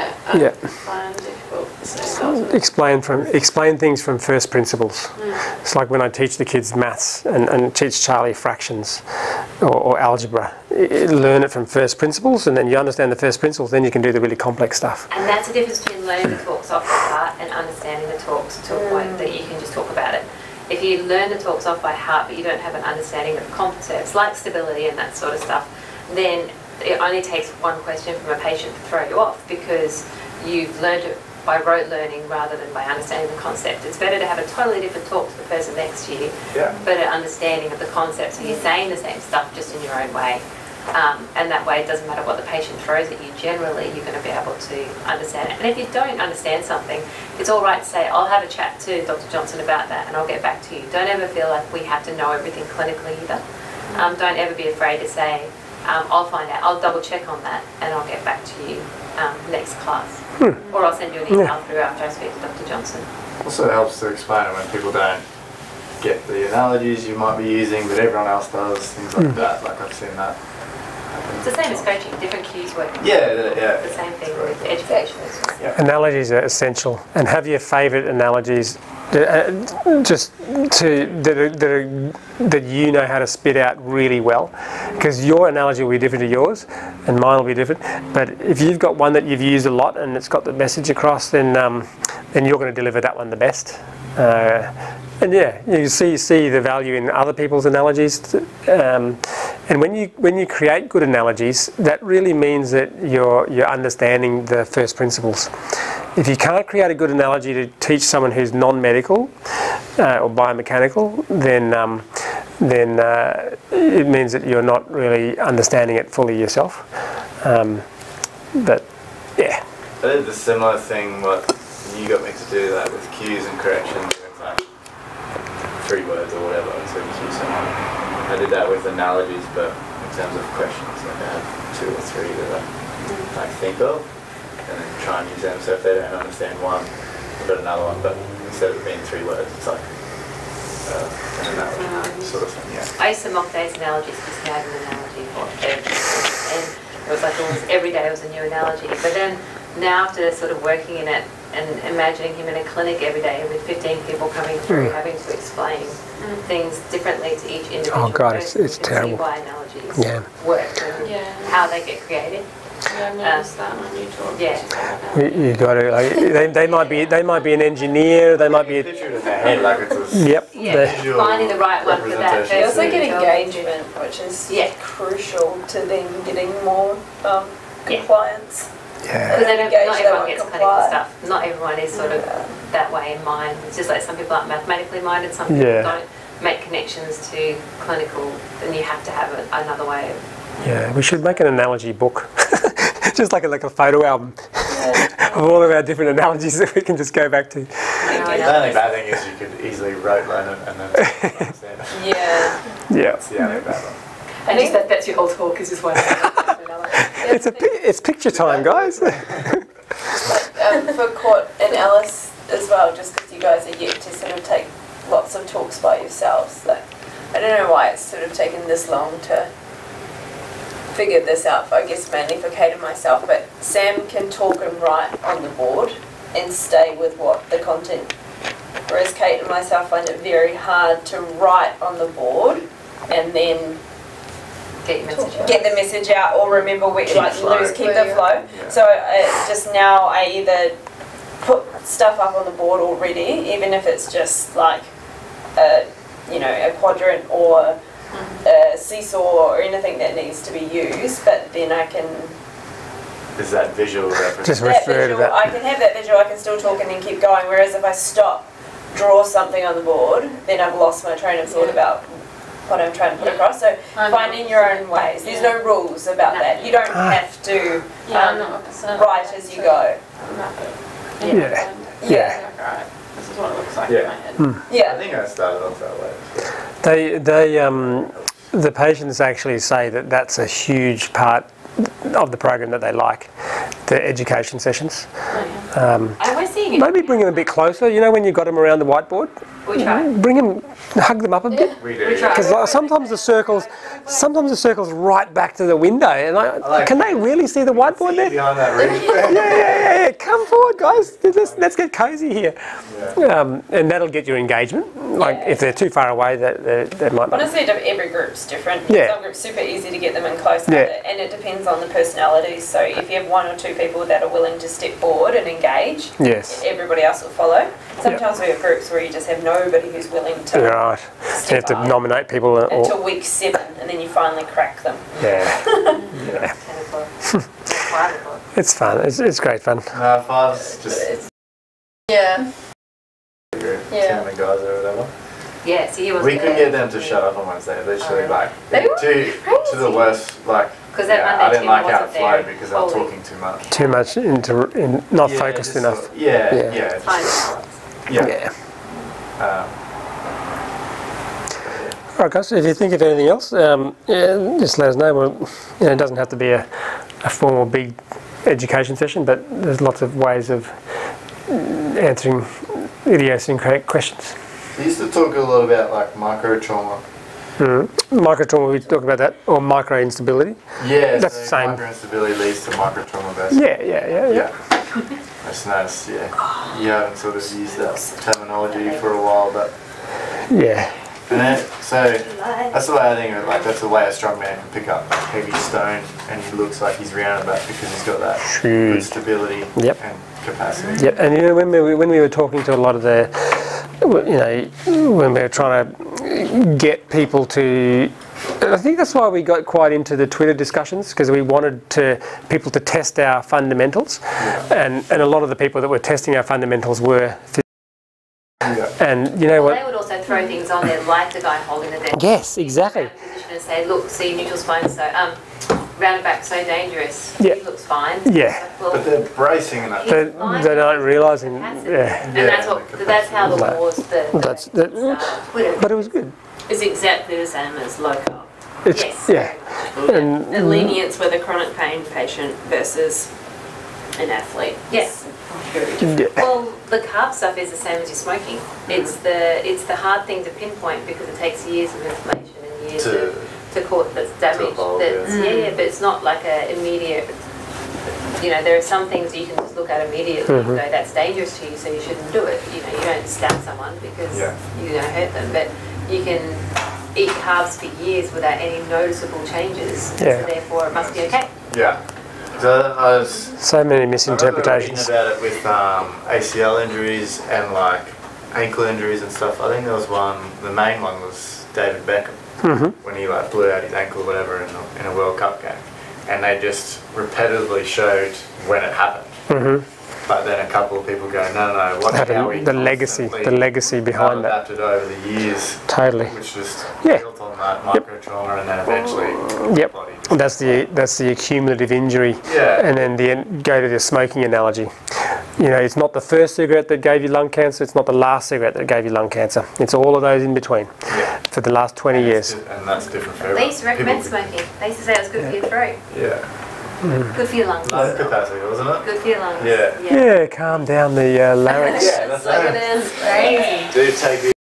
Find difficult. So explain things from first principles. It's like when I teach the kids maths and teach Charlie fractions or algebra. Learn it from first principles, and then you understand the first principles, then you can do the really complex stuff. And that's the difference between learning the talks off by heart and understanding the talks to a point that you can just talk about it. If you learn the talks off by heart but you don't have an understanding of concepts like stability and that sort of stuff, then it only takes one question from a patient to throw you off because you've learned it by rote learning rather than by understanding the concept. It's better to have a totally different talk to the person next to you, but an understanding of the concept, so you're saying the same stuff just in your own way. And that way it doesn't matter what the patient throws at you, generally you're going to be able to understand it. And if you don't understand something, it's all right to say, I'll have a chat to Dr. Johnson about that and I'll get back to you. Don't ever feel like we have to know everything clinically either. Don't ever be afraid to say, I'll find out. I'll double check on that and I'll get back to you next class. Hmm. Or I'll send you an email through after I speak to Dr. Johnson. Also helps to explain it when people don't get the analogies you might be using, but everyone else does, things like that. Like I've seen that. It's the same as coaching, different cues work. Yeah. The same thing with education as well. Yeah. Analogies are essential. And have your favourite analogies that you know how to spit out really well, because your analogy will be different to yours and mine will be different, but if you've got one that you've used a lot and it's got the message across, then you're going to deliver that one the best. And yeah, you see the value in other people's analogies, and when you create good analogies, that really means that you're understanding the first principles. If you can't create a good analogy to teach someone who's non-medical or biomechanical, then it means that you're not really understanding it fully yourself. But yeah, I did the similar thing. What you got me to do that with cues and corrections. Three words or whatever, so you see someone. I did that with analogies, but in terms of questions, like I have two or three that I think of, and then try and use them. So if they don't understand one, I've got another one, but instead of being three words, it's like an analogy, sort of thing, yeah. I used to mock days analogies because I had an analogy. And it was like almost every day was a new analogy. But then now after sort of working in it, and imagining him in a clinic every day with 15 people coming through, having to explain things differently to each individual. Oh God, it's terrible. Why analogies work and how they get created. You got to. Like, they might be an engineer. They might be. A head, like it's a finding the right one for that. They also get engagement, which is crucial to them getting more compliance. Because not everyone gets clinical stuff. Not everyone is sort of that way in mind. It's just like some people aren't mathematically minded, some people don't make connections to clinical, and you have to have another way of... Yeah, we should make an analogy book. Just like a photo album of all of our different analogies that we can just go back to. The only bad thing is you could easily write one and then understand it. That's the only bad one. I think that's your whole talk, is just one it's picture time, guys. For Court and Alice as well, just because you guys are yet to sort of take lots of talks by yourselves, like, I don't know why it's sort of taken this long to figure this out, I guess mainly for Kate and myself, but Sam can talk and write on the board and stay with what the content, whereas Kate and myself find it very hard to write on the board and then get the message out or remember which like keep the flow. Yeah. So just now I either put stuff up on the board already, even if it's just like a quadrant or a seesaw or anything that needs to be used, but then I can that visual reference. Just refer to that. I can have that visual, I can still talk and then keep going, whereas if I stop, draw something on the board, then I've lost my train of thought about what I'm trying to put across. So finding your own ways. There's no rules about that. You don't have to write as you go. This is what it looks like in my head. I think I started off that way. The patients actually say that that's a huge part of the program that they like, the education sessions. Maybe bring them a bit closer, you know, when you've got them around the whiteboard. We try. Bring them, hug them up a bit. We do. Because sometimes the circle's right back to the window. And can they really see the whiteboard there? Yeah. Come forward, guys. Let's get cozy here. Yeah. And that'll get your engagement. Like if they're too far away, they might not. Honestly, every group's different. Yeah. Some group's super easy to get them in close. And it depends on the personality. So if you have one or two people that are willing to step forward and engage, everybody else will follow. Sometimes we have groups where you just have nobody who's willing to. Right. You have to nominate people until week 7, and then you finally crack them. It's fun. It's great fun. So we could get them to shut up on Wednesday. Literally, to the worst, I didn't like how it flowed because I was talking too much. Too much not focused enough. All podcast. If you think of anything else, yeah, just let us know. We'll, you know, it doesn't have to be a formal big education session, but there's lots of ways of answering idiosyncratic questions. You used to talk a lot about like microtrauma. Microtrauma, we talk about that, or microinstability. Yeah, that's so the same. Microinstability leads to microtrauma, basically. Yeah. That's nice. Yeah, you haven't sort of used that terminology for a while, but yeah. And then, so that's the way I think of it. Like that's the way a strongman can pick up heavy stone, and he looks like he's round about because he's got that good stability and capacity. Yep. And you know, when we were talking to a lot of the, you know, when we were trying to get people to. I think that's why we got quite into the Twitter discussions, because we wanted people to test our fundamentals, and a lot of the people that were testing our fundamentals were and you know what? They would also throw things on there, like the guy holding the deck. Yes, exactly. And say, look, see your neutral spine, so round back, so dangerous. Yeah. He looks fine. Yeah. Like, well, but they're bracing enough. They're not realising. And that's what. That's how the wars. But it was good. It's exactly the same as local. And lenience with a chronic pain patient versus an athlete. Yes. Very different. Yeah. Well, the carb stuff is the same as your smoking. It's the hard thing to pinpoint because it takes years of information and years to court that's damaged. But it's not like an immediate. You know, there are some things you can just look at immediately and go, that's dangerous to you, so you shouldn't do it. You know, you don't stab someone because you're going to hurt them, but. You can eat carbs for years without any noticeable changes, so therefore it must be okay. Yeah. So many misinterpretations. I remember reading about it with ACL injuries and like ankle injuries and stuff. I think there was one, the main one was David Beckham, when he like blew out his ankle or whatever in a World Cup game. And they just repetitively showed when it happened. But then a couple of people go, no, what the legacy behind that. Adapted over the years. Totally. Which was built on that microtrauma and then eventually. Yep. The that's the accumulative injury. Yeah. And then go to the smoking analogy. You know, it's not the first cigarette that gave you lung cancer. It's not the last cigarette that gave you lung cancer. It's all of those in between. Yeah. For the last 20 years. And that's different. They used to recommend smoking. They used to say it was good for your throat. Yeah. Good for your lungs. Lung capacity, wasn't it? Good for your lungs. Yeah. Calm down the larynx. Yeah, that's so it is crazy. Do take the